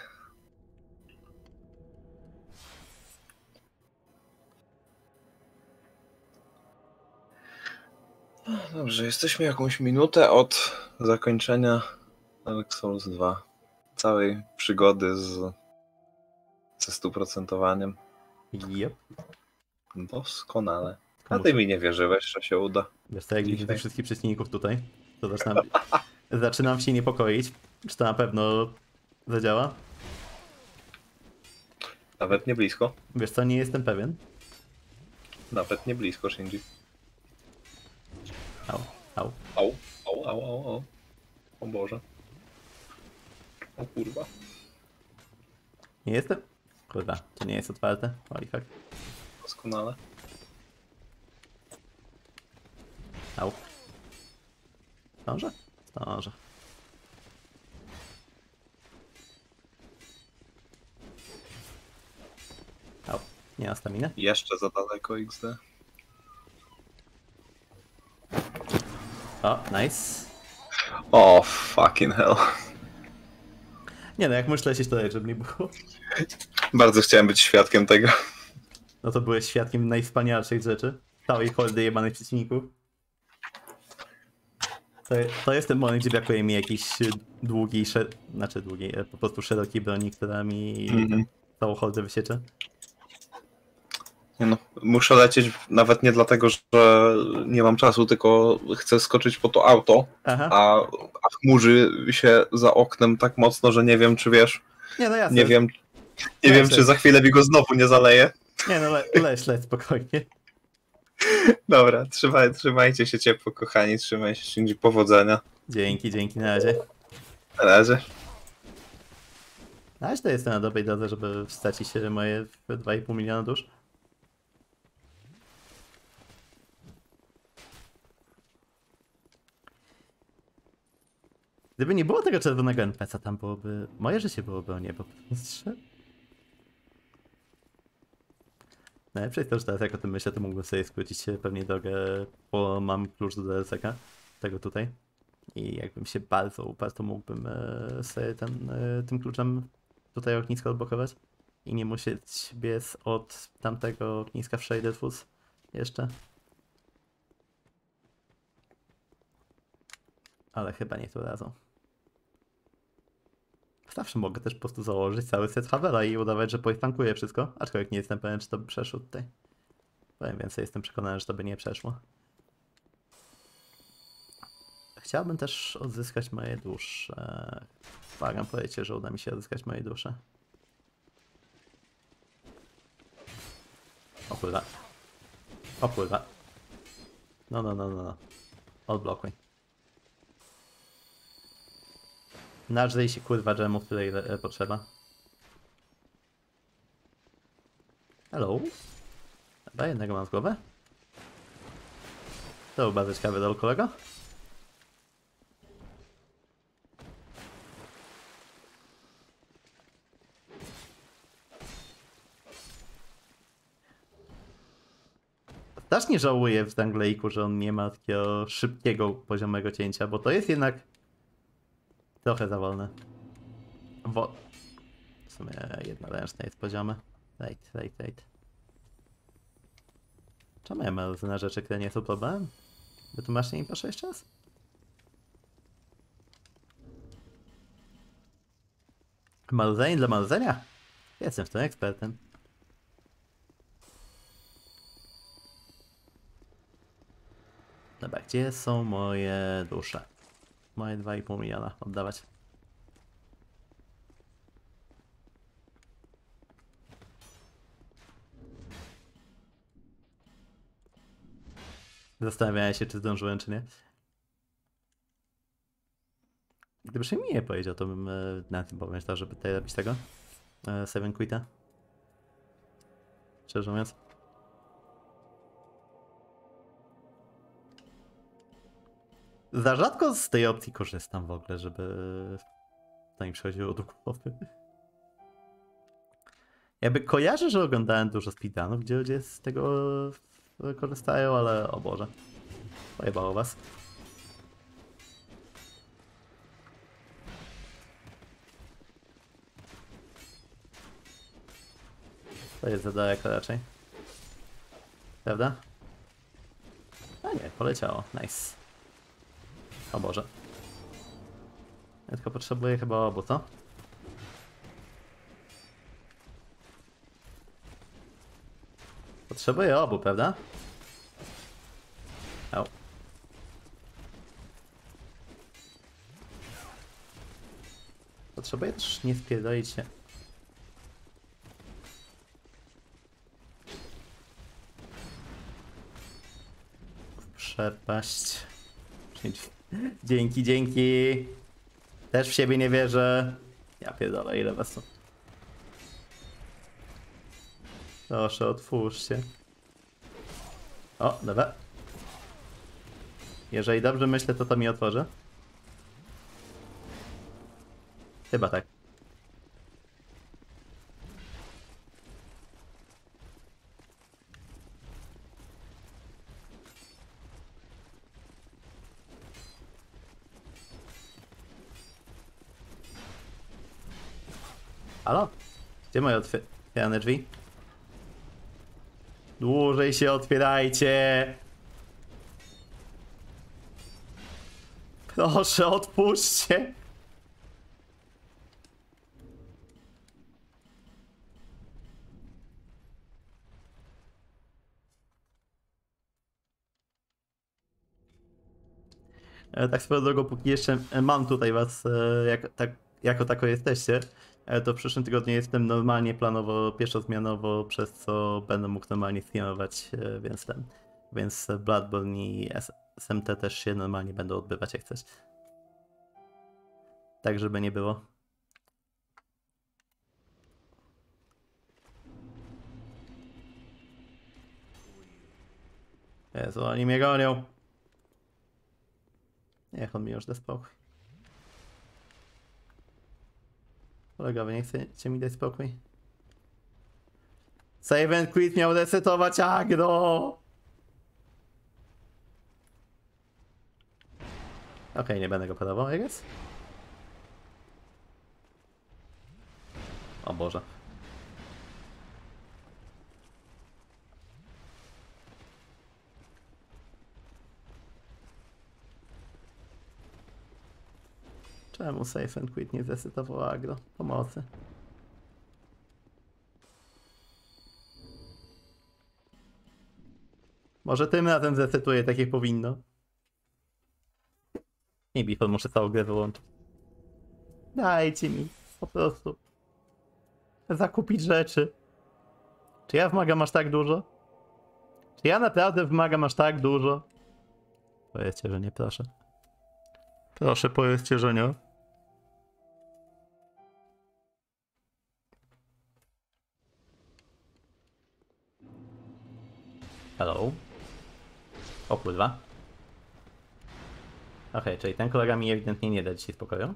Dobrze, jesteśmy jakąś minutę od zakończenia Dark Souls dwa. Całej przygody z... ze stuprocentowaniem. Yep. Doskonale. A ty mi nie wierzyłeś, że się uda. Wiesz co, jak widzę tych wszystkich przeciwników tutaj, to zaczynam, zaczynam się niepokoić. Czy to na pewno zadziała? Nawet nie blisko. Wiesz co, nie jestem pewien. Nawet nie blisko, Shinji. Au, au. Au, au, au, au, au. O Boże. O kurwa. Nie jestem... Kurwa, to nie jest otwarte. Holy fuck. Doskonale. Au. Zdążę? Zdążę. Au. Nie ma staminy? Jeszcze za daleko X D. O, nice. O, oh, fucking hell. Nie no, jak muszę lecieć to żeby nie było. Bardzo chciałem być świadkiem tego. No to byłeś świadkiem najwspanialszych rzeczy. Całej hordy jebanych przeciwników. To, to jest ten moment, gdzie brakuje mi jakiejś długiej, szer... znaczy długiej, po prostu szerokiej broni, która mi mm-hmm. całą hordę wysiecze. Nie no, muszę lecieć nawet nie dlatego, że nie mam czasu, tylko chcę skoczyć po to auto, Aha. a, a chmurzy się za oknem tak mocno, że nie wiem, czy wiesz, nie, no jasne. nie wiem, nie wiem czy za chwilę mi go znowu nie zaleje. Nie no, le leć, leć spokojnie. Dobra, trzymaj, trzymajcie się ciepło, kochani, trzymaj się, Shinji, powodzenia. Dzięki, dzięki, na razie. Na razie. Na razie to jestem na dobrej drodze, żeby wstacić się moje dwa i pół miliona dusz. Gdyby nie było tego czerwonego N P C, tam byłoby... Moje życie byłoby o niebo. Najlepsze jest to, że teraz jak o tym myślę, to mógłbym sobie skrócić pewnie drogę, bo mam klucz do D L C-ka, tego tutaj. I jakbym się bardzo uparł, to mógłbym sobie ten, tym kluczem tutaj ognisko odblokować. I nie musieć biec od tamtego ogniska w Shadedfus jeszcze. Ale chyba nie tu razą. Zawsze mogę też po prostu założyć cały set Havela i udawać, że postankuję wszystko. Aczkolwiek nie jestem pewien, czy to by przeszło tutaj. Powiem więcej, jestem przekonany, że to by nie przeszło. Chciałbym też odzyskać moje dusze. Błagam, powiedzcie, że uda mi się odzyskać moje dusze. O kurwa. O kurwa. No, no, no, no, no. Odblokuj. Nażrej się kurwa dżemów, której e, potrzeba. Hello? Dobra, jednego mam z głowy. To był bardzo ciekawy dał, kolego. Strasznie żałuję w Danglejku, że on nie ma takiego szybkiego, poziomego cięcia, bo to jest jednak... Trochę za wolne. Wo... W sumie jednoręczne jest poziomy. Lejt, lejt, lejt. Czemu ja mam różne rzeczy, które nie są problemem? Bo tu masz nie po sześć czas? Marudzenie dla marudzenia? Jestem w tym ekspertem. Dobra, gdzie są moje dusze? Moje dwa i pół miliona oddawać. Zastanawiałem się, czy zdążyłem, czy nie. Gdyby się mi nie powiedział, to bym yy, na tym pomyślał, żeby tutaj robić tego yy, Seven Quita. Szczerze mówiąc. Za rzadko z tej opcji korzystam w ogóle, żeby to mi przychodziło do głowy. Jakby kojarzę, że oglądałem dużo speedrunów, gdzie ludzie z tego korzystają, ale o Boże. Pojebało was. To jest za daleko raczej. Prawda? A nie, poleciało. Nice. O Boże. Ja tylko potrzebuję chyba obu, co? Potrzebuję obu, prawda? Au. Potrzebuję też nie wpierdolić się. Przepaść. Dzięki, dzięki. Też w siebie nie wierzę. Ja pierdolę, ile was tu. Proszę, otwórzcie. O, dobra. Jeżeli dobrze myślę, to to mi otworzy. Chyba tak. Halo? Gdzie moje otwierane drzwi? Dłużej się otwierajcie! Proszę, odpuśćcie! Tak swoją drogą, póki jeszcze mam tutaj was, jak, tak, jako tako jesteście, to w przyszłym tygodniu jestem normalnie, planowo, pieszozmianowo, przez co będę mógł normalnie streamować, więc ten, więc Bloodborne i S M T też się normalnie będą odbywać, jak chcesz. Tak, żeby nie było. Jezu, oni mnie gonią. Niech on mi już da spokój. Kolega, wy nie chcecie mi dać spokój? Save and quit miał resetować agro! Okej, okay, nie będę go podawał, I guess. O Boże. Czemu Safe and Quit nie zresetował agro? Pomocy. Może tym razem zresetuję, tak jak powinno. Nie bifon, muszę całą grę wyłączyć. Dajcie mi po prostu zakupić rzeczy. Czy ja wymagam aż tak dużo? Czy ja naprawdę wymagam aż tak dużo? Powiedzcie, że nie, proszę. Proszę, powiedzcie, że nie. Hello. O kurwa. Okej, okay, czyli ten kolega mi ewidentnie nie da dzisiaj spokoju.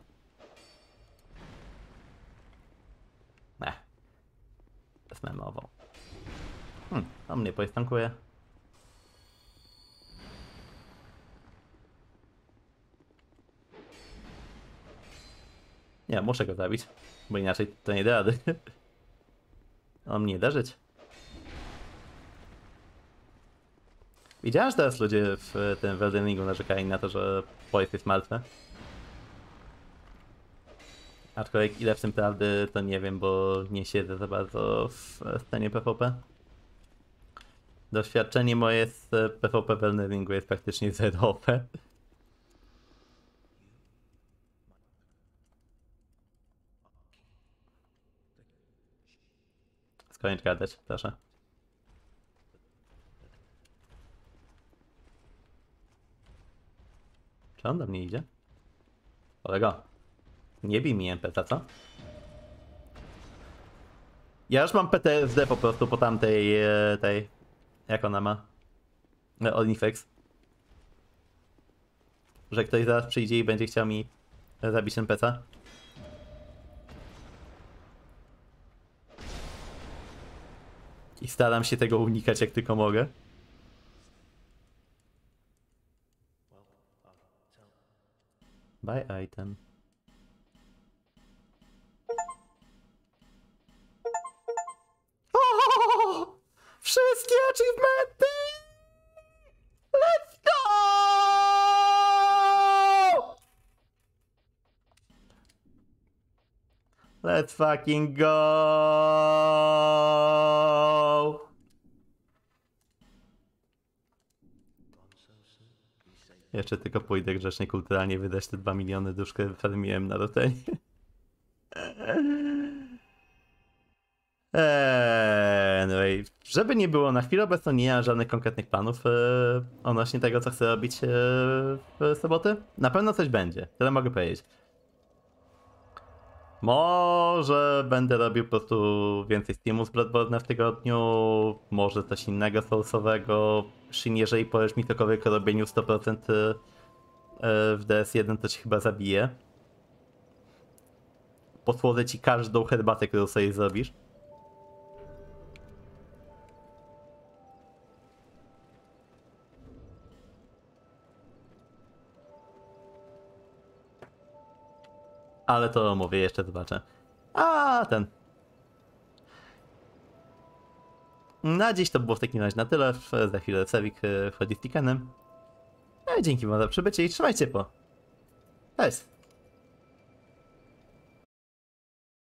Ne. Zmemował. Hmm, to mnie poistankuje. Nie, muszę go zabić, bo inaczej to nie da rady. On mnie da żyć. Widziałem, że teraz ludzie w tym Elden Ringu narzekali na to, że Poif jest martwy. Aczkolwiek ile w tym prawdy, to nie wiem, bo nie siedzę za bardzo w scenie PvP. Doświadczenie moje z PvP w Elden Ringu jest praktycznie zerowe. Skończ gadać, proszę. Czy on do mnie idzie? Kolego, nie bij mi M P T, co? Ja już mam P T S D po prostu po tamtej, tej, jak ona ma? Onifex. Że ktoś zaraz przyjdzie i będzie chciał mi zabić N P C. I staram się tego unikać jak tylko mogę. Buy item. O! Wszystkie achievementy! Let's go! Let's fucking go! Jeszcze tylko pójdę grzecznie, kulturalnie wydać te dwa miliony dusz, które farmiłem na Rottenie. Anyway, żeby nie było, na chwilę obecną nie mam żadnych konkretnych planów yy, odnośnie tego, co chcę robić yy, w soboty. Na pewno coś będzie, tyle mogę powiedzieć. Może będę robił po prostu więcej streamów z Bloodborne w tygodniu, może coś innego soulsowego. Shin, jeżeli powiesz mi cokolwiek o robieniu sto procent w D S jeden, to cię chyba zabije. Posłodzę ci każdą herbatę, którą sobie zrobisz. Ale to mówię, jeszcze zobaczę. A ten. Na dziś to było w takim razie na tyle. Za chwilę Cewik wchodzi z Tekkenem. No i dzięki wam za przybycie i trzymajcie po. Cześć.